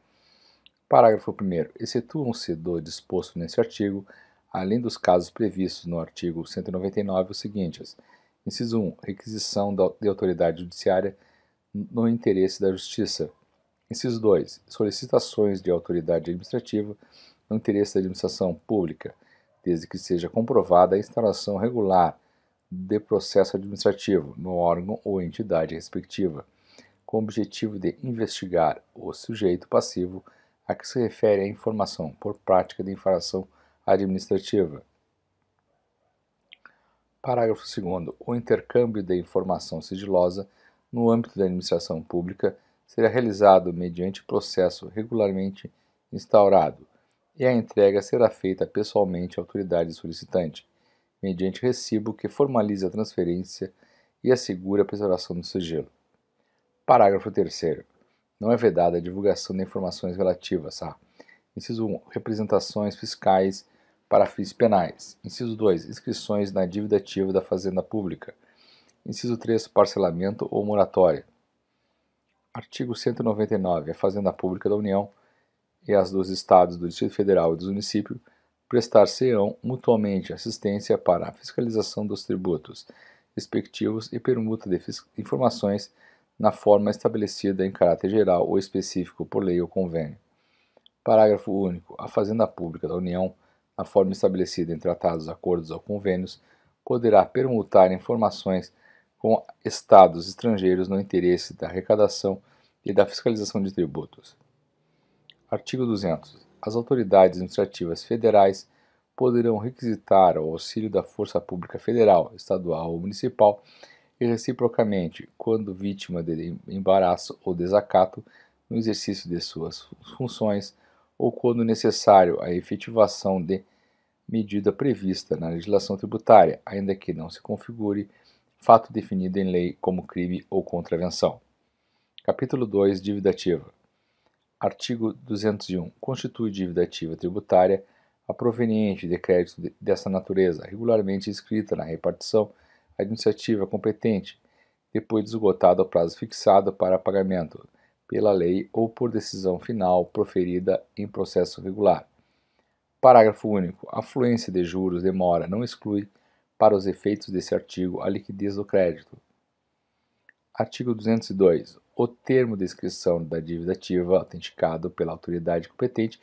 Parágrafo 1º. Excetuam-se do disposto neste artigo, além dos casos previstos no artigo 199, os seguintes. Inciso 1. Requisição de autoridade judiciária no interesse da justiça. Inciso 2. Solicitações de autoridade administrativa no interesse da administração pública, desde que seja comprovada a instalação regular de processo administrativo no órgão ou entidade respectiva, com o objetivo de investigar o sujeito passivo a que se refere a informação por prática de infração administrativa. Parágrafo 2º. O intercâmbio de informação sigilosa no âmbito da administração pública será realizado mediante processo regularmente instaurado, e a entrega será feita pessoalmente à autoridade solicitante, mediante recibo que formaliza a transferência e assegura a preservação do sigilo. Parágrafo 3º. Não é vedada a divulgação de informações relativas a: inciso 1. Representações fiscais para fins penais. Inciso 2. Inscrições na dívida ativa da fazenda pública. Inciso 3. Parcelamento ou moratória. Artigo 199. A Fazenda Pública da União e as dos Estados, do Distrito Federal e dos Municípios prestar-se-ão mutuamente assistência para a fiscalização dos tributos respectivos e permuta de informações na forma estabelecida em caráter geral ou específico por lei ou convênio. Parágrafo único. A Fazenda Pública da União, na forma estabelecida em tratados, acordos ou convênios, poderá permutar informações com estados estrangeiros no interesse da arrecadação e da fiscalização de tributos. Artigo 200. As autoridades administrativas federais poderão requisitar o auxílio da Força Pública Federal, Estadual ou Municipal e, reciprocamente, quando vítima de embaraço ou desacato no exercício de suas funções ou, quando necessário, a efetivação de medida prevista na legislação tributária, ainda que não se configure fato definido em lei como crime ou contravenção. Capítulo 2. Dívida ativa. Artigo 201. Constitui dívida ativa tributária a proveniente de crédito dessa natureza, regularmente inscrita na repartição administrativa competente, depois de esgotado o prazo fixado para pagamento pela lei ou por decisão final proferida em processo regular. Parágrafo único. A fluência de juros demora não exclui, para os efeitos desse artigo, a liquidez do crédito. Artigo 202. O termo de inscrição da dívida ativa autenticado pela autoridade competente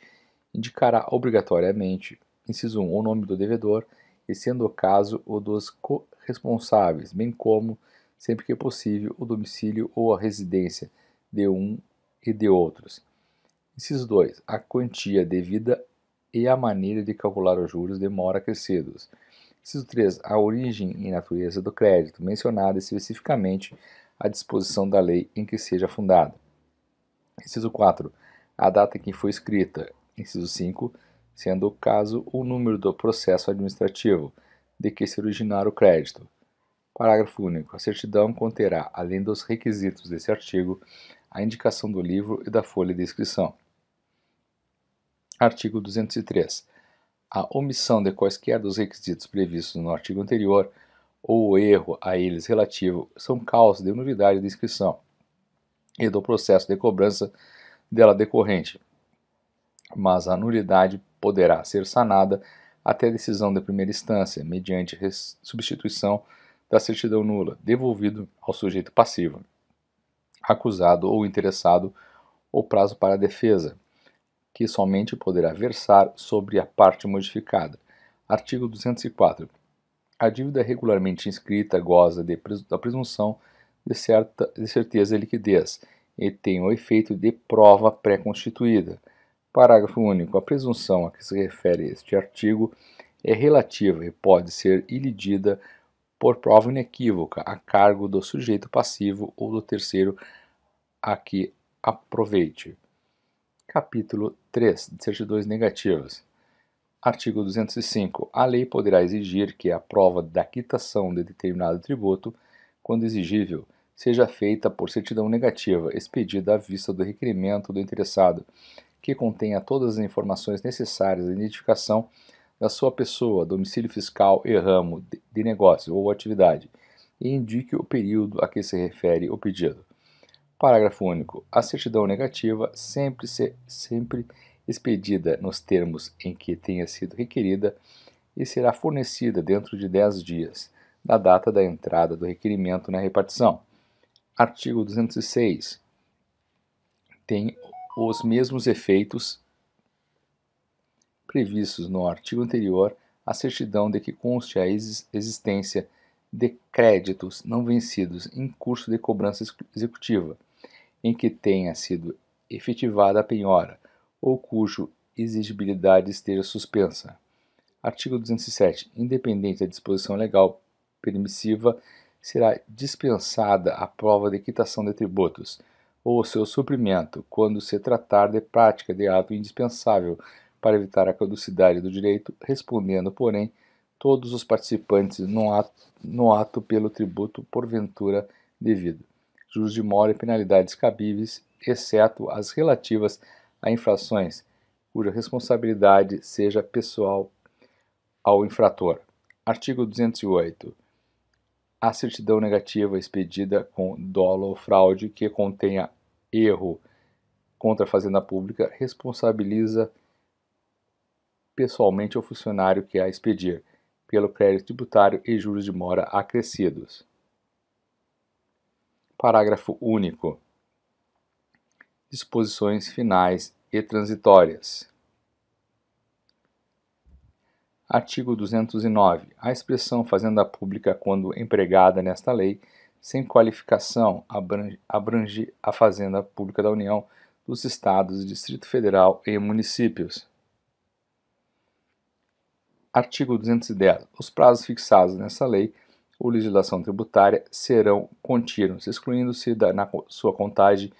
indicará obrigatoriamente, inciso 1, o nome do devedor e, sendo o caso, o dos corresponsáveis, bem como, sempre que possível, o domicílio ou a residência de um e de outros. Inciso 2. A quantia devida e a maneira de calcular os juros demora acrescidos. Inciso 3. A origem e natureza do crédito, mencionada especificamente a disposição da lei em que seja fundada. Inciso 4. A data em que foi escrita. Inciso 5. Sendo o caso, o número do processo administrativo de que se originar o crédito. Parágrafo único. A certidão conterá, além dos requisitos desse artigo, a indicação do livro e da folha de inscrição. Artigo 203. A omissão de quaisquer dos requisitos previstos no artigo anterior ou o erro a eles relativo são causa de nulidade de inscrição e do processo de cobrança dela decorrente, mas a nulidade poderá ser sanada até decisão de primeira instância, mediante substituição da certidão nula, devolvido ao sujeito passivo, acusado ou interessado, ou prazo para a defesa, que somente poderá versar sobre a parte modificada. Artigo 204. A dívida regularmente inscrita goza da presunção de certeza e liquidez e tem o efeito de prova pré-constituída. Parágrafo único. A presunção a que se refere este artigo é relativa e pode ser ilidida por prova inequívoca a cargo do sujeito passivo ou do terceiro a que aproveite. Capítulo 3. Certidões negativas. Artigo 205. A lei poderá exigir que a prova da quitação de determinado tributo, quando exigível, seja feita por certidão negativa, expedida à vista do requerimento do interessado, que contenha todas as informações necessárias à identificação da sua pessoa, domicílio fiscal e ramo de negócio ou atividade, e indique o período a que se refere o pedido. Parágrafo único. A certidão negativa sempre expedida nos termos em que tenha sido requerida e será fornecida dentro de 10 dias, da data da entrada do requerimento na repartição. Artigo 206. Tem os mesmos efeitos previstos no artigo anterior a certidão de que conste a existência de créditos não vencidos em curso de cobrança executiva, em que tenha sido efetivada a penhora ou cujo exigibilidade esteja suspensa. Artigo 207. Independente da disposição legal permissiva, será dispensada a prova de quitação de tributos ou seu suprimento quando se tratar de prática de ato indispensável para evitar a caducidade do direito, respondendo, porém, todos os participantes no ato pelo tributo porventura devido. juros de mora e penalidades cabíveis, exceto as relativas a infrações cuja responsabilidade seja pessoal ao infrator. Artigo 208. A certidão negativa expedida com dolo ou fraude que contenha erro contra a Fazenda Pública responsabiliza pessoalmente o funcionário que a expedir, pelo crédito tributário e juros de mora acrescidos. Parágrafo único. Disposições finais e transitórias. Artigo 209. A expressão Fazenda Pública, quando empregada nesta lei, sem qualificação, abrange a Fazenda Pública da União, dos Estados, Distrito Federal e municípios. Artigo 210. Os prazos fixados nessa lei ou legislação tributária serão contínuos, excluindo-se na sua contagem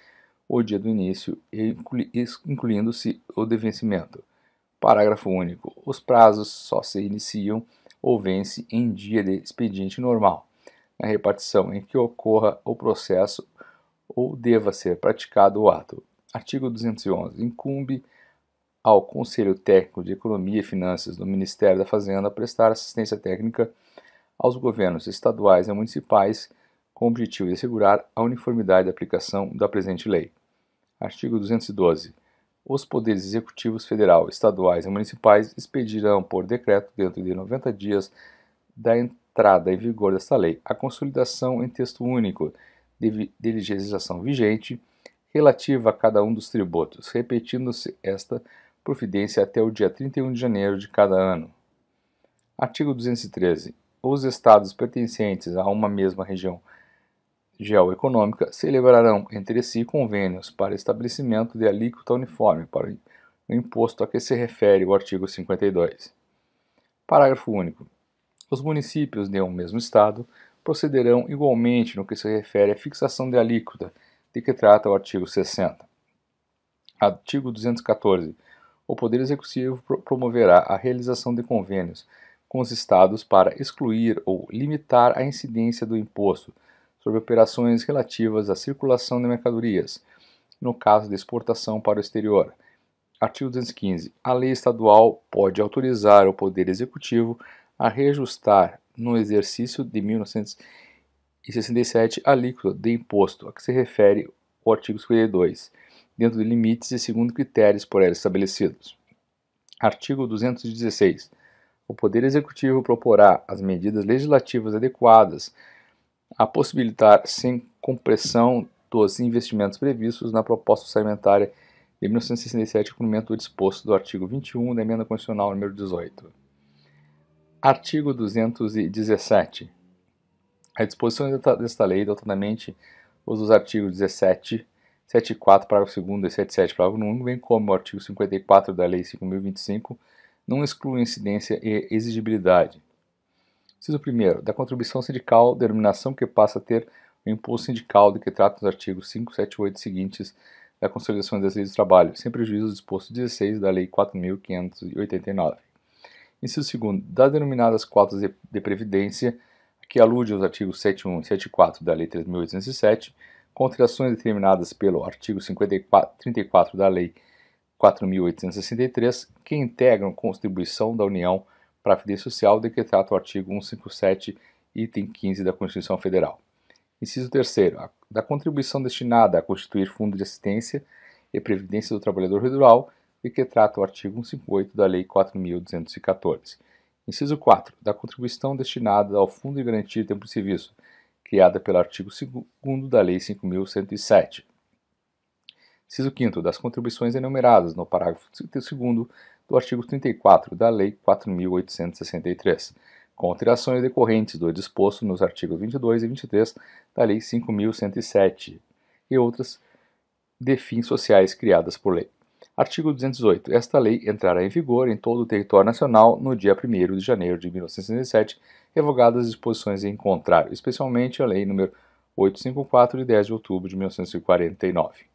o dia do início e incluindo-se o de vencimento. Parágrafo único. Os prazos só se iniciam ou vencem em dia de expediente normal, na repartição em que ocorra o processo ou deva ser praticado o ato. Artigo 211. Incumbe ao Conselho Técnico de Economia e Finanças do Ministério da Fazenda prestar assistência técnica aos governos estaduais e municipais com o objetivo de assegurar a uniformidade da aplicação da presente lei. Artigo 212. Os poderes executivos federal, estaduais e municipais expedirão por decreto, dentro de 90 dias da entrada em vigor desta lei, a consolidação em texto único de legislação vigente relativa a cada um dos tributos, repetindo-se esta providência até o dia 31 de janeiro de cada ano. Artigo 213. Os estados pertencentes a uma mesma região geoeconômica celebrarão entre si convênios para estabelecimento de alíquota uniforme para o imposto a que se refere o artigo 52. Parágrafo único. Os municípios de um mesmo estado procederão igualmente no que se refere à fixação de alíquota, de que trata o artigo 60. Artigo 214. O Poder Executivo promoverá a realização de convênios com os estados para excluir ou limitar a incidência do imposto sobre operações relativas à circulação de mercadorias, no caso de exportação para o exterior. Artigo 215. A lei estadual pode autorizar o Poder Executivo a reajustar, no exercício de 1967, a alíquota de imposto a que se refere o artigo 52, dentro de limites e segundo critérios por ela estabelecidos. Artigo 216. O Poder Executivo proporá as medidas legislativas adequadas a possibilitar, sem compressão dos investimentos previstos na proposta orçamentária de 1967, o cumprimento do disposto do artigo 21 da Emenda Constitucional n. 18. Artigo 217. As disposições desta lei, notadamente os dos artigos 17, 74, parágrafo 2º e 77, parágrafo 1º, bem como o artigo 54 da Lei 5.025, não excluem incidência e exigibilidade. Inciso 1. Da contribuição sindical, denominação que passa a ter o imposto sindical de que tratam os artigos 5, 7 e 8 seguintes da Consolidação das Leis do Trabalho, sem prejuízo do disposto 16 da Lei 4.589. Inciso 2. Das denominadas cotas de previdência, que alude aos artigos 71 e 74 da Lei 3.807, contratações determinadas pelo artigo 34 da Lei 4.863, que integram contribuição da União para a Previdência Social, de que trata o artigo 157, item 15 da Constituição Federal. Inciso 3º. Da contribuição destinada a constituir Fundo de Assistência e Previdência do Trabalhador Rural, de que trata o artigo 158 da Lei 4.214. Inciso 4. Da contribuição destinada ao Fundo de Garantia de Tempo de Serviço, criada pelo artigo 2º da Lei 5.107. Inciso 5. Das contribuições enumeradas no parágrafo 2º do artigo 34 da Lei 4.863, contratações decorrentes do disposto nos artigos 22 e 23 da Lei 5.107 e outras de fins sociais criadas por lei. Artigo 218. Esta lei entrará em vigor em todo o território nacional no dia 1º de janeiro de 1967, revogadas as disposições em contrário, especialmente a Lei nº 854, de 10 de outubro de 1949.